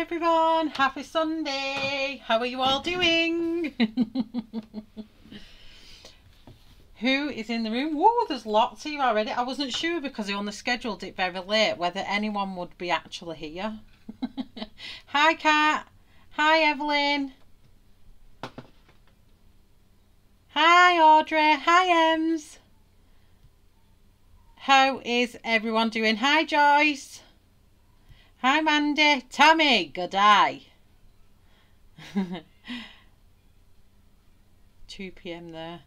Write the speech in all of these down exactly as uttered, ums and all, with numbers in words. Hi everyone, happy Sunday. How are you all doing? Who is in the room? Whoa, there's lots here already. I wasn't sure because I only scheduled it very late whether anyone would be actually here. Hi Kat. Hi Evelyn. Hi Audrey. Hi Ems. How is everyone doing? Hi Joyce. Hi Mandy. Tammy, good eye. two p m there.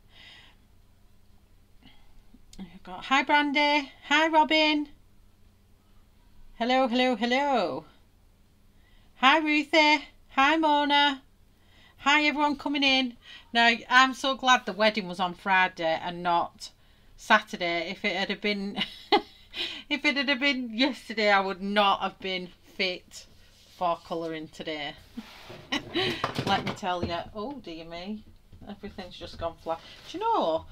I've got, hi Brandy. Hi Robin. Hello, hello, hello. Hi Ruthie. Hi Mona. Hi everyone coming in. Now I'm so glad the wedding was on Friday and not Saturday. If it had been if it had been yesterday, I would not have been fit for colouring today. Let me tell you. Oh dear me, everything's just gone flat. Do you know,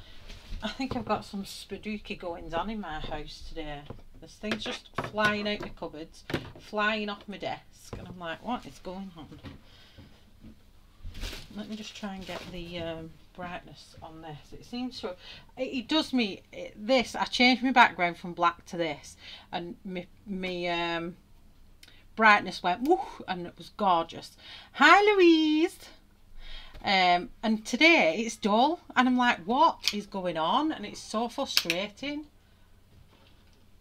I think I've got some spooky goings on in my house today. There's things just flying out my cupboards, flying off my desk, and I'm like, what is going on? Let me just try and get the um, brightness on this. It seems to, it, it does me, it, this, I changed my background from black to this, and my, my um, brightness went woo, and it was gorgeous. Hi Louise. Um, and today it's dull, and I'm like, what is going on? And it's so frustrating.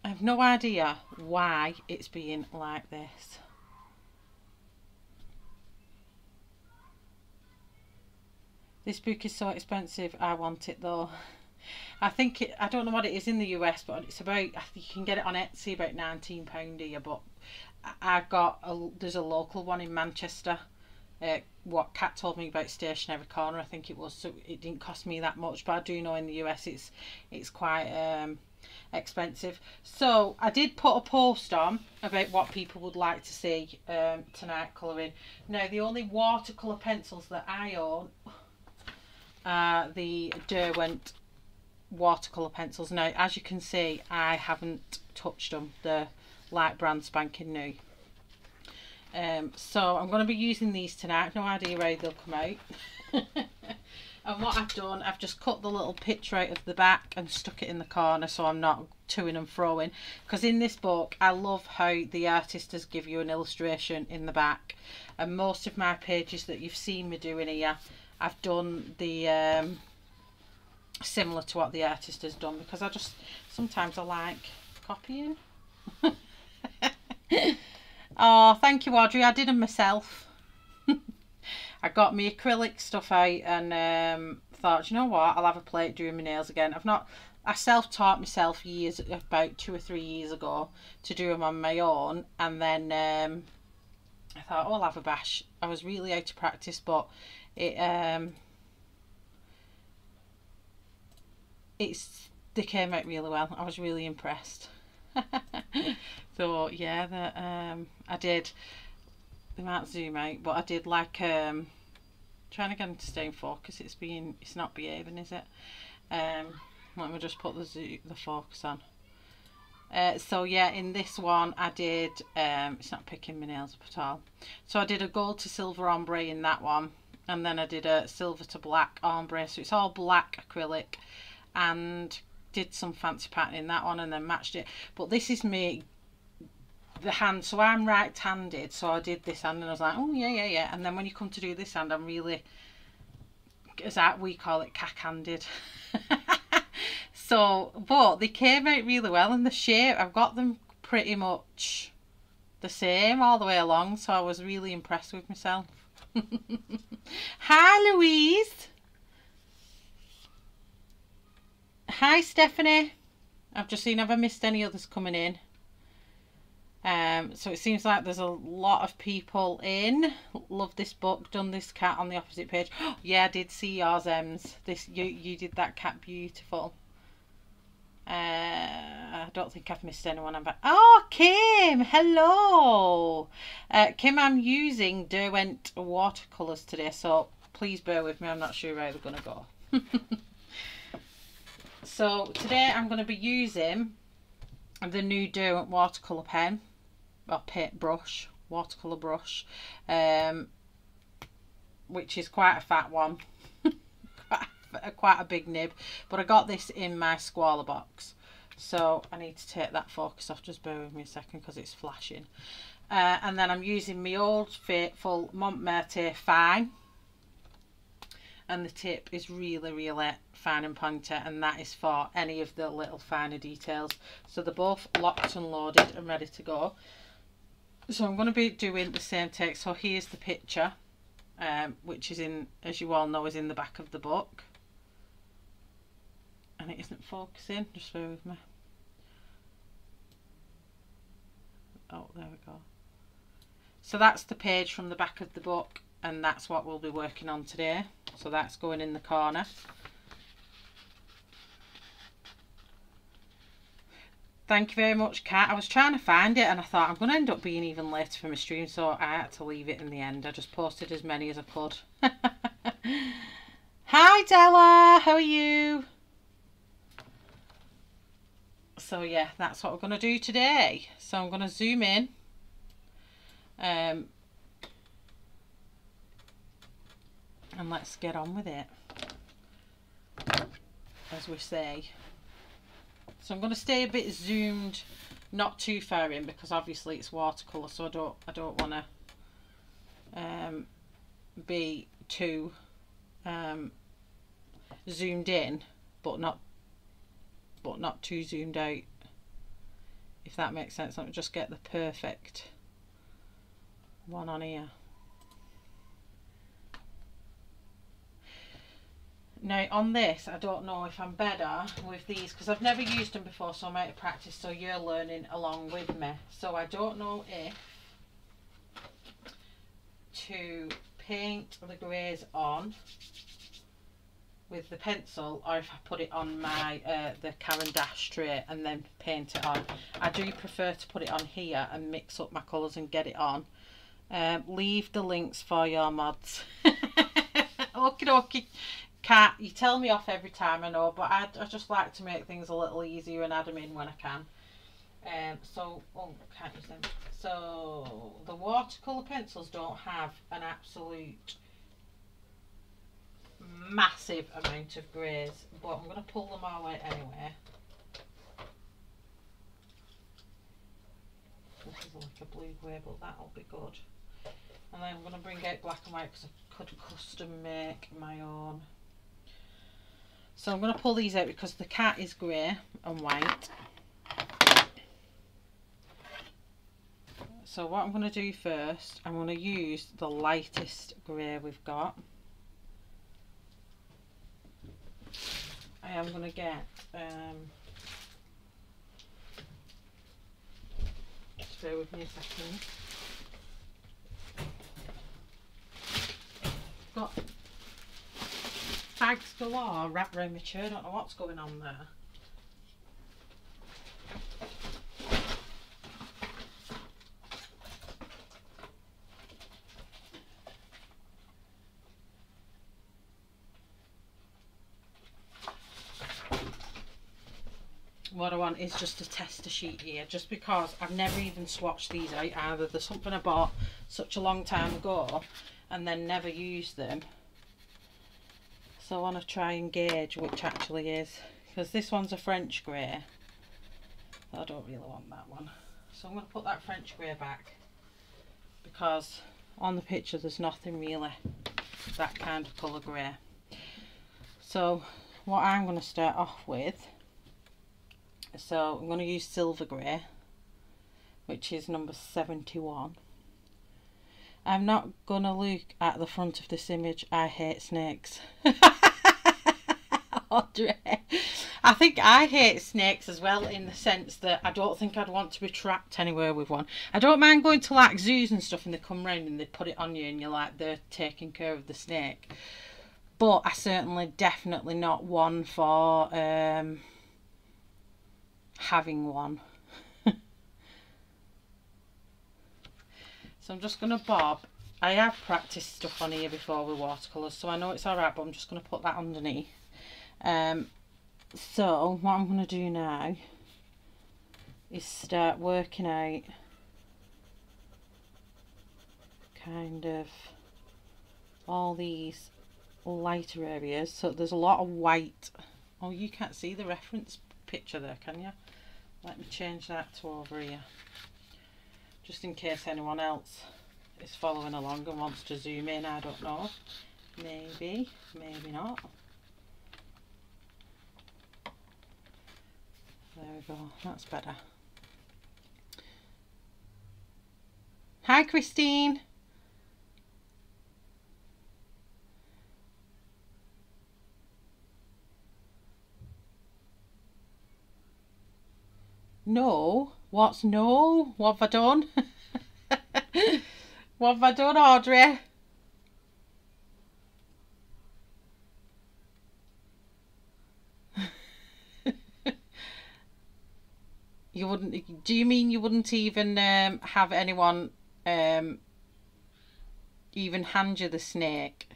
I have no idea why it's being like this. This book is so expensive, I want it though. I think, it, I don't know what it is in the U S, but it's about, I think you can get it on Etsy about nineteen pounds a year, but I've got, a, there's a local one in Manchester. Uh, what Kat told me about Stationery Corner, I think it was, so it didn't cost me that much, but I do know in the U S it's, it's quite um, expensive. So I did put a post on about what people would like to see um, tonight colouring. Now the only watercolour pencils that I own are uh, the Derwent watercolour pencils. Now as you can see, I haven't touched them, they're like brand spanking new. Um, so I'm going to be using these tonight. No idea how they'll come out. And what I've done, I've just cut the little picture out of the back and stuck it in the corner so I'm not toing and froing, because in this book I love how the artist has give you an illustration in the back, and most of my pages that you've seen me doing here, I've done the um, similar to what the artist has done, because I just sometimes I like copying. Oh, thank you Audrey, I did them myself. I got my acrylic stuff out and um, thought, you know what, I'll have a play at doing my nails again. I've not, I self-taught myself years, about two or three years ago, to do them on my own, and then um, I thought, oh, I'll have a bash. I was really out of practice, but it um it's they came out really well. I was really impressed. So yeah, that um I did, they might zoom out, but I did like um trying to get them to stay in focus. It's being, it's not behaving, is it? Um let me just put the zoom, the focus on. Uh, so yeah, in this one I did um it's not picking my nails up at all. So I did a gold to silver ombre in that one, and then I did a silver to black ombre, so it's all black acrylic, and did some fancy pattern in that one and then matched it. But this is me, the hand, so I'm right-handed, so I did this hand and I was like, oh yeah, yeah, yeah, and then when you come to do this hand, I'm really, as that we call it, cack-handed. So, but they came out really well, and the shape, I've got them pretty much the same all the way along, so I was really impressed with myself. Hi Louise. Hi Stephanie. I've just seen, have I missed any others coming in? Um, so it seems like there's a lot of people in. Love this book. Done this cat on the opposite page. Oh, yeah, I did see yours, Ems. This you you did that cat beautiful. Uh, I don't think I've missed anyone. I'm back. Oh, Kim, hello. Uh, Kim, I'm using Derwent watercolours today, so please bear with me. I'm not sure how they're going to go. So today I'm going to be using the new Derwent watercolour pen or paintbrush. watercolour brush, um, which is quite a fat one, quite, a, quite a big nib, but I got this in my squaller box. So I need to take that focus off, just bear with me a second because it's flashing. Uh, and then I'm using my old faithful Mont Marte Fine, and the tip is really really fine and pointy, and that is for any of the little finer details. So they're both locked and loaded and ready to go. So I'm going to be doing the same take. So here's the picture, um, which is in, as you all know, is in the back of the book. And it isn't focusing, just bear with me. Oh, there we go. So that's the page from the back of the book, and that's what we'll be working on today. So that's going in the corner. Thank you very much, Kat. I was trying to find it and I thought I'm going to end up being even later for my stream, so I had to leave it in the end. I just posted as many as I could. Hi Della, how are you? So yeah, that's what we're going to do today. So I'm going to zoom in. Um, and let's get on with it, as we say. So I'm going to stay a bit zoomed, not too far in, because obviously it's watercolour, so I don't, I don't want to um, be too um, zoomed in, but not but not too zoomed out, if that makes sense. Let me just get the perfect one on here. Now on this, I don't know if I'm better with these because I've never used them before, so I'm out of practice, so you're learning along with me. So I don't know if to paint the greys on with the pencil, or if I put it on my uh, the Caran d'Ache tray and then paint it on. I do prefer to put it on here and mix up my colours and get it on. Um, leave the links for your mods. Okie dokie, Kat, you tell me off every time, I know, but I, I just like to make things a little easier and add them in when I can. Um, so, oh, I can't use them. So the watercolour pencils don't have an absolute massive amount of greys, but I'm going to pull them all out anyway. This is like a blue grey, but that'll be good. And then I'm going to bring out black and white because I could custom make my own. So I'm going to pull these out because the cat is grey and white. So what I'm going to do first, I'm going to use the lightest grey we've got. I am going to get, um, just bear with me a second. I've got bags galore wrapped around my chair, I don't know what's going on there. What I want is just a tester sheet here, just because I've never even swatched these out either. There's something I bought such a long time ago and then never used them, so I want to try and gauge which actually is, because this one's a French grey. I don't really want that one, so I'm going to put that French grey back because on the picture there's nothing really that kind of colour grey. So what I'm going to start off with, so I'm going to use silver grey, which is number seventy-one. I'm not going to look at the front of this image. I hate snakes. Audrey. I think I hate snakes as well, in the sense that I don't think I'd want to be trapped anywhere with one. I don't mind going to like zoos and stuff and they come round and they put it on you and you're like, they're taking care of the snake. But I certainly, definitely not one for... Um, having one. So I'm just going to bob. I have practiced stuff on here before with watercolours, so I know it's alright, but I'm just going to put that underneath. Um, so what I'm going to do now is start working out kind of all these lighter areas. So there's a lot of white. Oh, you can't see the reference picture there, can you? Let me change that to over here, just in case anyone else is following along and wants to zoom in. I don't know, maybe, maybe not. There we go, that's better. Hi Christine. No, what's no? What have I done? What have I done, Audrey? You wouldn't, do you mean you wouldn't even um, have anyone um, even hand you the snake?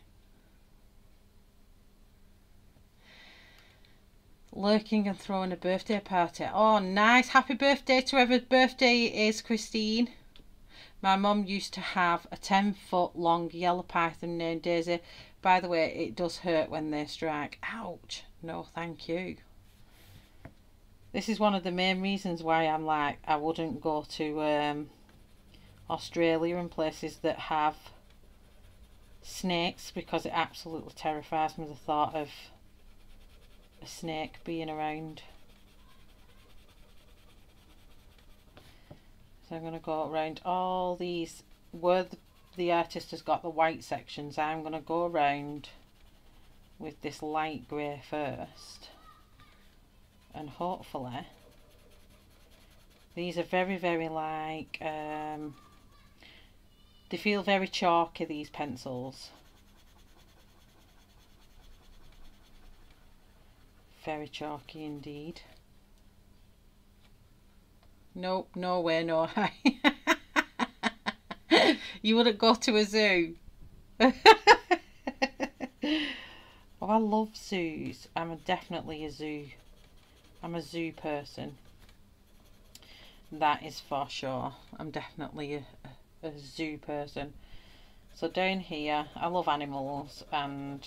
Lurking and throwing a birthday party. Oh, nice. Happy birthday to whoever birthday it is, Christine. My mum used to have a ten foot long yellow python named Daisy. By the way, it does hurt when they strike. Ouch. No, thank you. This is one of the main reasons why I'm like, I wouldn't go to um, Australia and places that have snakes, because it absolutely terrifies me, the thought of a snake being around. So I'm going to go around all these where the, the artist has got the white sections. I'm going to go around with this light grey first, and hopefully these are very very like um, they feel very chalky, these pencils. Very chalky indeed. Nope, no way, no hi. You wouldn't go to a zoo. Oh, I love zoos. I'm a, definitely a zoo. I'm a zoo person. That is for sure. I'm definitely a, a, a zoo person. So down here, I love animals, and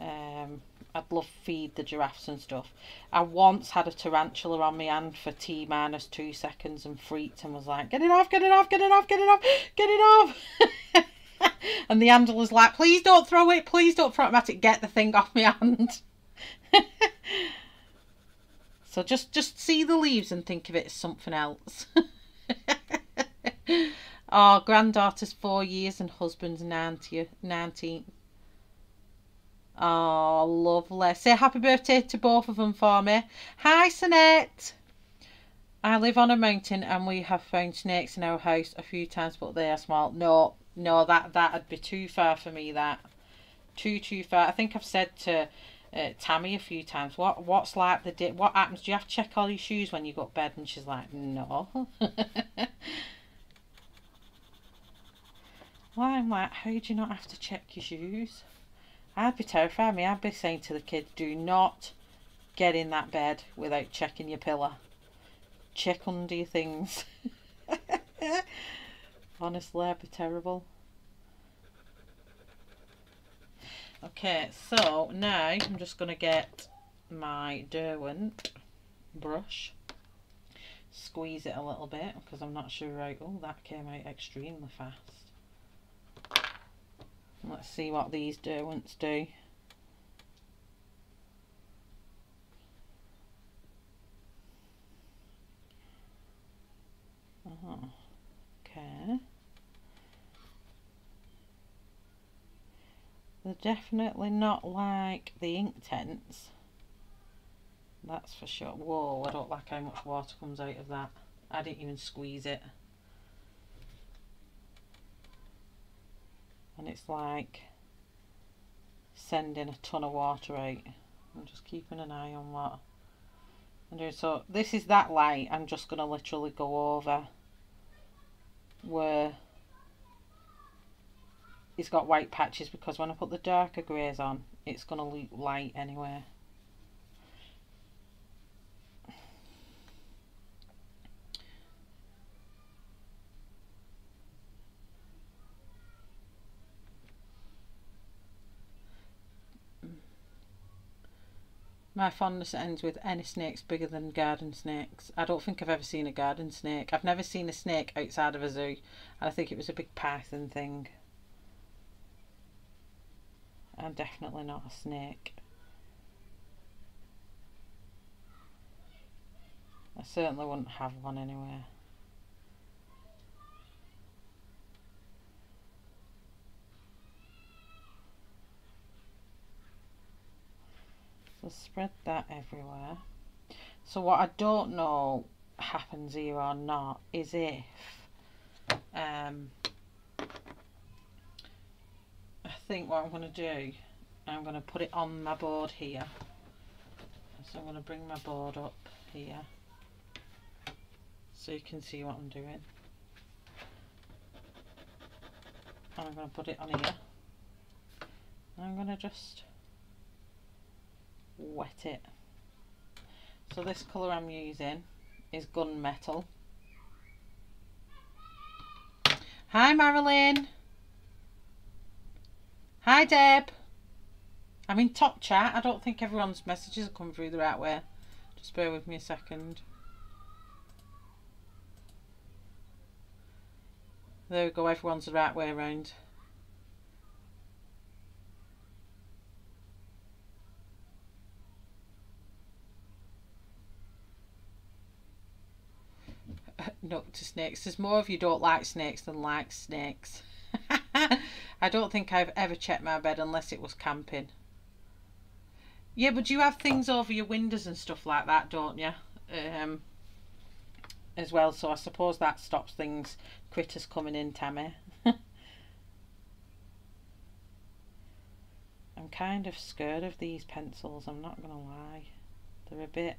um. I'd love feed the giraffes and stuff. I once had a tarantula on my hand for T minus two seconds and freaked and was like, get it off, get it off, get it off, get it off, get it off. And the handler's like, please don't throw it, please don't throw it. I'm at it, get the thing off my hand. So just, just see the leaves and think of it as something else. Our granddaughter's four years and husband's ninety, nineteen. Oh, lovely. Say happy birthday to both of them for me. Hi, Sanette. I live on a mountain and we have found snakes in our house a few times, but they are small. No, no, that, that'd be too far for me, that. Too, too far. I think I've said to uh, Tammy a few times, what what's like the day, what happens? Do you have to check all your shoes when you go to bed? And she's like, no. Well, I'm like, how do you not have to check your shoes? I'd be terrified. I mean, I'd be saying to the kids, do not get in that bed without checking your pillow. Check under your things. Honestly, I'd be terrible. Okay, so now I'm just going to get my Derwent brush. Squeeze it a little bit, because I'm not sure how... Oh, that came out extremely fast. Let's see what these Derwents do. Oh, okay. They're definitely not like the Inktense. That's for sure. Whoa, I don't like how much water comes out of that. I didn't even squeeze it. And it's like sending a ton of water out. I'm just keeping an eye on what I'm doing. So this is that light. I'm just going to literally go over where it's got white patches, because when I put the darker greys on, it's going to look light anyway. My fondness ends with any snakes bigger than garden snakes. I don't think I've ever seen a garden snake. I've never seen a snake outside of a zoo. I think it was a big python thing. I'm definitely not a snake. I certainly wouldn't have one anywhere. So spread that everywhere. So what I don't know happens here or not is if um, I think what I'm going to do, I'm going to put it on my board here. So I'm going to bring my board up here so you can see what I'm doing. And I'm going to put it on here. And I'm going to just wet it. So this colour I'm using is Gunmetal. Hi Marilyn. Hi Deb. I'm in top chat. I don't think everyone's messages have come through the right way. Just bear with me a second. There we go, everyone's the right way around. No to snakes. There's more of you don't like snakes than like snakes. I don't think I've ever checked my bed unless it was camping. Yeah, but you have things over your windows and stuff like that, don't you? Um, as well, so I suppose that stops things, critters coming in, Tammy. I'm kind of scared of these pencils, I'm not gonna lie. They're a bit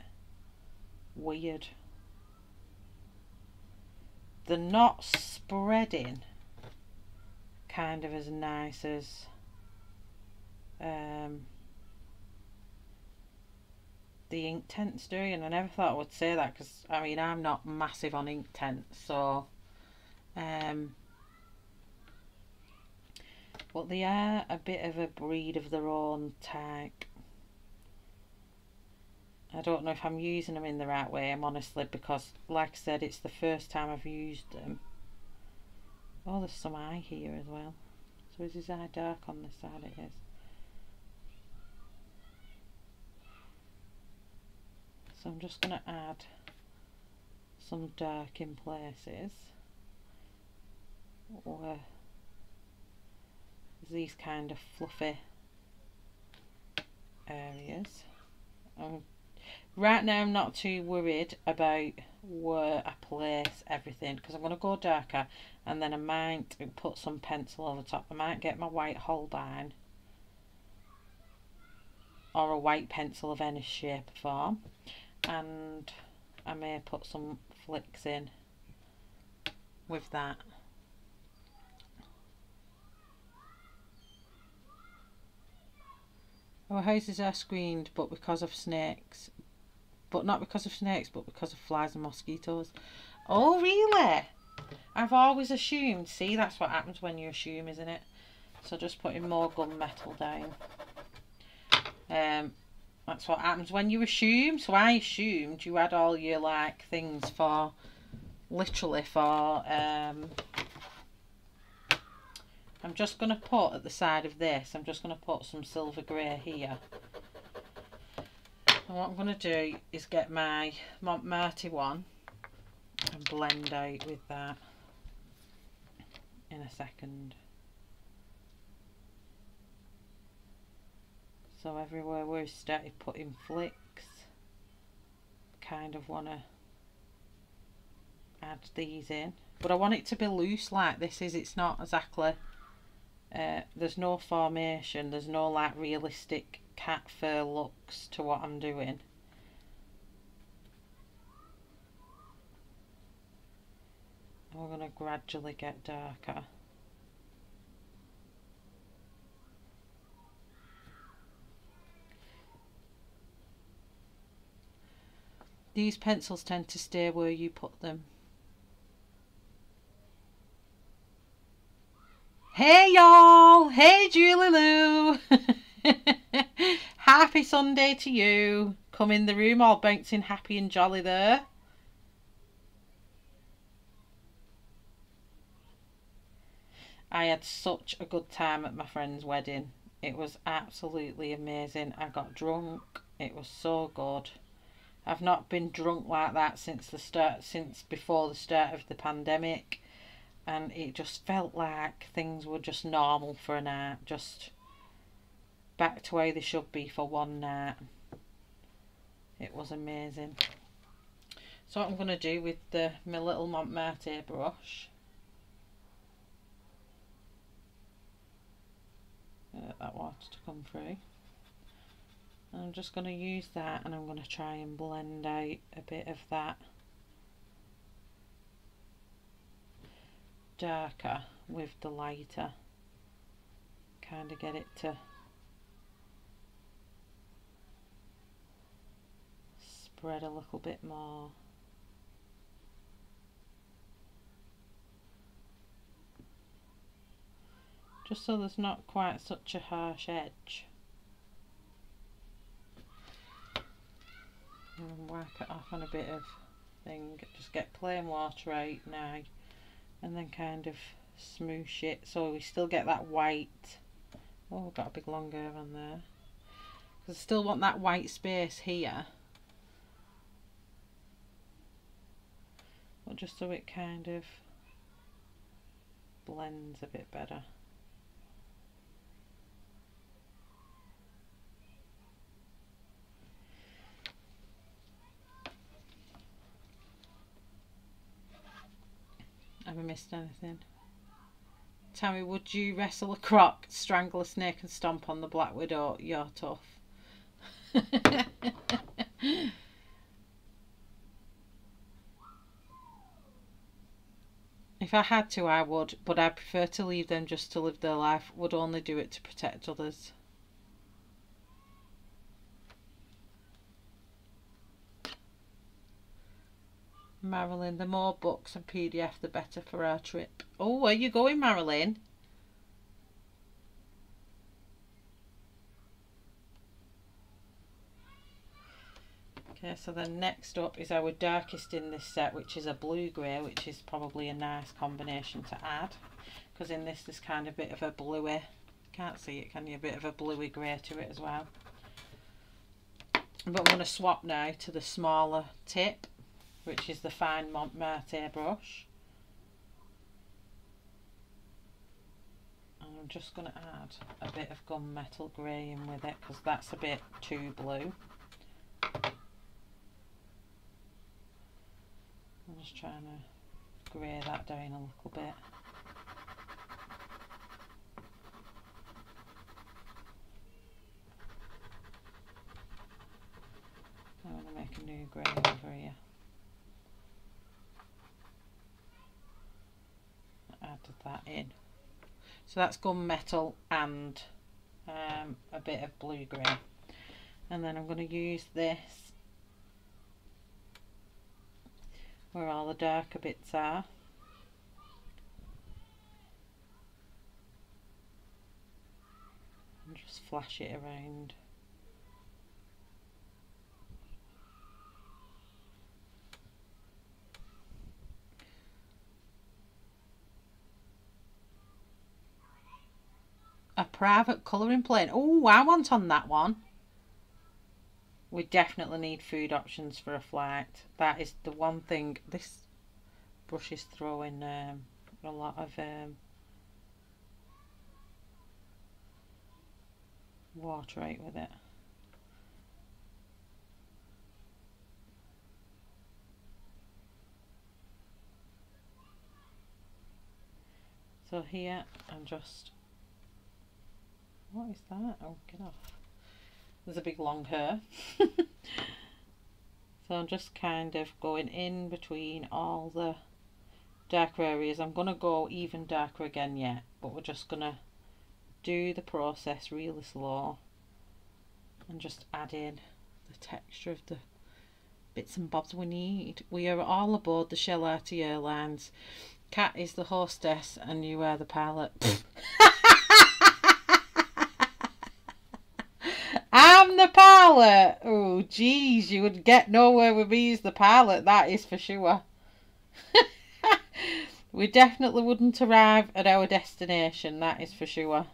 weird. They're not spreading kind of as nice as um, the Inktense do, and I never thought I would say that because I mean I'm not massive on Inktense, so um but they are a bit of a breed of their own type. I don't know if I'm using them in the right way, I'm honestly, because like I said, it's the first time I've used them. Oh, there's some eye here as well. So is his eye dark on this side? It is. So I'm just going to add some dark in places where these kind of fluffy areas. Um, right now I'm not too worried about where I place everything because I'm going to go darker and then I might put some pencil over top. I might get my white Holbein or a white pencil of any shape or form. And I may put some flicks in with that. Our houses are screened, but because of snakes, but not because of snakes, but because of flies and mosquitoes. Oh, really? I've always assumed. See, that's what happens when you assume, isn't it? So just putting more Gunmetal down. Um, that's what happens when you assume. So I assumed you had all your like things for, literally for. Um, I'm just going to put at the side of this, I'm just going to put some silver grey here. And what I'm going to do is get my Mont Marte one and blend out with that in a second. So everywhere where we started putting flicks, kind of want to add these in. But I want it to be loose like this is, it's not exactly... Uh, there's no formation, there's no like realistic cat fur looks to what I'm doing. And we're going to gradually get darker. These pencils tend to stay where you put them. Hey y'all! Hey Julie Lou! Happy Sunday to you. Come in the room all bouncing happy and jolly there. I had such a good time at my friend's wedding. It was absolutely amazing. I got drunk. It was so good. I've not been drunk like that since the start, since before the start of the pandemic. And it just felt like things were just normal for a night. Just back to where they should be for one night. It was amazing. So what I'm going to do with the, my little Mont Marte brush. Get that water to come through. And I'm just going to use that, and I'm going to try and blend out a bit of that darker with the lighter, kind of get it to spread a little bit more. Just so there's not quite such a harsh edge. And whack it off on a bit of thing. Just get plain water out now. And then kind of smoosh it so we still get that white. Oh, we've got a big long hair on there. Because I still want that white space here. But just so it kind of blends a bit better. Have I missed anything? Tammy, would you wrestle a croc, strangle a snake and stomp on the black widow? You're tough. If I had to, I would, but I prefer to leave them just to live their life. Would only do it to protect others. Marilyn, the more books and P D F the better for our trip. Oh, where are you going, Marilyn? Okay, so then next up is our darkest in this set, which is a blue grey, which is probably a nice combination to add, because in this there's kind of a bit of a bluey, can't see it can you, a bit of a bluey grey to it as well. But I'm going to swap now to the smaller tip, which is the fine Mont Marte brush. And I'm just going to add a bit of gunmetal grey in with it, because that's a bit too blue. I'm just trying to grey that down a little bit. I'm going to make a new grey over here. Add that in. So that's gunmetal and um, a bit of blue green. And then I'm going to use this where all the darker bits are. And just flash it around. A private colouring plane. Oh, I want on that one. We definitely need food options for a flight. That is the one thing. This brush is throwing um, a lot of um, water out with it. So here I'm just... What is that? Oh, get off. There's a big long hair. So I'm just kind of going in between all the darker areas. I'm going to go even darker again yet, but we're just going to do the process really slow and just add in the texture of the bits and bobs we need. We are all aboard the Shell Arty Airlines. Kat is the hostess and you are the pilot. I'm the palette. Oh, geez, you would get nowhere with me as the palette, that is for sure. We definitely wouldn't arrive at our destination, that is for sure.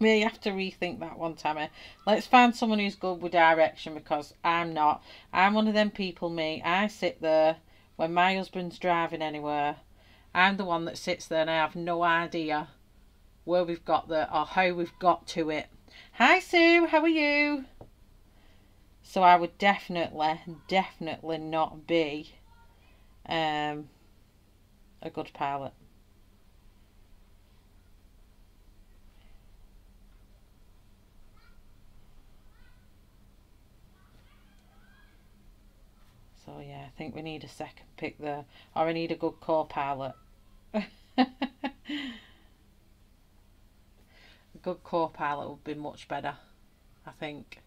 May have to rethink that one, Tammy. Let's find someone who's good with direction, because I'm not. I'm one of them people, me. I sit there when my husband's driving anywhere. I'm the one that sits there and I have no idea where we've got there or how we've got to it. Hi, Sue. How are you? So I would definitely, definitely not be um, a good pilot. So yeah, I think we need a second pick there, or I need a good co-pilot. A good co-pilot would be much better, I think.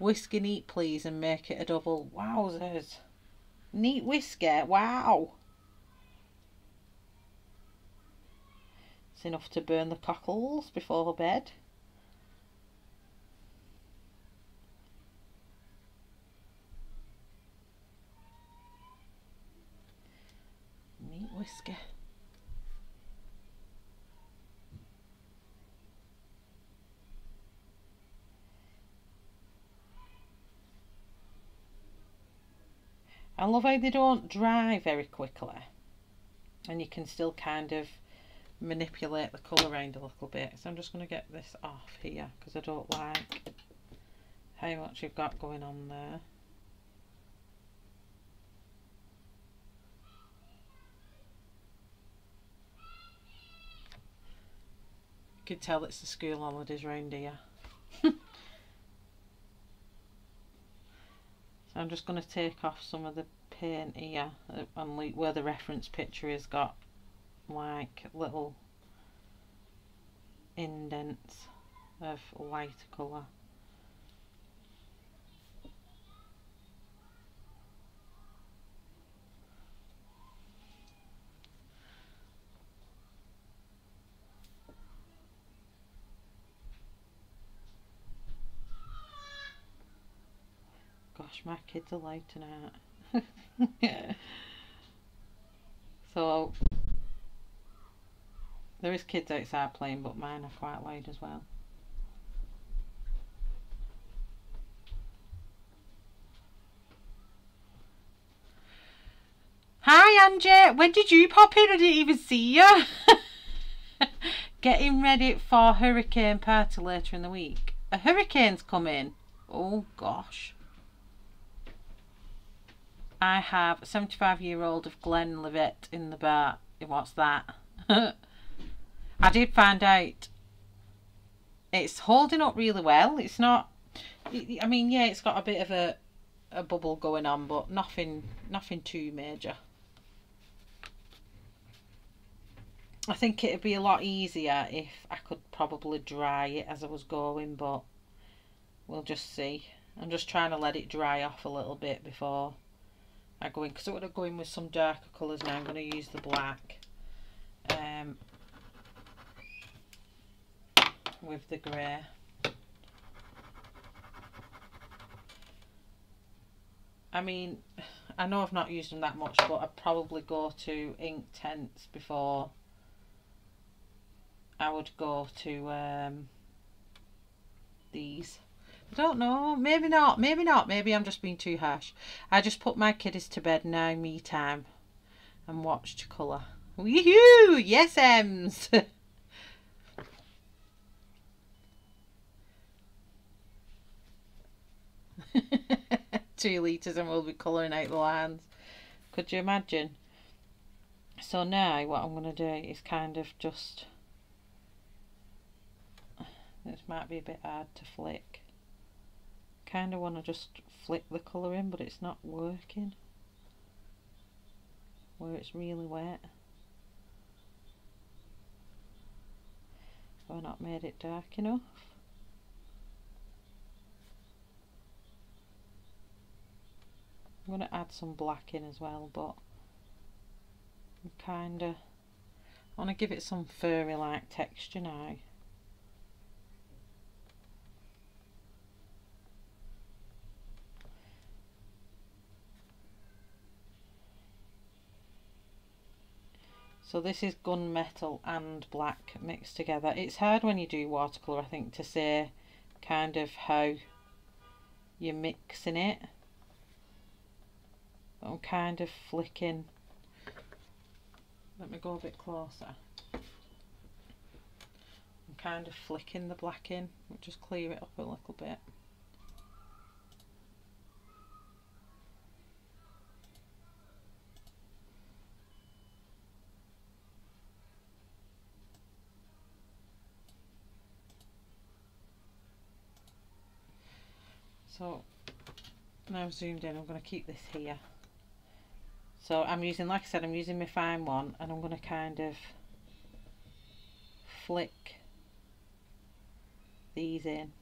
Whiskey neat, please, and make it a double. Wowzers. Neat whiskey, wow. Enough to burn the cockles before bed. Neat whisker. I love how they don't dry very quickly, and you can still kind of manipulate the colour around a little bit. So I'm just going to get this off here because I don't like how much you've got going on there. You could tell it's the school holidays round here. So I'm just going to take off some of the paint here and where the reference picture is got like little indents of lighter colour. Gosh, my kids are loud tonight. Yeah. So there is kids outside playing, but mine are quite loud as well. Hi, Angie. When did you pop in? I didn't even see you. Getting ready for hurricane party later in the week. A hurricane's coming. Oh, gosh. I have a seventy-five-year-old of Glenn Levitt in the bar. What's that? I did find out it's holding up really well. It's not, I mean, yeah, it's got a bit of a, a bubble going on, but nothing, nothing too major. I think it'd be a lot easier if I could probably dry it as I was going, but we'll just see. I'm just trying to let it dry off a little bit before I go in, because I want to go in with some darker colours now. I'm going to use the black. Um... with the grey. I mean, I know I've not used them that much, but I'd probably go to Inktense before I would go to um, these. I don't know, maybe not, maybe not, maybe I'm just being too harsh. I just put my kiddies to bed now, me time, and watched colour. Woohoo! Yes, Ems! two litres, and we'll be colouring out the lines. Could you imagine? So now what I'm going to do is kind of just, this might be a bit hard to flick, kind of want to just flick the colour in, but it's not working where it's really wet. Have I not made it dark enough? I'm going to add some black in as well, but kind of want to give it some furry like texture now. So this is gunmetal and black mixed together. It's hard when you do watercolour, I think, to say kind of how you're mixing it. I'm kind of flicking. Let me go a bit closer. I'm kind of flicking the black in. I'll just clear it up a little bit. So now I've zoomed in, I'm going to keep this here. So I'm using, like I said, I'm using my fine one, and I'm going to kind of flick these in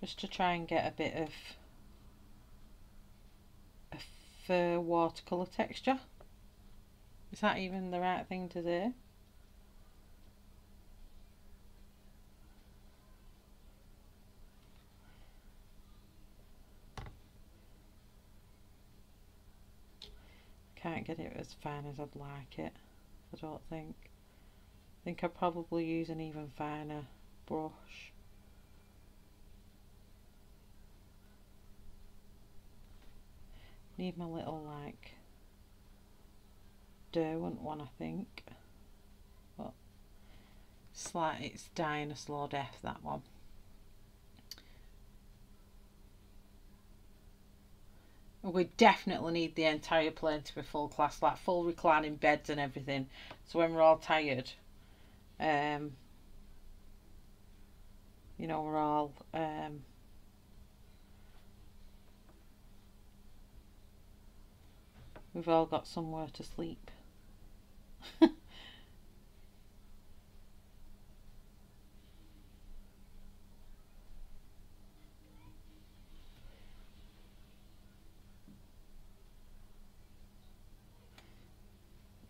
just to try and get a bit of a fur watercolour texture. Is that even the right thing to do? Can't get it as fine as I'd like it, I don't think. I think I'd probably use an even finer brush. Need my little like Derwent one, I think. But it's like it's dying a slow death, that one. We definitely need the entire plane to be full class, like full reclining beds and everything. So when we're all tired, um, you know, we're all um, we've all got somewhere to sleep.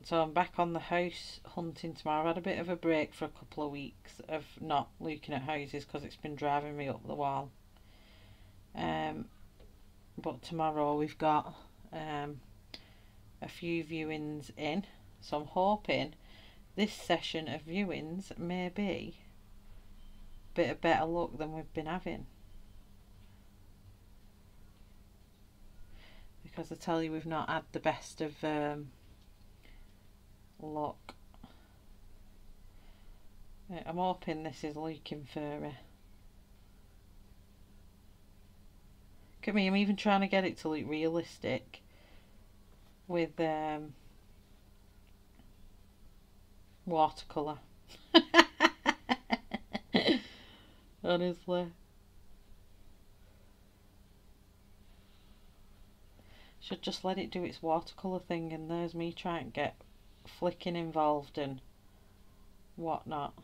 So I'm back on the house hunting tomorrow. I've had a bit of a break for a couple of weeks of not looking at houses because it's been driving me up the wall. Um, but tomorrow we've got um, a few viewings in. So I'm hoping this session of viewings may be a bit of better luck than we've been having. Because I tell you, we've not had the best of... Um, Look, I'm hoping this is looking furry. Look at me, I'm even trying to get it to look realistic with um, watercolour. Honestly. Should just let it do its watercolour thing, and there's me trying to get flicking involved and whatnot.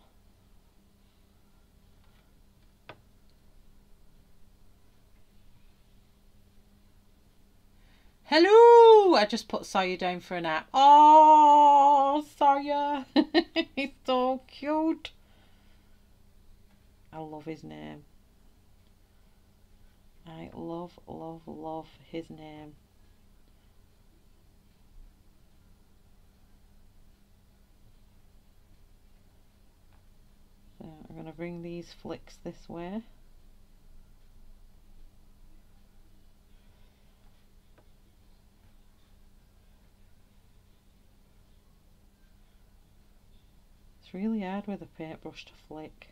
Hello! I just put Sawyer down for a nap. Oh, Sawyer! He's so cute. I love his name. I love, love, love his name. So I'm going to bring these flicks this way. It's really hard with a paintbrush to flick.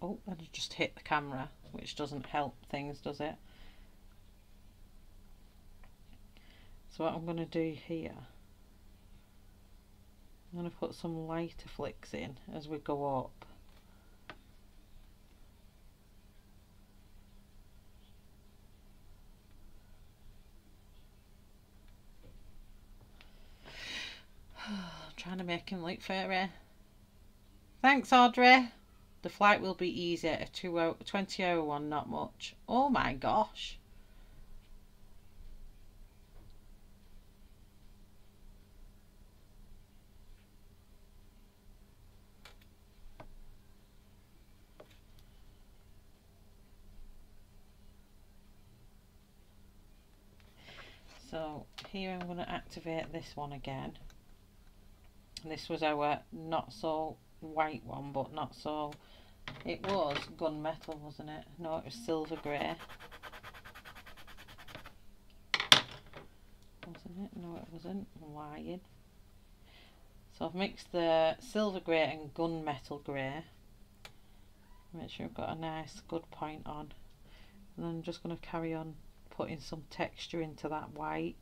Oh, and I just hit the camera, which doesn't help things, does it? So what I'm going to do here, I'm going to put some lighter flicks in as we go up. I'm trying to make him look furry. Thanks, Audrey. The flight will be easier. A two hour, twenty hour one, not much. Oh my gosh. here I'm going to activate this one again. This was our not so white one, but not so, it was gunmetal, wasn't it? No, it was silver grey, wasn't it? No, it wasn't. I'm lying. So I've mixed the silver grey and gunmetal grey. Make sure I've got a nice good point on, and then I'm just going to carry on putting some texture into that white.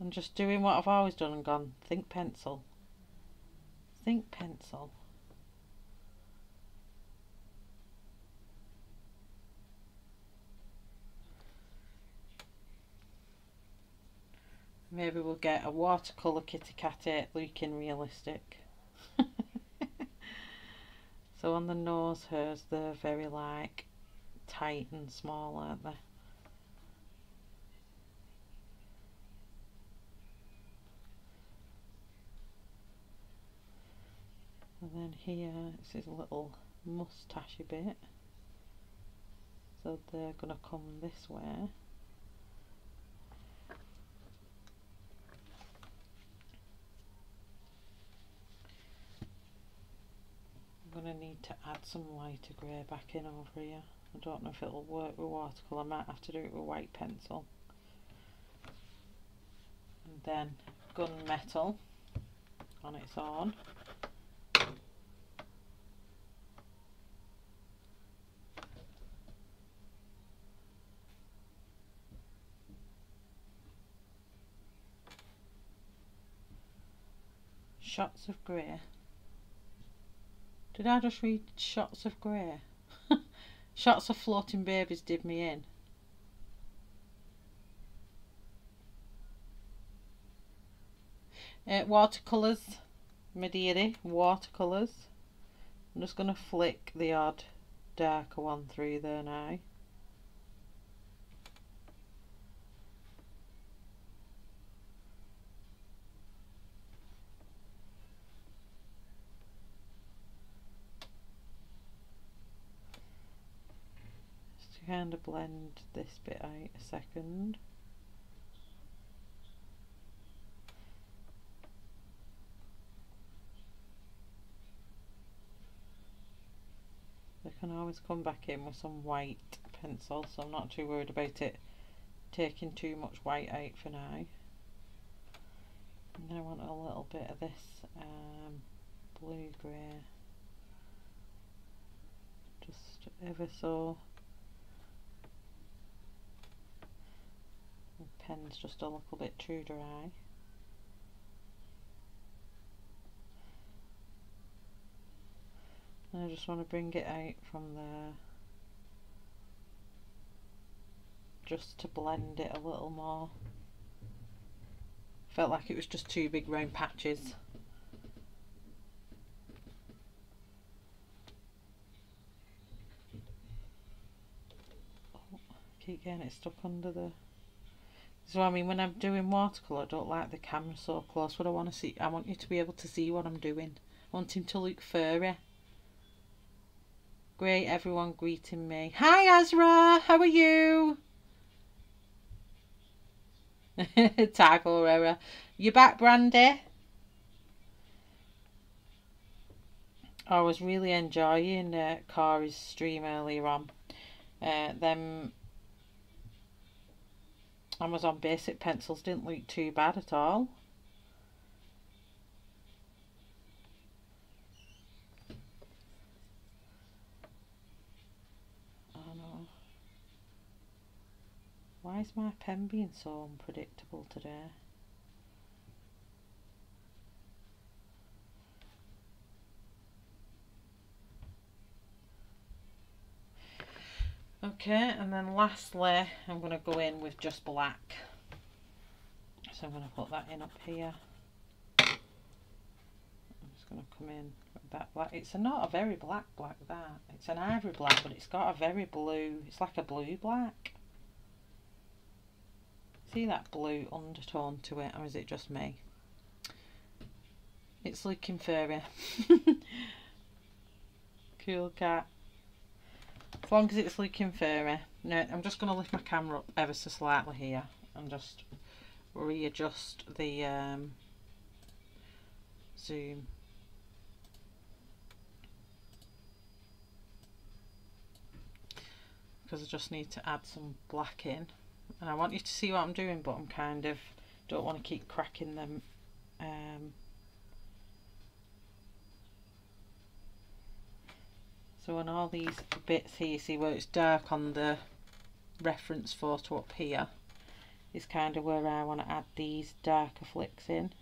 I'm just doing what I've always done and gone, think pencil, think pencil. Maybe we'll get a watercolour kitty cat it looking realistic. So on the nose hers, they're very like tight and small, aren't they? And then here, it's his little moustachey bit. So they're gonna come this way. I'm gonna need to add some lighter grey back in over here. I don't know if it'll work with watercolour. I might have to do it with white pencil. And then gunmetal on its own. Shots of grey. Did I just read shots of grey? Shots of floating babies did me in. Uh, watercolours, my dearie, watercolours. I'm just going to flick the odd darker one through there now. Kind of blend this bit out a second. I can always come back in with some white pencil, so I'm not too worried about it taking too much white out for now. And I want a little bit of this um, blue grey, just ever so. Pen's just a little bit too dry. And I just want to bring it out from there just to blend it a little more. Felt like it was just two big round patches. Oh, I keep getting it stuck under the. So I mean, when I'm doing watercolour, I don't like the camera so close. What I want to see, I want you to be able to see what I'm doing. I want him to look furry. Great, everyone greeting me. Hi, Azra. How are you? Typo error. You back, Brandy? I was really enjoying uh, Corey's stream earlier on. Uh, them. Amazon basic pencils didn't look too bad at all. Oh no. Why is my pen being so unpredictable today? Okay, and then lastly, I'm going to go in with just black. So I'm going to put that in up here. I'm just going to come in with that black. It's a, not a very black black, that. It's an ivory black, but it's got a very blue. It's like a blue black. See that blue undertone to it, or is it just me? It's looking furry. Cool cat. as long as it's looking for me. Now I'm just going to lift my camera up ever so slightly here and just readjust the um, zoom. Because I just need to add some black in, and I want you to see what I'm doing, but I'm kind of don't want to keep cracking them. Um, so on all these bits here, you see where it's dark on the reference photo up here is kind of where I want to add these darker flicks in.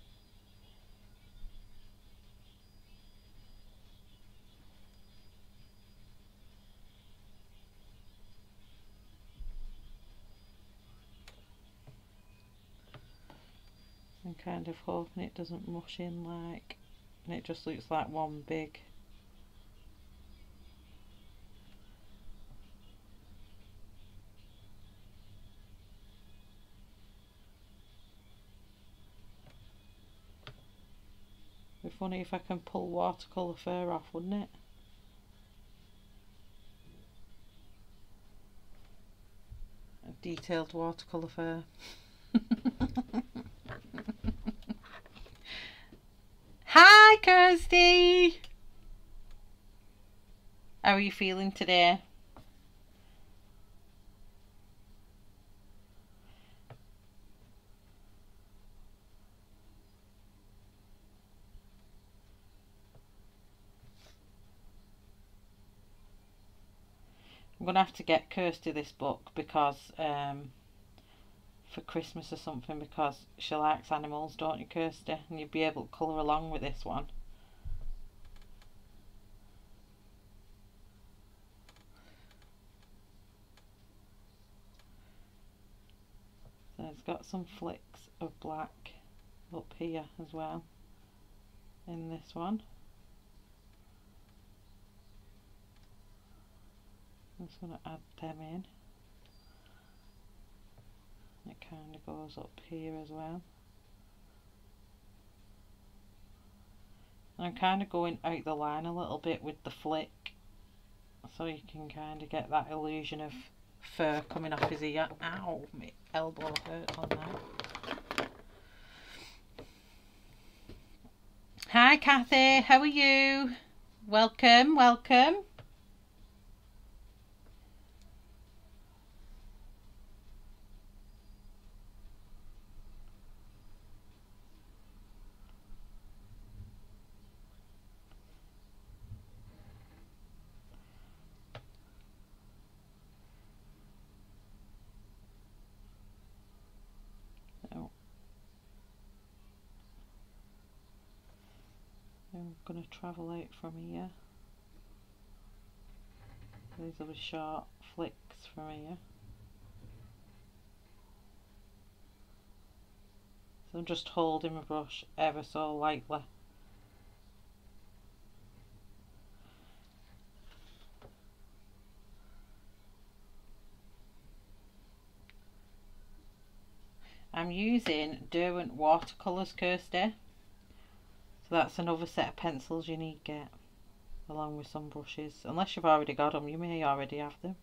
Kind of hoping it doesn't mush in like, and it just looks like one big it'd be funny if I can pull watercolour fur off, wouldn't it? A detailed watercolour fur. Hi Kirsty! How are you feeling today? I'm going to have to get Kirsty this book because um, for Christmas or something, because she likes animals, don't you, Kirsty? And you'd be able to colour along with this one. So it's got some flicks of black up here as well in this one. I'm just going to add them in. It kind of goes up here as well. I'm kind of going out the line a little bit with the flick, so you can kind of get that illusion of fur coming off his ear. Ow, my elbow hurts on that. Hi Kathy, how are you? Welcome, welcome. I'm going to travel out from here. These are the sharp flicks from here. So I'm just holding my brush ever so lightly. I'm using Derwent watercolours, Kirsty. So that's another set of pencils you need to get, along with some brushes. Unless you've already got them, you may already have them.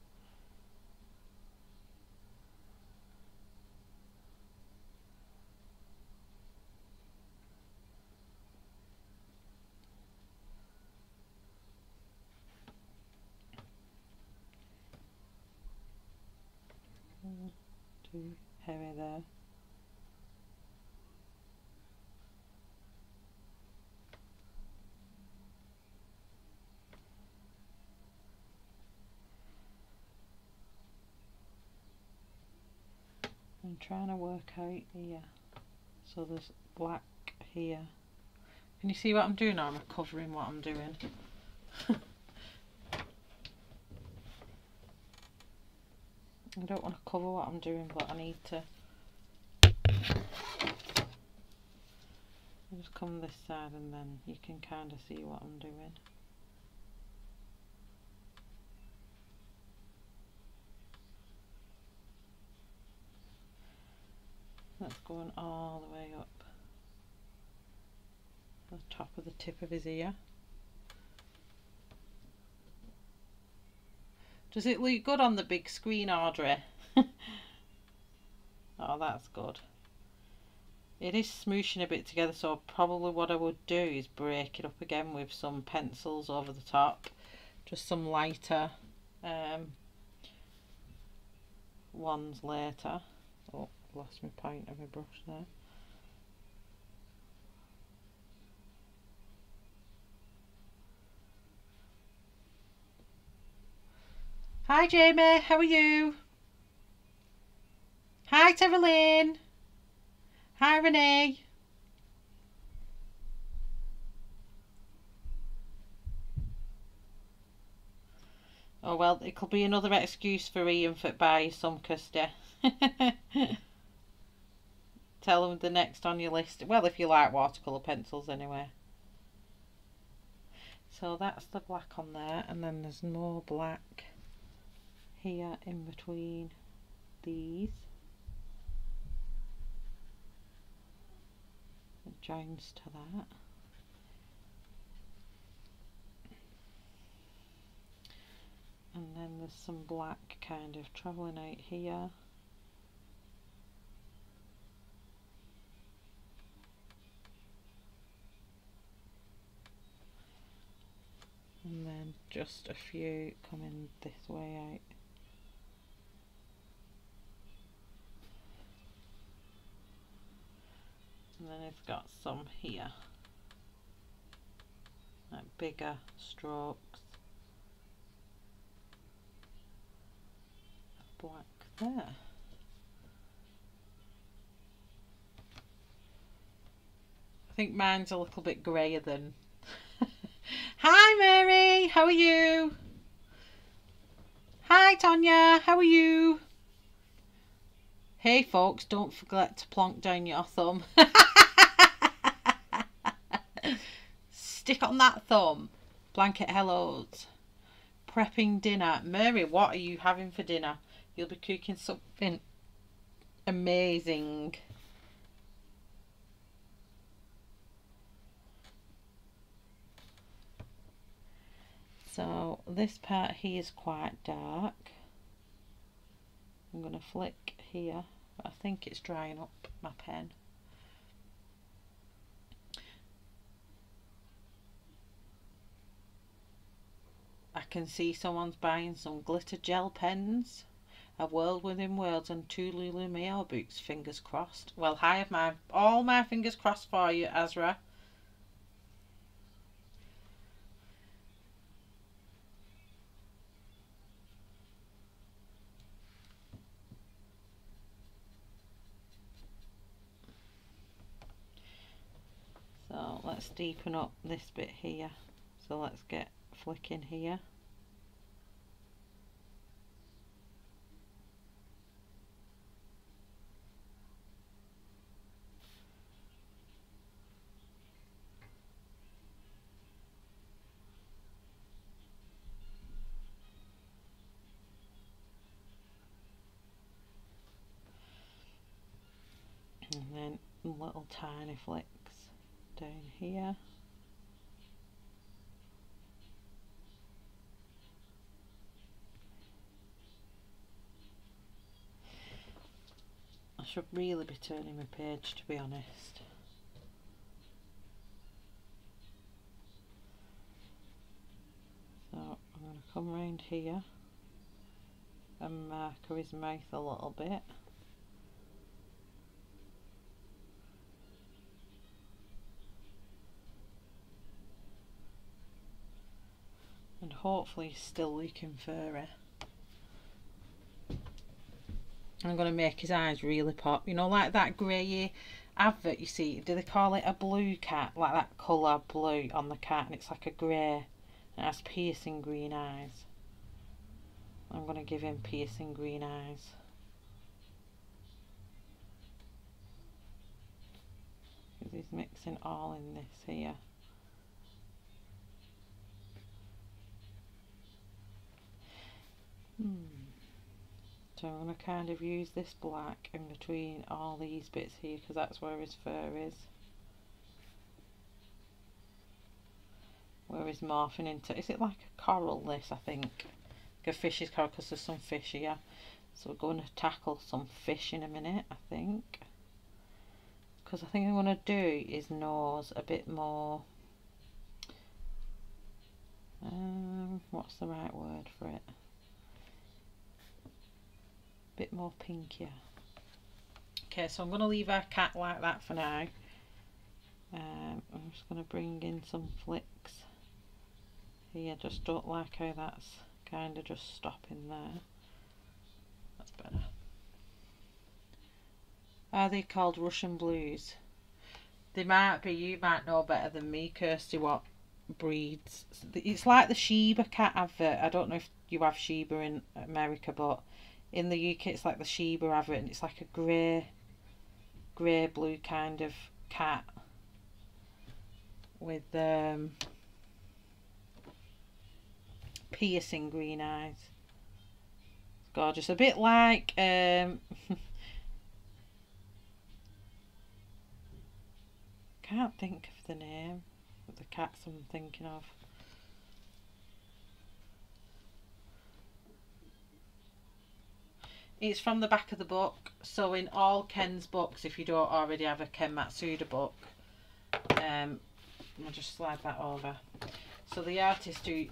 Too heavy there. I'm trying to work out here, so there's black here. Can you see what I'm doing? I'm covering what I'm doing. I don't want to cover what I'm doing, but I need to. I'll just come this side and then you can kind of see what I'm doing. That's going all the way up the top of the tip of his ear. Does it look good on the big screen, Audrey? Oh, that's good. It is smooshing a bit together, so probably what I would do is break it up again with some pencils over the top, just some lighter um, ones later. Oh, lost my point of my brush there. Hi Jamie, how are you? Hi Terylene. Hi Renee. Oh well, it could be another excuse for Ian for buying some custard. Tell them the next on your list. Well, if you like watercolour pencils anyway. So that's the black on there, and then there's more black here in between these. It joins to that. And then there's some black kind of travelling out here. And then just a few coming this way out. And then I've got some here, like bigger strokes of black there. I think mine's a little bit greyer than. Hi Mary, how are you? Hi Tonya, how are you? Hey folks, don't forget to plonk down your thumb. Stick on that thumb. Blanket hellos. Prepping dinner. Mary, what are you having for dinner? You'll be cooking something amazing. So this part here is quite dark. I'm going to flick here. I think it's drying up my pen. I can see someone's buying some glitter gel pens, a world within worlds, and two Lulu Mayo books. Fingers crossed. Well, I have my all my fingers crossed for you, Azra. So let's deepen up this bit here. So let's get flick in here. And then little tiny flicks down here. I should really be turning my page, to be honest. So I'm going to come round here and marker his mouth a little bit. And hopefully he's still looking furry. I'm going to make his eyes really pop, you know, like that grey advert you see. Do they call it a blue cat? Like that colour blue on the cat, and it's like a grey, and it has piercing green eyes. I'm going to give him piercing green eyes. Because he's mixing all in this here. Hmm. So I'm going to kind of use this black in between all these bits here, because that's where his fur is. Where he's morphing into, is it like a coral, this, I think? a fishy card because there's some fish here. So we're going to tackle some fish in a minute, I think. Because I think I'm going to do is nose a bit more. Um, what's the right word for it? A bit more pinkier. Okay, so I'm going to leave our cat like that for now. Um, I'm just going to bring in some flicks here. Just don't like how that's kind of just stopping there. That's better. Are they called Russian blues? They might be. You might know better than me, Kirsty, what breeds. It's like the Sheba cat advert. I don't know if you have Sheba in America, but in the U K it's like the Sheba advert, and it's like a grey, grey blue kind of cat with um, piercing green eyes. It's gorgeous. A bit like um, can't think of the name of the cats I'm thinking of. It's from the back of the book. So in all Ken's books, if you don't already have a Ken Matsuda book, um, I'll just slide that over. So the artist who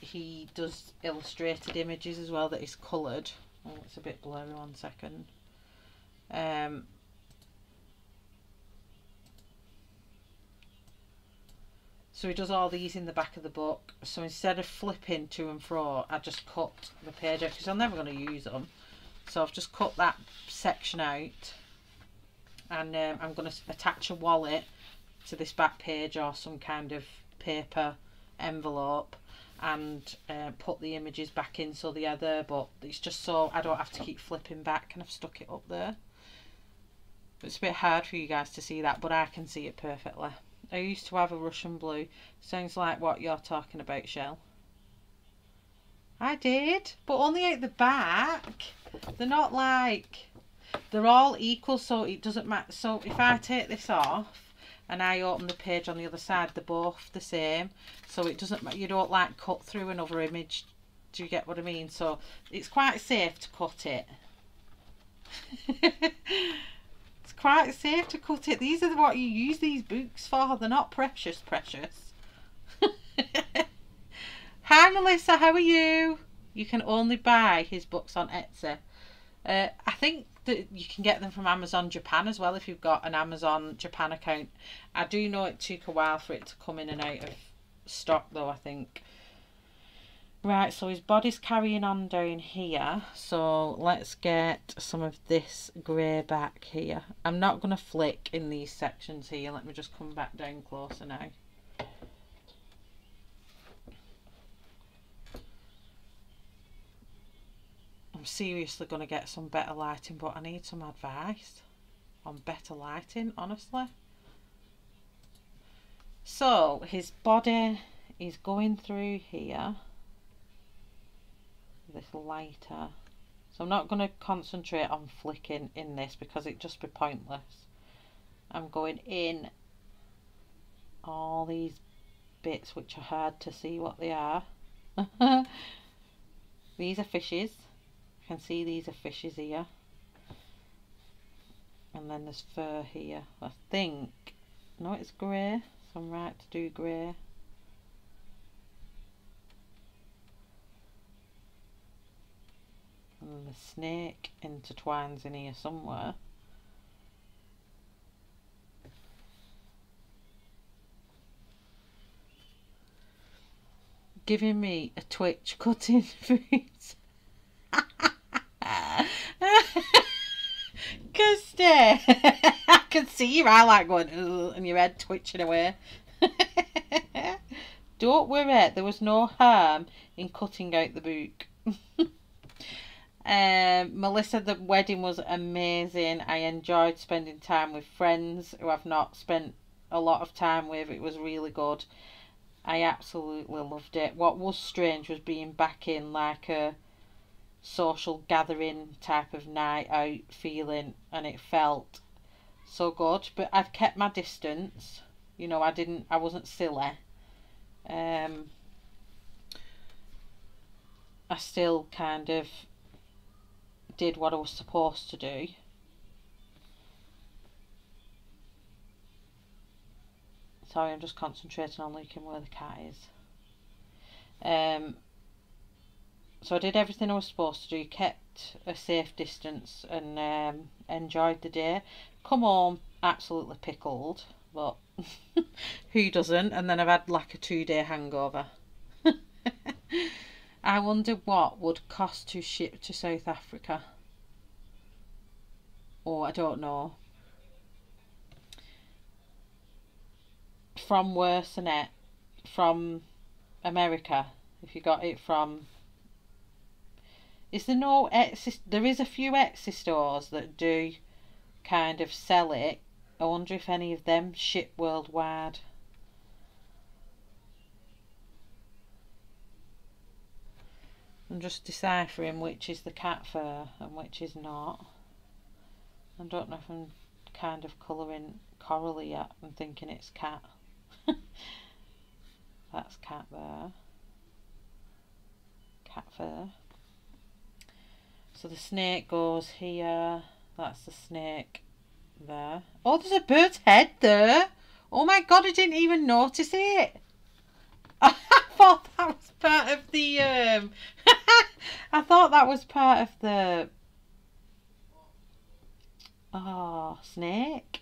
he does illustrated images as well that is coloured. Oh, it's a bit blurry. One second. Um. So he does all these in the back of the book. So instead of flipping to and fro, I just cut the page out because I'm never going to use them. So I've just cut that section out, and um, I'm going to attach a wallet to this back page or some kind of paper envelope, and uh, put the images back in so they are there, but it's just so I don't have to keep flipping back. And I've stuck it up there. It's a bit hard for you guys to see that, but I can see it perfectly. I used to have a Russian blue. Sounds like what you're talking about, Shell. I did, but only at the back. They're not like, they're all equal, so it doesn't matter. So if I take this off and I open the page on the other side, they're both the same. So it doesn't matter, you don't like cut through another image. Do you get what I mean? So it's quite safe to cut it. It's quite safe to cut it. These are what you use these books for. They're not precious, precious. Hi Melissa, how are you? You can only buy his books on Etsy. Uh, I think that you can get them from Amazon Japan as well if you've got an Amazon Japan account. I do know it took a while for it to come in and out of stock though, I think. Right, so his body's carrying on down here. So let's get some of this grey back here. I'm not going to flick in these sections here. Let me just come back down closer now. I'm seriously going to get some better lighting, but I need some advice on better lighting, honestly. So his body is going through here, this lighter. So I'm not going to concentrate on flicking in this because it'd just be pointless. I'm going in all these bits which are hard to see what they are. These are fishes. Can see these are fishes here, and then there's fur here. I think no, it's grey, so I'm right to do grey. And then the snake intertwines in here somewhere. Giving me a twitch cutting foods. Kirsty, I can see your eye like going and your head twitching away. Don't worry, there was no harm in cutting out the book. um, Melissa, the wedding was amazing. I enjoyed spending time with friends who I've not spent a lot of time with. It was really good. I absolutely loved it. What was strange was being back in like a social gathering type of night out feeling, and it felt so good, but I've kept my distance, you know. I didn't I wasn't silly. um I still kind of did what I was supposed to do. Sorry, I'm just concentrating on looking where the cat is. Um, so I did everything I was supposed to do, kept a safe distance and um, enjoyed the day. Come home absolutely pickled, but who doesn't? And then I've had like a two day hangover. I wonder what would cost to ship to South Africa. Oh, I don't know. From Worsenet, from America, if you got it from... Is there no Etsy? There is a few Etsy stores that do kind of sell it. I wonder if any of them ship worldwide. I'm just deciphering which is the cat fur and which is not. I don't know if I'm kind of colouring corally yet. I'm thinking it's cat. That's cat there. Cat fur. So the snake goes here. That's the snake there. Oh, there's a bird's head there. Oh my god, I didn't even notice it. I thought that was part of the... Um, I thought that was part of the... Oh, snake.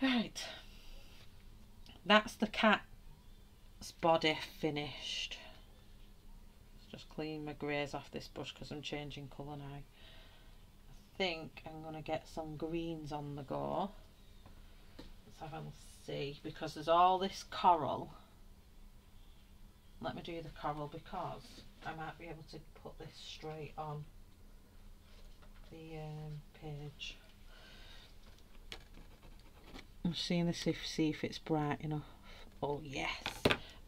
Right. That's the cat's body finished. Let's just clean my greys off this brush because I'm changing colour now. I think I'm going to get some greens on the go. Let's have a see, because there's all this coral. Let me do the coral because I might be able to put this straight on the um, page. I'm seeing this if see if it's bright enough. Oh yes,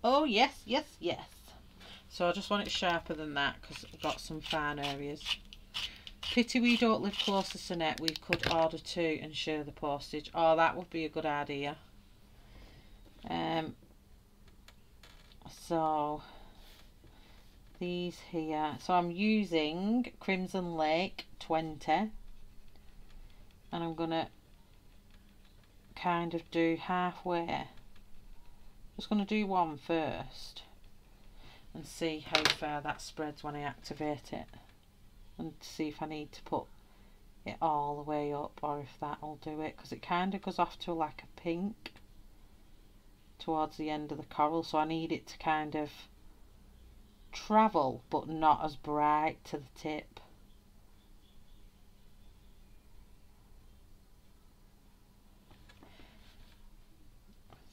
oh yes, yes, yes. So I just want it sharper than that because I've got some fine areas. Pity we don't live closer to net. We could order two and share the postage. Oh, that would be a good idea. Um. So these here. So I'm using Crimson Lake twenty, and I'm gonna kind of do halfway. I'm just gonna do one first and see how far that spreads when I activate it. And see if I need to put it all the way up or if that'll do it, because it kind of goes off to like a pink towards the end of the coral, so I need it to kind of travel but not as bright to the tip.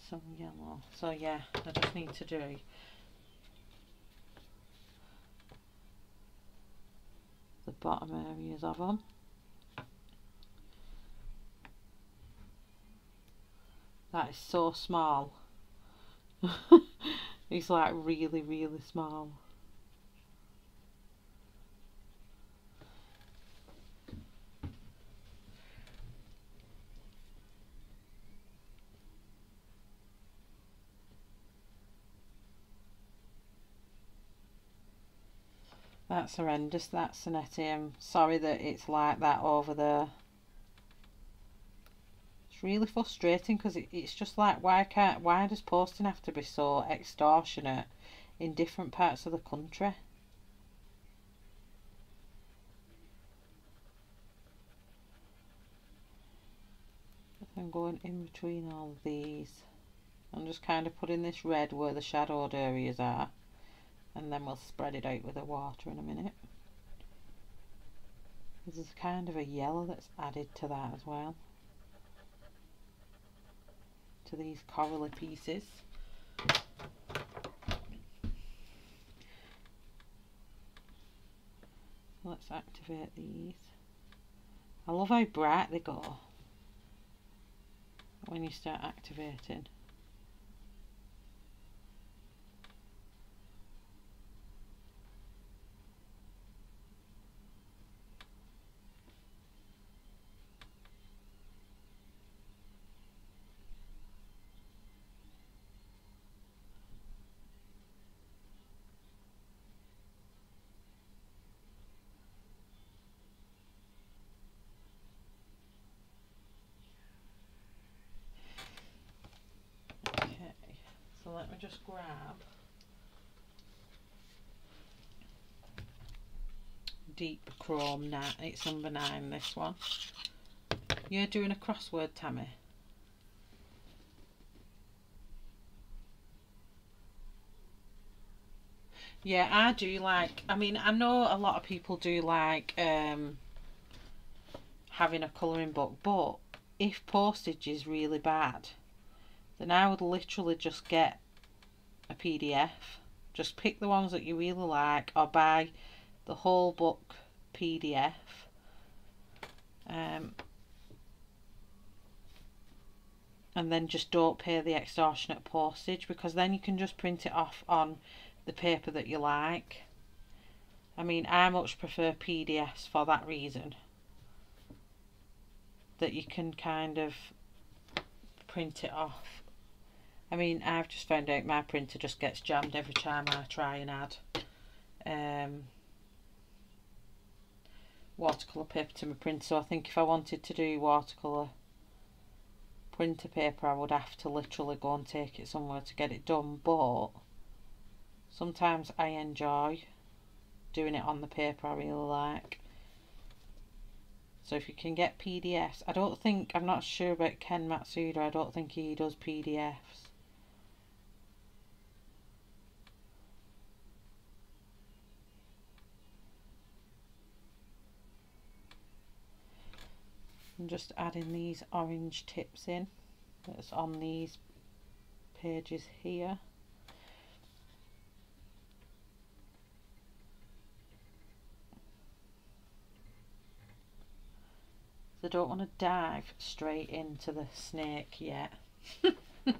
Some yellow. So yeah, I just need to do the bottom areas of them. That is so small. It's like really, really small. That's horrendous, that Sonetti. I'm sorry that it's like that over there. It's really frustrating because it, it's just like, why can't, why does posting have to be so extortionate in different parts of the country? I'm going in between all of these. I'm just kind of putting this red where the shadowed areas are. And then we'll spread it out with the water in a minute. This is kind of a yellow that's added to that as well. To these corally pieces. Let's activate these. I love how bright they go when you start activating. me just grab Deep Chrome nine. It's number nine, this one. You're doing a crossword, Tammy. Yeah, I do like, I mean, I know a lot of people do like um, having a colouring book, but if postage is really bad, then I would literally just get a P D F. Just pick the ones that you really like, or buy the whole book P D F. Um, and then just don't pay the extortionate postage, because then you can just print it off on the paper that you like. I mean, I much prefer P D Fs for that reason, that you can kind of print it off. I mean, I've just found out my printer just gets jammed every time I try and add um, watercolour paper to my printer. So I think if I wanted to do watercolour printer paper, I would have to literally go and take it somewhere to get it done, but sometimes I enjoy doing it on the paper I really like. So if you can get P D Fs, I don't think, I'm not sure about Ken Matsuda, I don't think he does P D Fs. I'm just adding these orange tips in that's on these pages here. I don't want to dive straight into the snake yet. I'm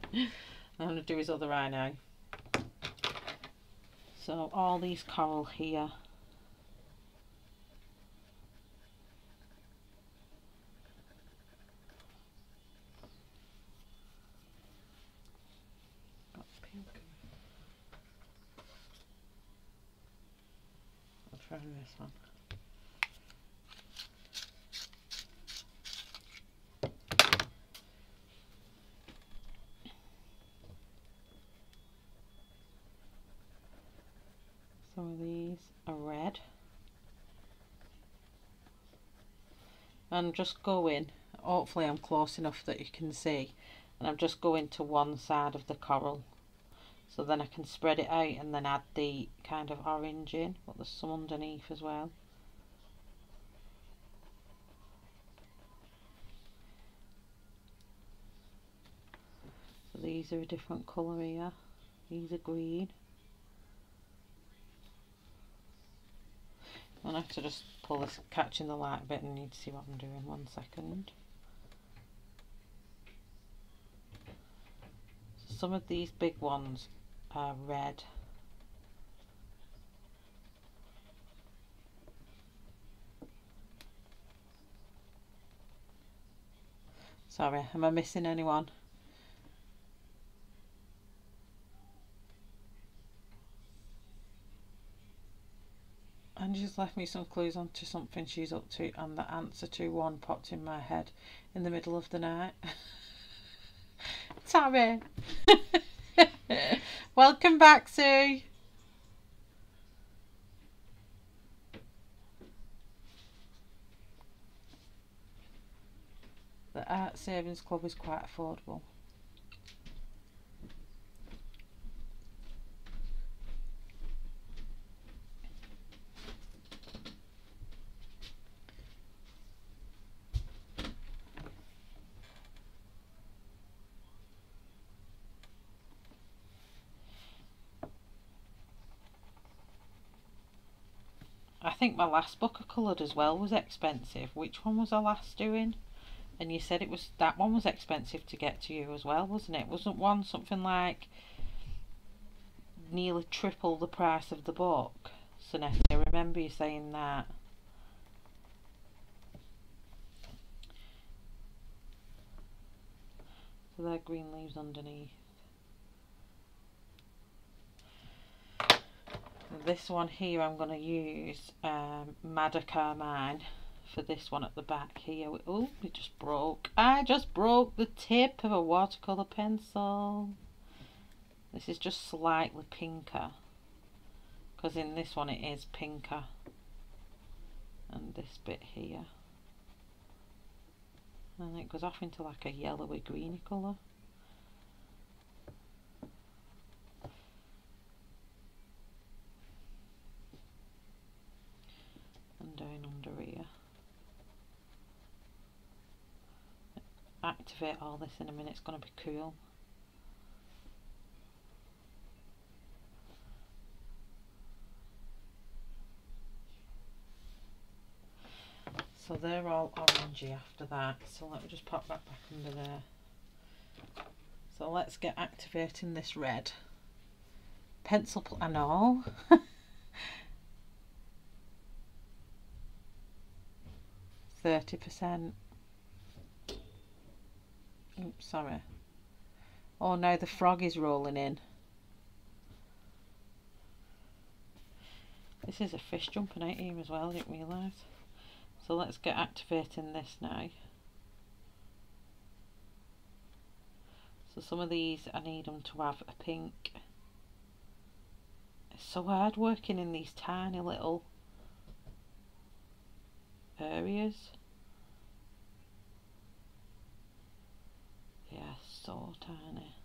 going to do his other eye now. So all these coral here. Got pink. I'll try this one. Some of these are red, and just go in, hopefully I'm close enough that you can see, and I'm just going to one side of the coral, so then I can spread it out and then add the kind of orange in, but there's some underneath as well. So these are a different colour here, these are green. I'm going to have to just pull this, catching the light bit, and need to see what I'm doing. One second. So some of these big ones are red. Sorry, am I missing anyone? And she's left me some clues onto something she's up to, and the answer to one popped in my head in the middle of the night. Tammy! Welcome back, Sue! The Art Savings Club is quite affordable. I think my last book I coloured as well was expensive. Which one was I last doing? And you said it was, that one was expensive to get to you as well, wasn't it? Wasn't one something like nearly triple the price of the book? So Nessa, I remember you saying that. So there are green leaves underneath. This one here I'm going to use um, Madder Carmine for this one at the back here. Oh, it just broke. I just broke the tip of a watercolour pencil. This is just slightly pinker, because in this one it is pinker, and this bit here, and it goes off into like a yellowy greeny colour. And down under here, activate all this in a minute, it's going to be cool. So they're all orangey after that, so let me just pop that back under there. So let's get activating this red. Pencil, pl I know. thirty percent. Oops, sorry. Oh no, the frog is rolling in. This is a fish jumping out here as well, I didn't realise. So let's get activating this now. So some of these I need them to have a pink. It's so hard working in these tiny little areas. Yeah, so tiny.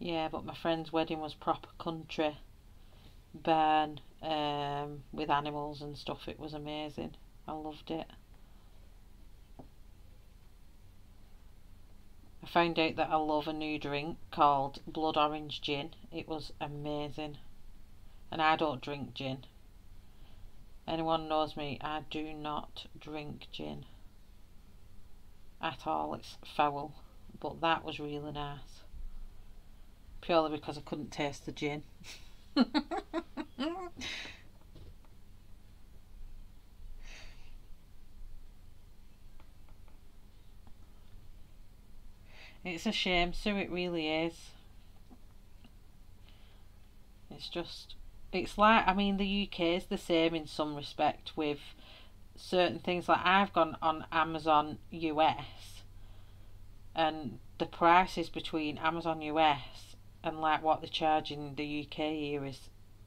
Yeah, but my friend's wedding was proper country barn, um, with animals and stuff. It was amazing. I loved it. I found out that I love a new drink called blood orange gin. It was amazing. And I don't drink gin. Anyone knows me, I do not drink gin at all. It's foul. But that was really nice. Purely because I couldn't taste the gin. It's a shame, Sue, it really is. It's just, it's like, I mean, the U K is the same in some respect with certain things. Like I've gone on Amazon U S and the prices between Amazon U S and like what they charge in the U K here is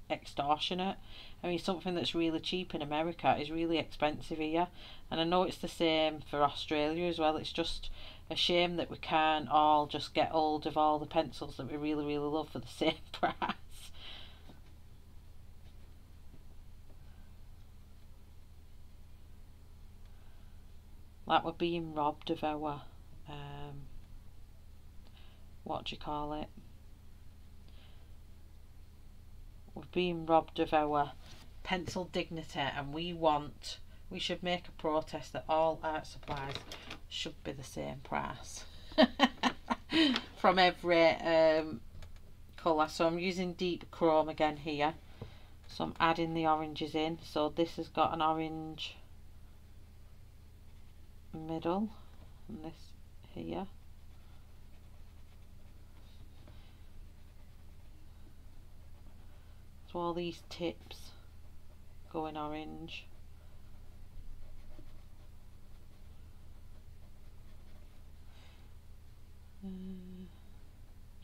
extortionate. I mean, something that's really cheap in America is really expensive here, and I know it's the same for Australia as well. It's just a shame that we can't all just get hold of all the pencils that we really really love for the same price. Like we're being robbed of our um, what do you call it? We're being robbed of our pencil dignity, and we want, we should make a protest that all art supplies should be the same price from every um, colour. So I'm using deep chrome again here, so I'm adding the oranges in. So this has got an orange middle, and this here. So all these tips go in orange. Uh,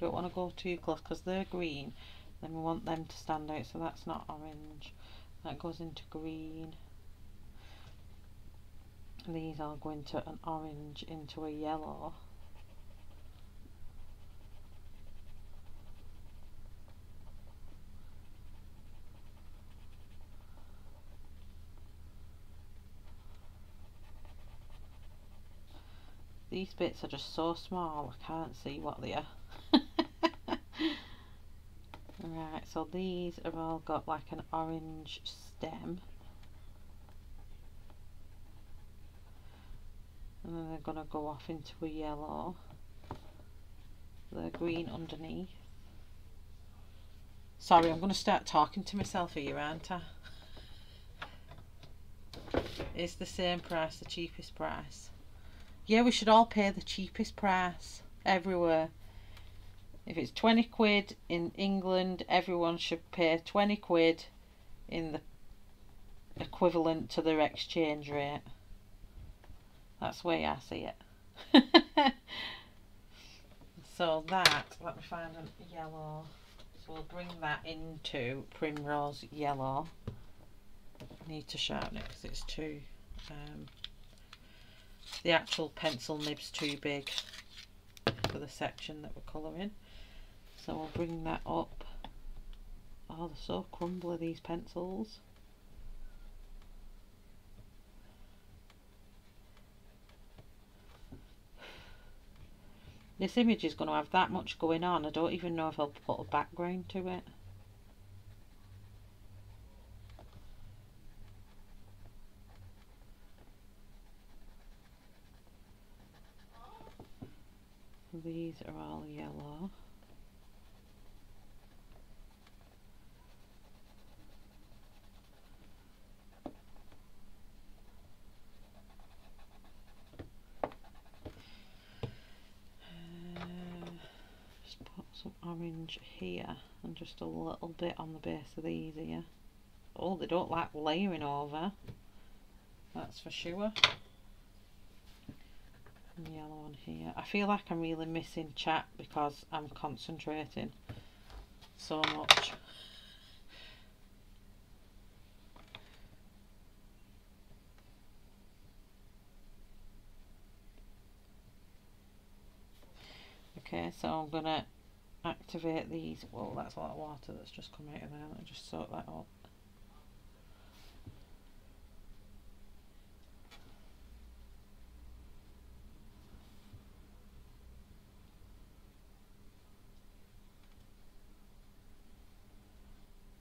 don't want to go too close because they're green. Then we want them to stand out, so that's not orange. That goes into green. And these all go into an orange, into a yellow. These bits are just so small I can't see what they are. Right, so these have all got like an orange stem, and then they're going to go off into a yellow. They're green underneath. Sorry, I'm going to start talking to myself here, aren't I? It's the same price, the cheapest price. Yeah, we should all pay the cheapest price everywhere. If it's twenty quid in England, everyone should pay twenty quid in the equivalent to their exchange rate. That's the way I see it. So that, let me find a yellow. So we'll bring that into Primrose Yellow. Need to sharpen it because it's too, um, the actual pencil nib's too big for the section that we're colouring. So we'll bring that up. Oh, they're so crumbly, these pencils. This image is going to have that much going on, I don't even know if I'll put a background to it. These are all yellow. Orange here and just a little bit on the base of these here. Oh, they don't like layering over, that's for sure. And yellow on here. I feel like I'm really missing chat because I'm concentrating so much. Okay, so I'm gonna activate these. Well, that's a lot of water that's just come out of there. Let me just soak that up.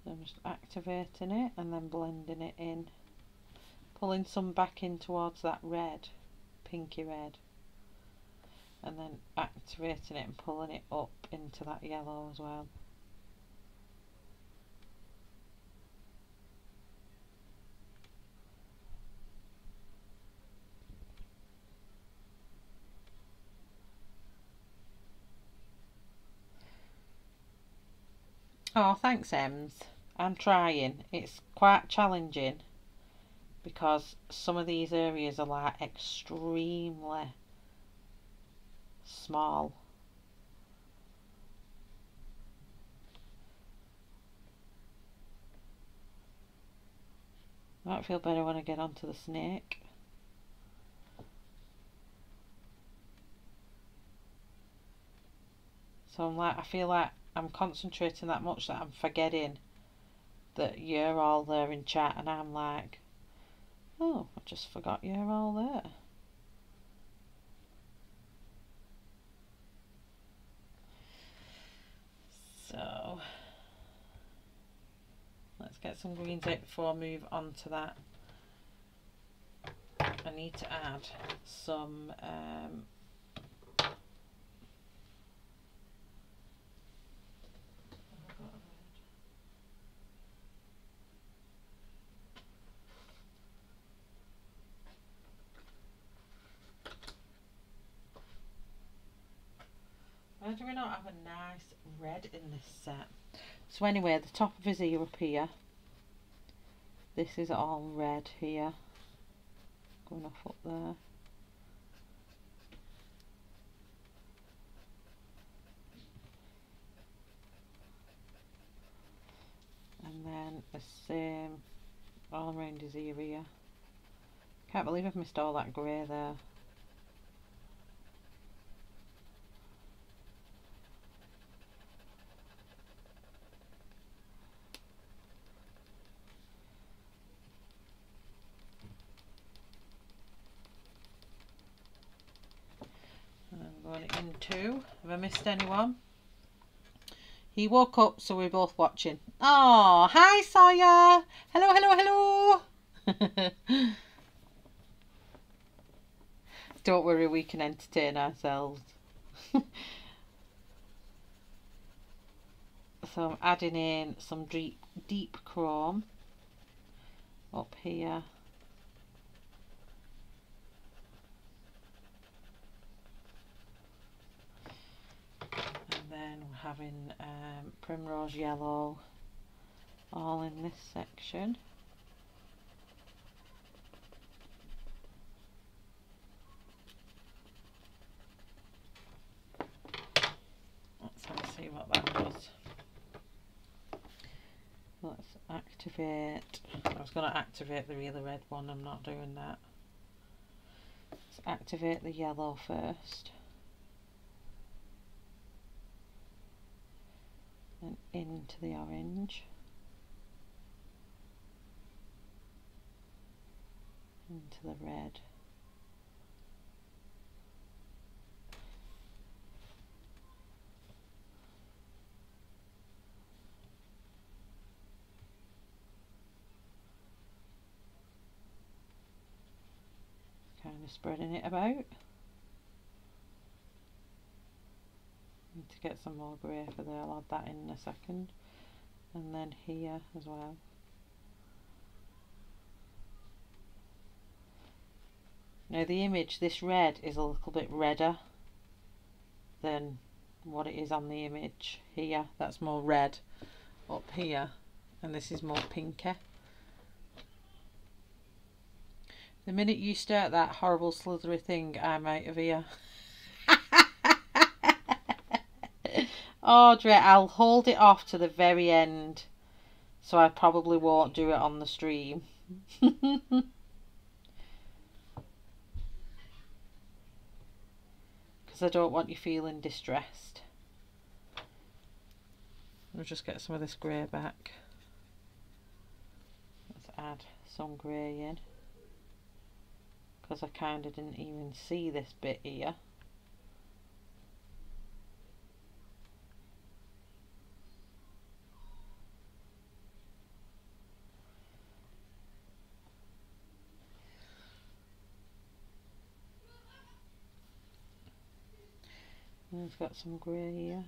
So I'm just activating it and then blending it in, pulling some back in towards that red, pinky red, and then activating it and pulling it up into that yellow as well. Oh, thanks, Ems. I'm trying. It's quite challenging because some of these areas are like extremely small. I might feel better when I get onto the snake. So I'm like, I feel like I'm concentrating that much that I'm forgetting that you're all there in chat, and I'm like, oh, I just forgot you're all there. So let's get some greens out before I move on to that. I need to add some um, why do we not have a nice red in this set? So anyway, the top of his ear up here, this is all red here, going off up there. And then the same all around his ear here. Can't believe I've missed all that grey there. Two. Have I missed anyone? He woke up, so we're both watching. Oh, hi Sawyer! Hello, hello, hello! Don't worry, we can entertain ourselves. So I'm adding in some deep, deep chrome up here. having um, primrose yellow all in this section. Let's have a see what that does. Let's activate. I was going to activate the really red one. I'm not doing that. Let's activate the yellow first. And into the orange. Into the red. Kind of spreading it about. Need to get some more grey for there. I'll add that in a second. And then here as well. Now the image, this red is a little bit redder than what it is on the image here. That's more red up here, and this is more pinky. The minute you start that horrible slithery thing, I'm out of here. Audrey, I'll hold it off to the very end, so I probably won't do it on the stream. I don't want you feeling distressed. We'll just get some of this grey back. Let's add some grey in, because I kind of didn't even see this bit here. We've got some grey here.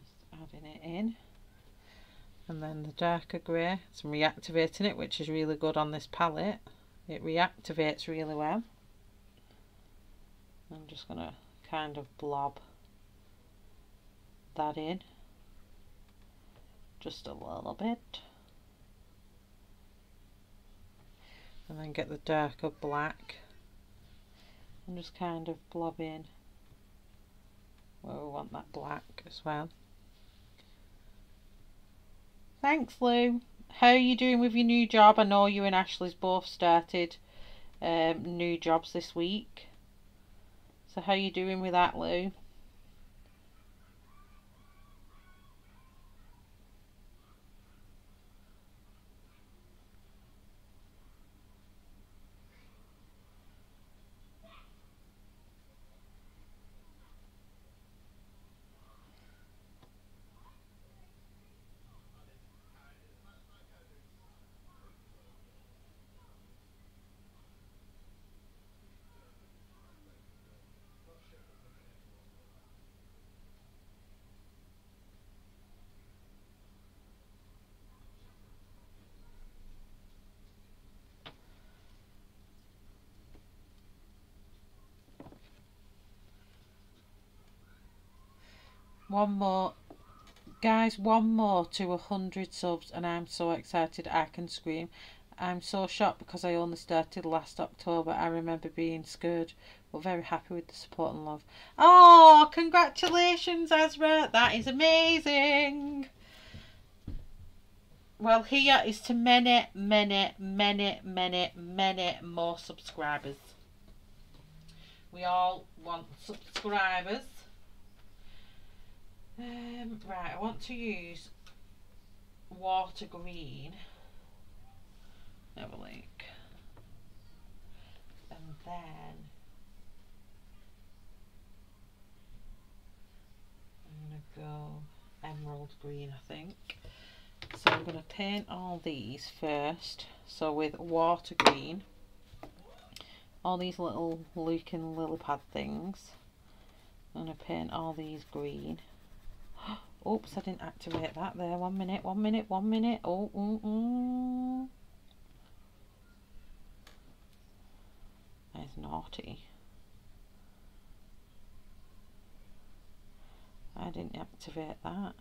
Just adding it in. And then the darker grey, so I'm reactivating it, which is really good on this palette. It reactivates really well. I'm just going to kind of blob that in just a little bit, and then get the darker black and just kind of blob in where we want that black as well. Thanks, Lou. How are you doing with your new job? I know you and Ashley's both started um, new jobs this week, so how are you doing with that, Lou? One more, guys, one more to one hundred subs and I'm so excited I can scream. I'm so shocked because I only started last October. I remember being scared, but very happy with the support and love. Oh, congratulations, Ezra. That is amazing. Well, here is to many, many, many, many, many more subscribers. We all want subscribers. Um, right, I want to use water green, have a look, and then I'm going to go emerald green, I think. So I'm going to paint all these first, so with water green, all these little Luke and Lillipad things, I'm going to paint all these green. Oops, I didn't activate that there. One minute, one minute, one minute. Oh, mm, mm. That is naughty. I didn't activate that.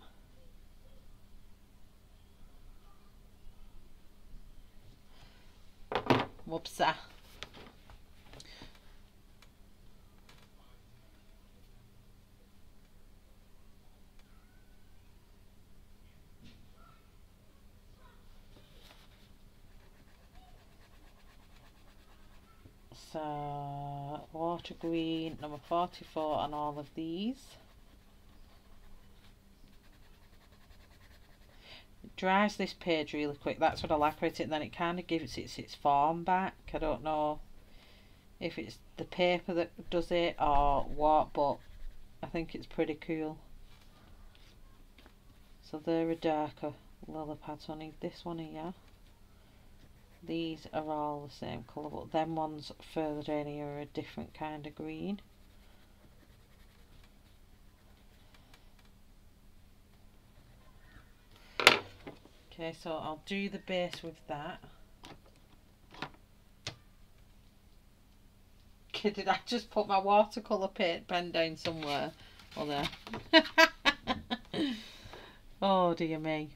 Whoopsa. So, water green, number forty-four on all of these. It dries this page really quick. That's what I like about it. And then it kind of gives it its form back. I don't know if it's the paper that does it or what, but I think it's pretty cool. So they're a darker lily pad, so I need this one here. These are all the same colour, but them ones further down here are a different kind of green. Okay, so I'll do the base with that. Did I just put my watercolour pen down somewhere? Oh, there. Oh, dear me.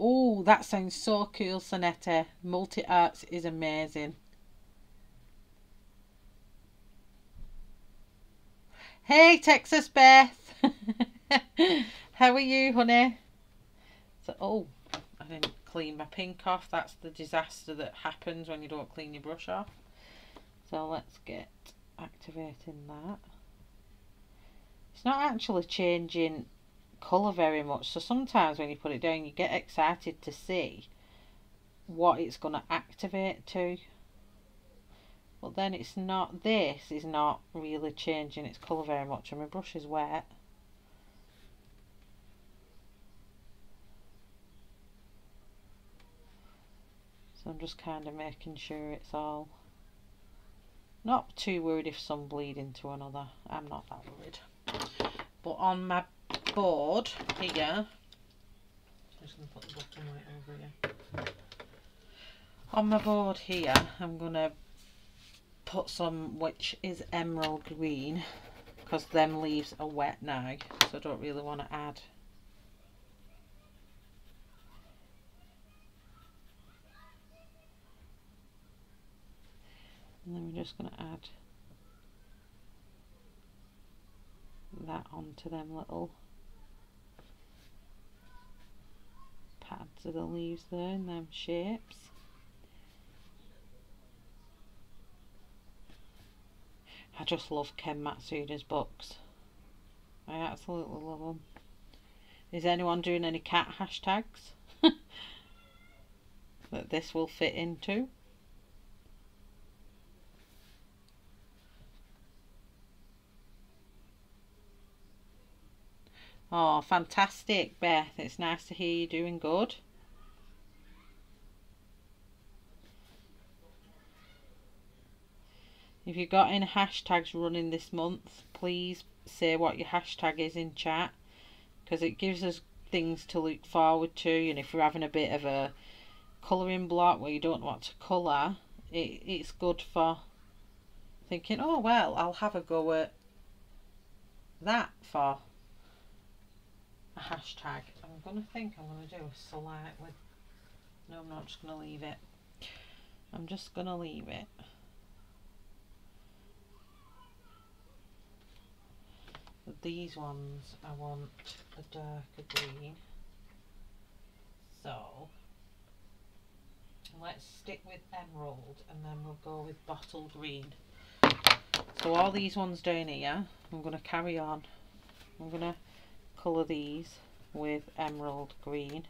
Oh, that sounds so cool, Sonetta. Multi Arts is amazing. Hey, Texas Beth. How are you, honey? So, oh, I didn't clean my pink off. That's the disaster that happens when you don't clean your brush off. So let's get activating that. It's not actually changing colour very much, so sometimes when you put it down you get excited to see what it's going to activate to, but then it's not, this is not really changing its colour very much, and my brush is wet. So I'm just kind of making sure it's all, not too worried if some bleed into another, I'm not that worried. But on my board here, I'm just going to put the bottom right over here. On my board here, I'm going to put some which is emerald green, because them leaves are wet now, so I don't really want to add. And then we're just going to add that onto them little pads of the leaves there and them shapes. I just love Ken Matsuda's books. I absolutely love them. Is anyone doing any cat hashtags that this will fit into? Oh, fantastic, Beth. It's nice to hear you doing good. If you've got any hashtags running this month, please say what your hashtag is in chat, because it gives us things to look forward to. And if you're having a bit of a colouring block where you don't know what to colour, it, it's good for thinking, oh, well, I'll have a go at that for hashtag. I'm gonna think I'm gonna do a select with, no, I'm not just gonna leave it. I'm just gonna leave it. But these ones I want a darker green. So let's stick with emerald and then we'll go with bottle green. So all these ones down here, I'm gonna carry on. I'm gonna colour these with emerald green.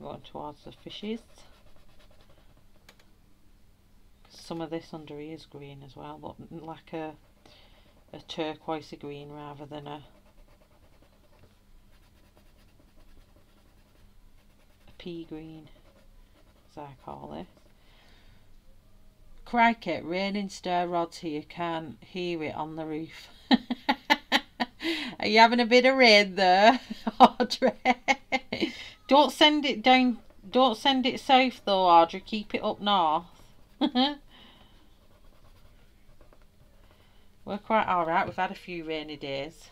Going towards the fishes. Some of this under here is green as well, but like a a turquoisey green rather than a, a pea green. as I call it. Crikey, raining stair rods here, can't hear it on the roof. Are you having a bit of rain there, Audrey? Don't send it down, don't send it south though, Audrey, keep it up north. We're quite alright, we've had a few rainy days.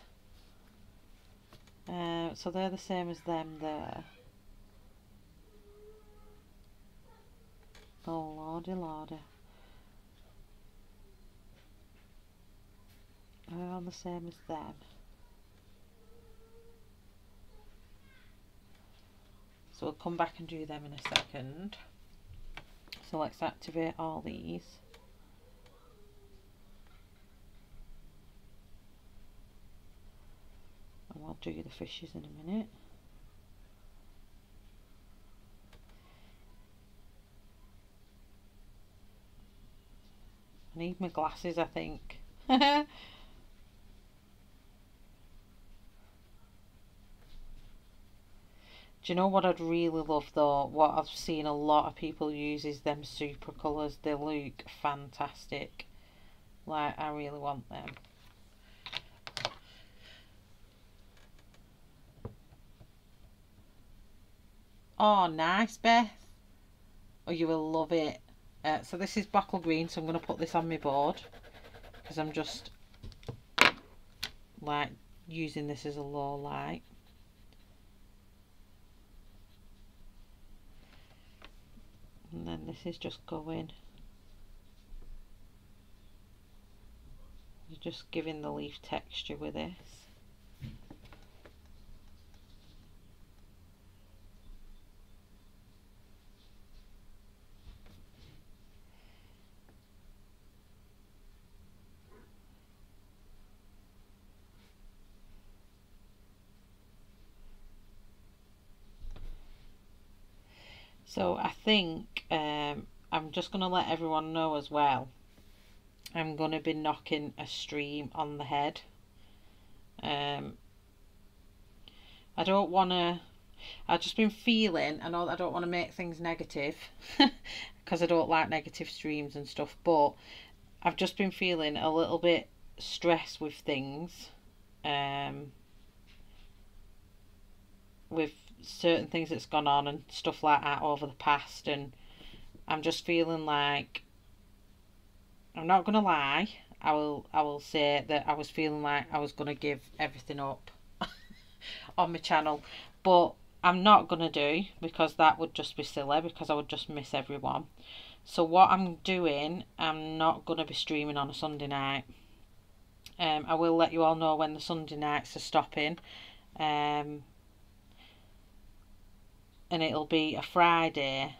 Uh, so they're the same as them there. Oh lordy lordy. They're on the same as them. So we'll come back and do them in a second. So let's activate all these. And I'll do the fishes in a minute. I need my glasses, I think. Do you know what I'd really love though? What I've seen a lot of people use is them super colours. They look fantastic. Like, I really want them. Oh, nice, Beth. Oh, you will love it. Uh, so this is bottle green, so I'm going to put this on my board. Because I'm just, like, using this as a low light. And then this is just going. You're just giving the leaf texture with this. So I think um, I'm just going to let everyone know as well, I'm going to be knocking a stream on the head. Um, I don't want to, I've just been feeling, I know that I don't want to make things negative because I don't like negative streams and stuff, but I've just been feeling a little bit stressed with things, um, with certain things that's gone on and stuff like that over the past, and I'm just feeling like, I'm not gonna lie, I will I will say that I was feeling like I was gonna give everything up on my channel, but I'm not gonna do, because that would just be silly, because I would just miss everyone. So what I'm doing, I'm not gonna be streaming on a Sunday night. um I will let you all know when the Sunday nights are stopping, um and it'll be a Friday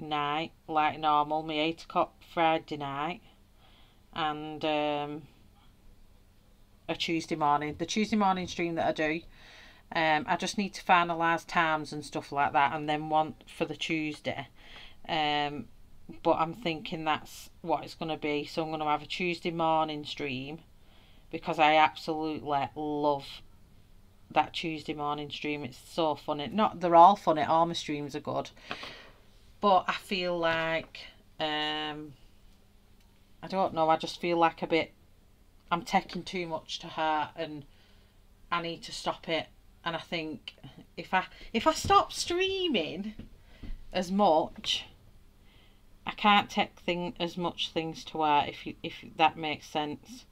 night, like normal, my eight o'clock Friday night, and um, a Tuesday morning. The Tuesday morning stream that I do, um, I just need to finalise times and stuff like that, and then one for the Tuesday. Um, but I'm thinking that's what it's going to be. So I'm going to have a Tuesday morning stream, because I absolutely love that Tuesday morning stream. It's so funny. Not they're all funny, all my streams are good, but I feel like um I don't know, I just feel like a bit I'm taking too much to heart, and I need to stop it. And I think if I if I stop streaming as much, I can't take thing as much things to heart, if you if that makes sense.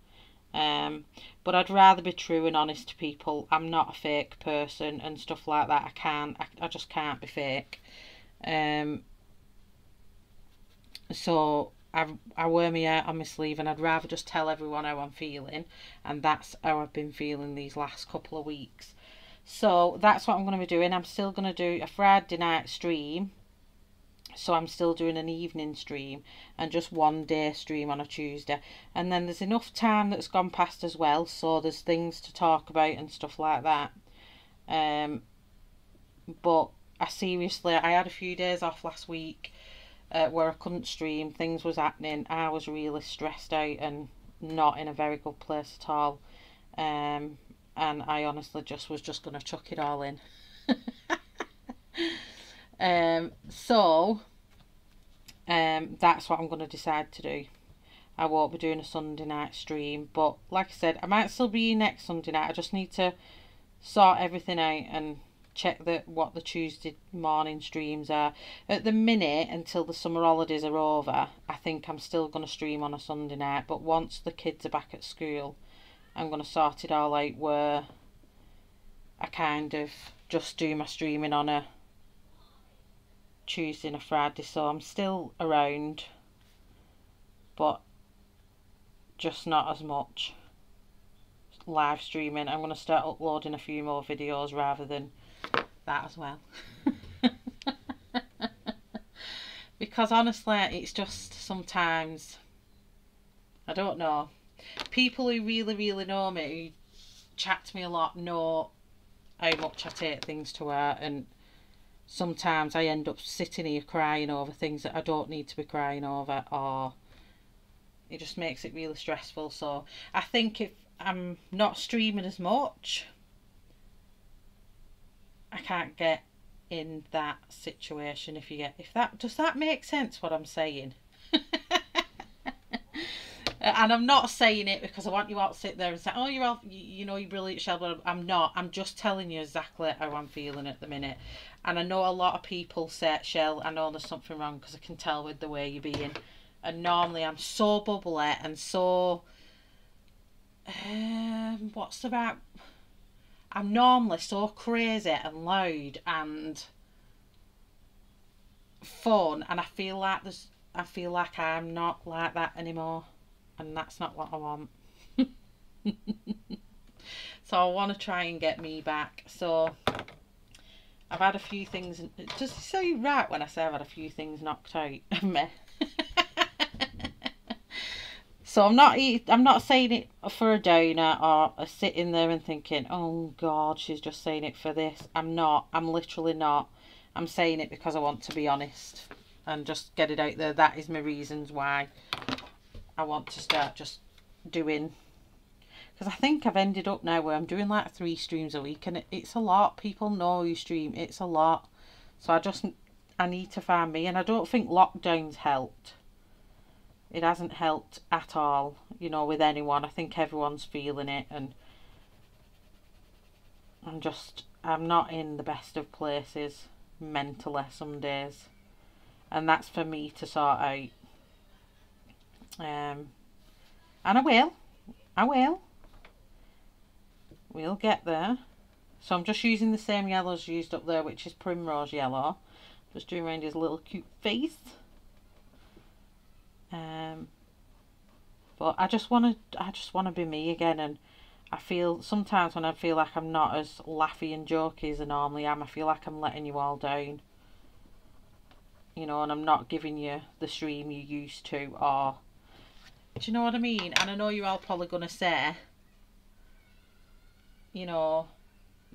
Um, but I'd rather be true and honest to people. I'm not a fake person and stuff like that. I can't, I, I just can't be fake. Um, so I, I wear my heart on my sleeve, and I'd rather just tell everyone how I'm feeling. And that's how I've been feeling these last couple of weeks. So that's what I'm going to be doing. I'm still going to do a Friday night stream. So I'm still doing an evening stream and just one day stream on a Tuesday. And then there's enough time that's gone past as well, so there's things to talk about and stuff like that. Um, but I seriously, I had a few days off last week uh, where I couldn't stream. Things was happening. I was really stressed out and not in a very good place at all. Um, and I honestly just was just going to chuck it all in. Um so um, that's what I'm going to decide to do. I won't be doing a Sunday night stream, but like I said, I might still be next Sunday night. I just need to sort everything out and check that what the Tuesday morning streams are. At the minute, until the summer holidays are over, I think I'm still going to stream on a Sunday night, but once the kids are back at school, I'm going to sort it all out where I kind of just do my streaming on a Tuesday and a Friday, so I'm still around, but just not as much live streaming. I'm going to start uploading a few more videos rather than that as well. Because honestly, it's just sometimes, I don't know, people who really really know me, who chat to me a lot, know how much I take things to heart, and sometimes I end up sitting here crying over things that I don't need to be crying over, or it just makes it really stressful. So I think if I'm not streaming as much, I can't get in that situation, if you get, if that, does that make sense what I'm saying? And I'm not saying it because I want you all to sit there and say, oh, you're all, you know, you're brilliant, Shell. I'm not. I'm just telling you exactly how I'm feeling at the minute. And I know a lot of people say, Shell, I know there's something wrong because I can tell with the way you're being. And normally I'm so bubbly and so, um, what's the right, I'm normally so crazy and loud and fun, and I feel like there's, I feel like I'm not like that anymore, and that's not what I want. So I want to try and get me back. So I've had a few things, just so you're right when I say I've had a few things knocked out of me. So I'm not I'm not saying it for a downer or a sitting there and thinking, oh God, she's just saying it for this. I'm not. I'm literally not. I'm saying it because I want to be honest and just get it out there. That is my reasons why I want to start just doing, because I think I've ended up now where I'm doing like three streams a week, and it, it's a lot. People know you stream. It's a lot. So I just, I need to find me, and I don't think lockdown's helped. It hasn't helped at all, you know, with anyone. I think everyone's feeling it, and I'm just, I'm not in the best of places mentally some days, and that's for me to sort out. Um, and I will, I will, we'll get there. So I'm just using the same yellows used up there, which is primrose yellow. Just doing around his little cute face. Um, but I just want to, I just want to be me again, and I feel sometimes when I feel like I'm not as laughy and jokey as I normally am, I feel like I'm letting you all down, you know, and I'm not giving you the stream you used to, or, do you know what I mean? And I know you're all probably going to say, you know,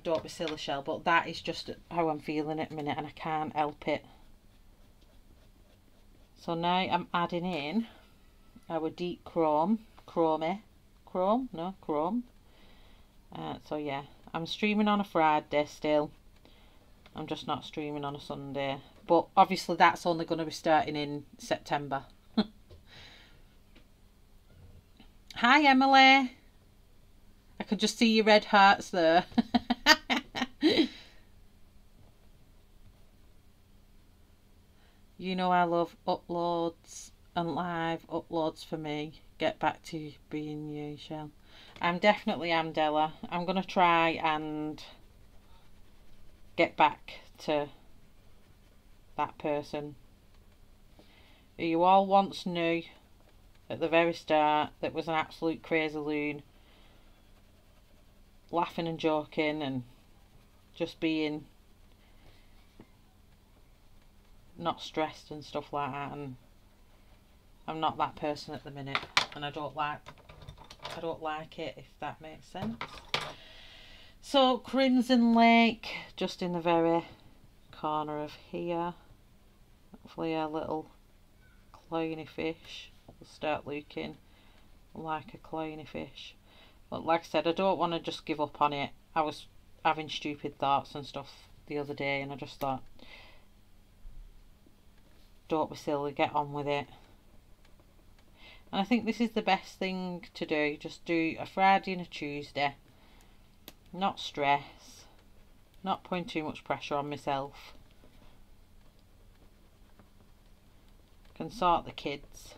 don't be silly, Shell, but that is just how I'm feeling at the minute, and I can't help it. So now I'm adding in our deep chrome, chromey, chrome, no, chrome. Uh, so yeah, I'm streaming on a Friday still. I'm just not streaming on a Sunday. But obviously that's only going to be starting in September. Hi, Emily. I could just see your red hearts there. You know I love uploads and live uploads for me. Get back to being you, Shell. I'm definitely am, Della. I'm going to try and get back to that person who you all once knew at the very start, that was an absolute crazy loon. Laughing and joking and just being not stressed and stuff like that, and I'm not that person at the minute, and I don't like I don't like it, if that makes sense. So Crimson Lake, just in the very corner of here. Hopefully our little clowny fish will start looking like a clowny fish. But like I said, I don't want to just give up on it. I was having stupid thoughts and stuff the other day, and I just thought, don't be silly, get on with it. And I think this is the best thing to do, just do a Friday and a Tuesday, not stress, not putting too much pressure on myself. Can sort the kids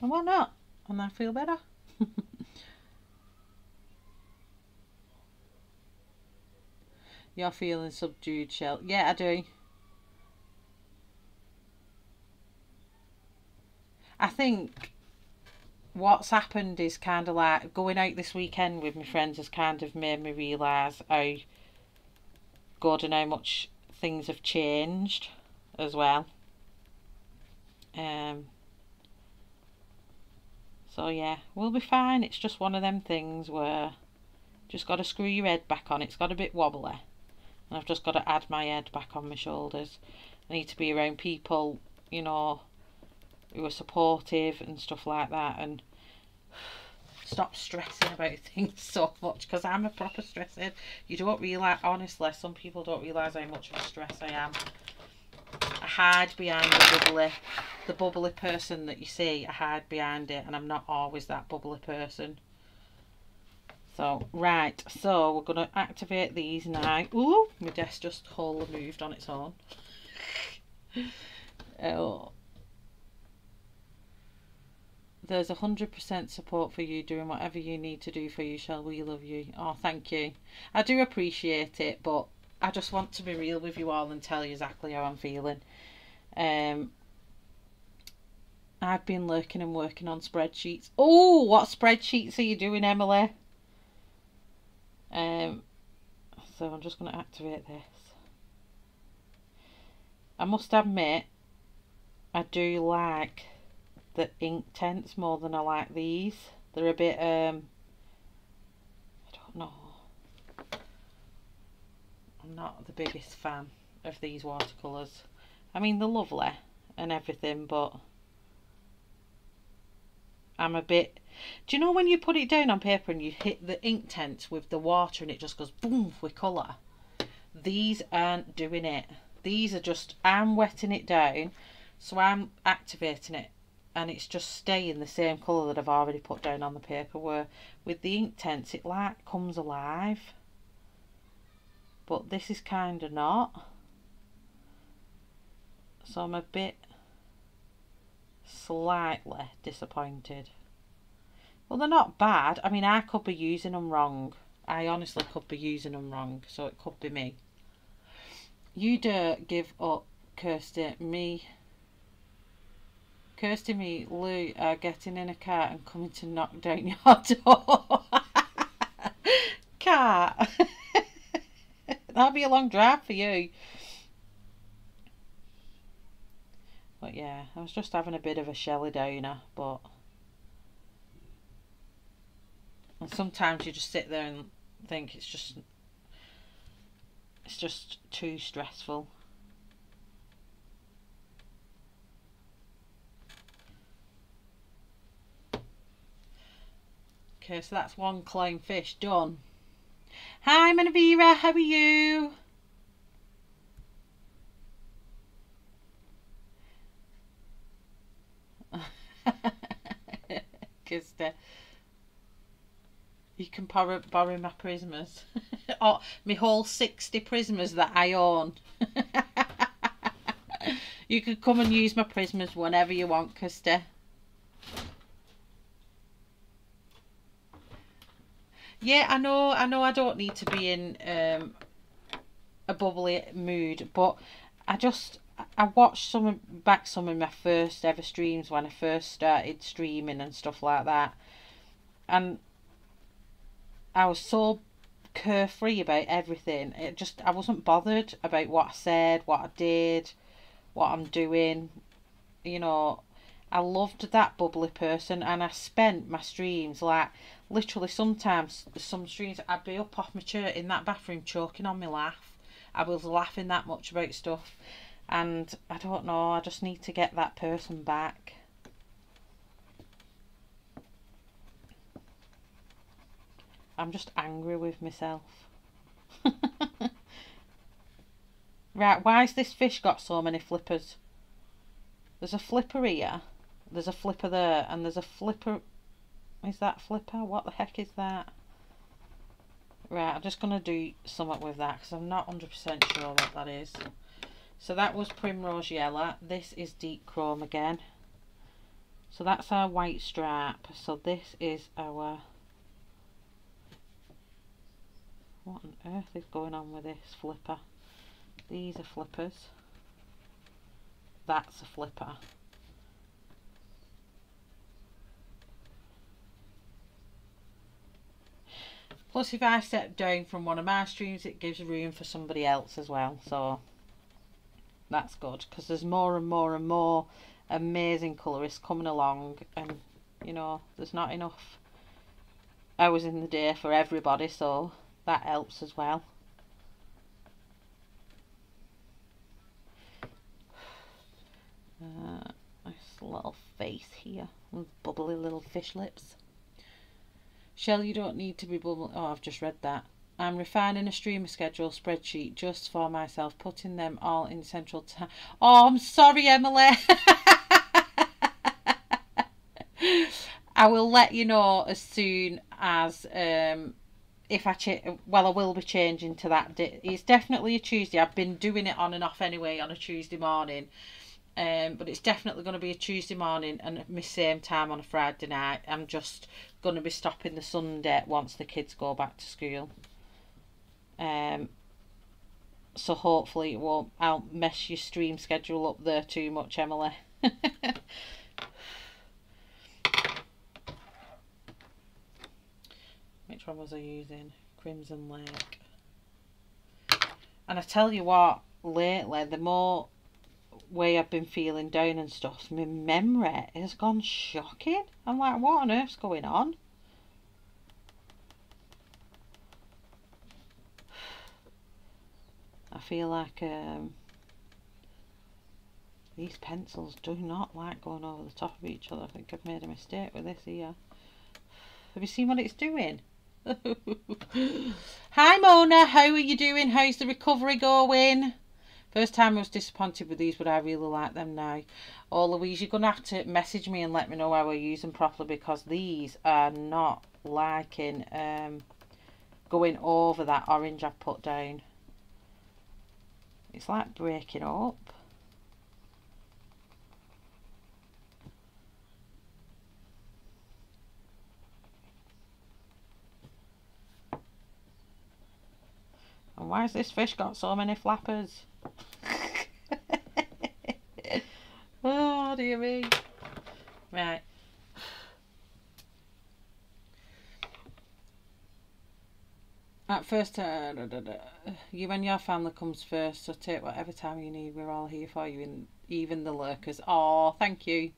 and why not, and I feel better. You're feeling subdued, Shell. Yeah, I do. I think what's happened is kind of like going out this weekend with my friends has kind of made me realise how good and how much things have changed as well. Um. So yeah, we'll be fine. It's just one of them things where just got to screw your head back on. It's got a bit wobbly. And I've just got to add my head back on my shoulders. I need to be around people, you know, who are supportive and stuff like that, and stop stressing about things so much, because I'm a proper stresshead. You don't realise, honestly, some people don't realise how much of a stress I am. I hide behind the bubbly, the bubbly person that you see. I hide behind it, and I'm not always that bubbly person. So, right, so we're going to activate these now. Ooh, my desk just wholly moved on its own. Oh. There's one hundred percent support for you, doing whatever you need to do for you, Shell. We love you. Oh, thank you. I do appreciate it, but I just want to be real with you all and tell you exactly how I'm feeling. Um, I've been lurking and working on spreadsheets. Oh, what spreadsheets are you doing, Emily? Um, so I'm just going to activate this. I must admit, I do like the Inktense more than I like these. They're a bit, um, I don't know. I'm not the biggest fan of these watercolours. I mean, they're lovely and everything, but I'm a bit... Do you know when you put it down on paper and you hit the Inktense with the water and it just goes boom with colour? These aren't doing it. These are just, I'm wetting it down, so I'm activating it and it's just staying the same colour that I've already put down on the paper, where with the Inktense it like comes alive. But this is kind of not. So I'm a bit slightly disappointed. Well, they're not bad. I mean, I could be using them wrong. I honestly could be using them wrong, so it could be me. You don't give up, Kirsty. Me, Kirsty, me, Lou are getting in a car and coming to knock down your door. Car. That'll be a long drive for you. But yeah, I was just having a bit of a Shelly downer, but... And sometimes you just sit there and think it's just it's just too stressful. Okay, so that's one clown fish done. Hi Manavira, how are you? Kirsty. You can borrow, borrow my Prismas. Or my whole sixty Prismas that I own. You can come and use my Prismas whenever you want, Kirsty. Yeah, I know, I know I don't need to be in um, a bubbly mood, but I just... I watched some back some of my first ever streams when I first started streaming and stuff like that. And... I was so carefree about everything. It just, I wasn't bothered about what I said, what I did, what I'm doing. You know, I loved that bubbly person, and I spent my streams like literally sometimes some streams I'd be up off my chair in that bathroom choking on my laugh. I was laughing that much about stuff, and I don't know. I just need to get that person back. I'm just angry with myself. Right, why's this fish got so many flippers? There's a flipper here, there's a flipper there, and there's a flipper... Is that flipper? What the heck is that? Right, I'm just going to do something with that because I'm not one hundred percent sure what that is. So that was Primrose Yellow. This is Deep Chrome again. So that's our white stripe. So this is our... What on earth is going on with this flipper? These are flippers. That's a flipper. Plus, if I step down from one of my streams, it gives room for somebody else as well. So that's good, because there's more and more and more amazing colourists coming along, and you know, there's not enough hours in the day for everybody, so that helps as well. Uh, nice little face here with bubbly little fish lips. Shell, you don't need to be bubbling. Oh, I've just read that. I'm refining a streamer schedule spreadsheet just for myself, putting them all in central time. Oh, I'm sorry, Emily. I will let you know as soon as um, if I ch well, I will be changing to that day. It's definitely a Tuesday. I've been doing it on and off anyway on a Tuesday morning. Um, but it's definitely going to be a Tuesday morning and at my same time on a Friday night. I'm just going to be stopping the Sunday once the kids go back to school. Um, so hopefully it won't, I'll mess your stream schedule up there too much, Emily. Which one was I using? Crimson Lake. And I tell you what, lately, the more... way I've been feeling down and stuff, my memory has gone shocking. I'm like, what on earth's going on? I feel like um, these pencils do not like going over the top of each other. I think I've made a mistake with this here. Have you seen what it's doing? Hi Mona, how are you doing? How's the recovery going? First time I was disappointed with these, but I really like them now. Oh, Louise, you're going to have to message me and let me know how I use them properly, because these are not liking um, going over that orange I've put down. It's like breaking up. And why's this fish got so many flappers? Oh dear me. Right. At first, uh, da, da, da. You and your family comes first, so take whatever time you need. We're all here for you, and even the lurkers. Oh, thank you.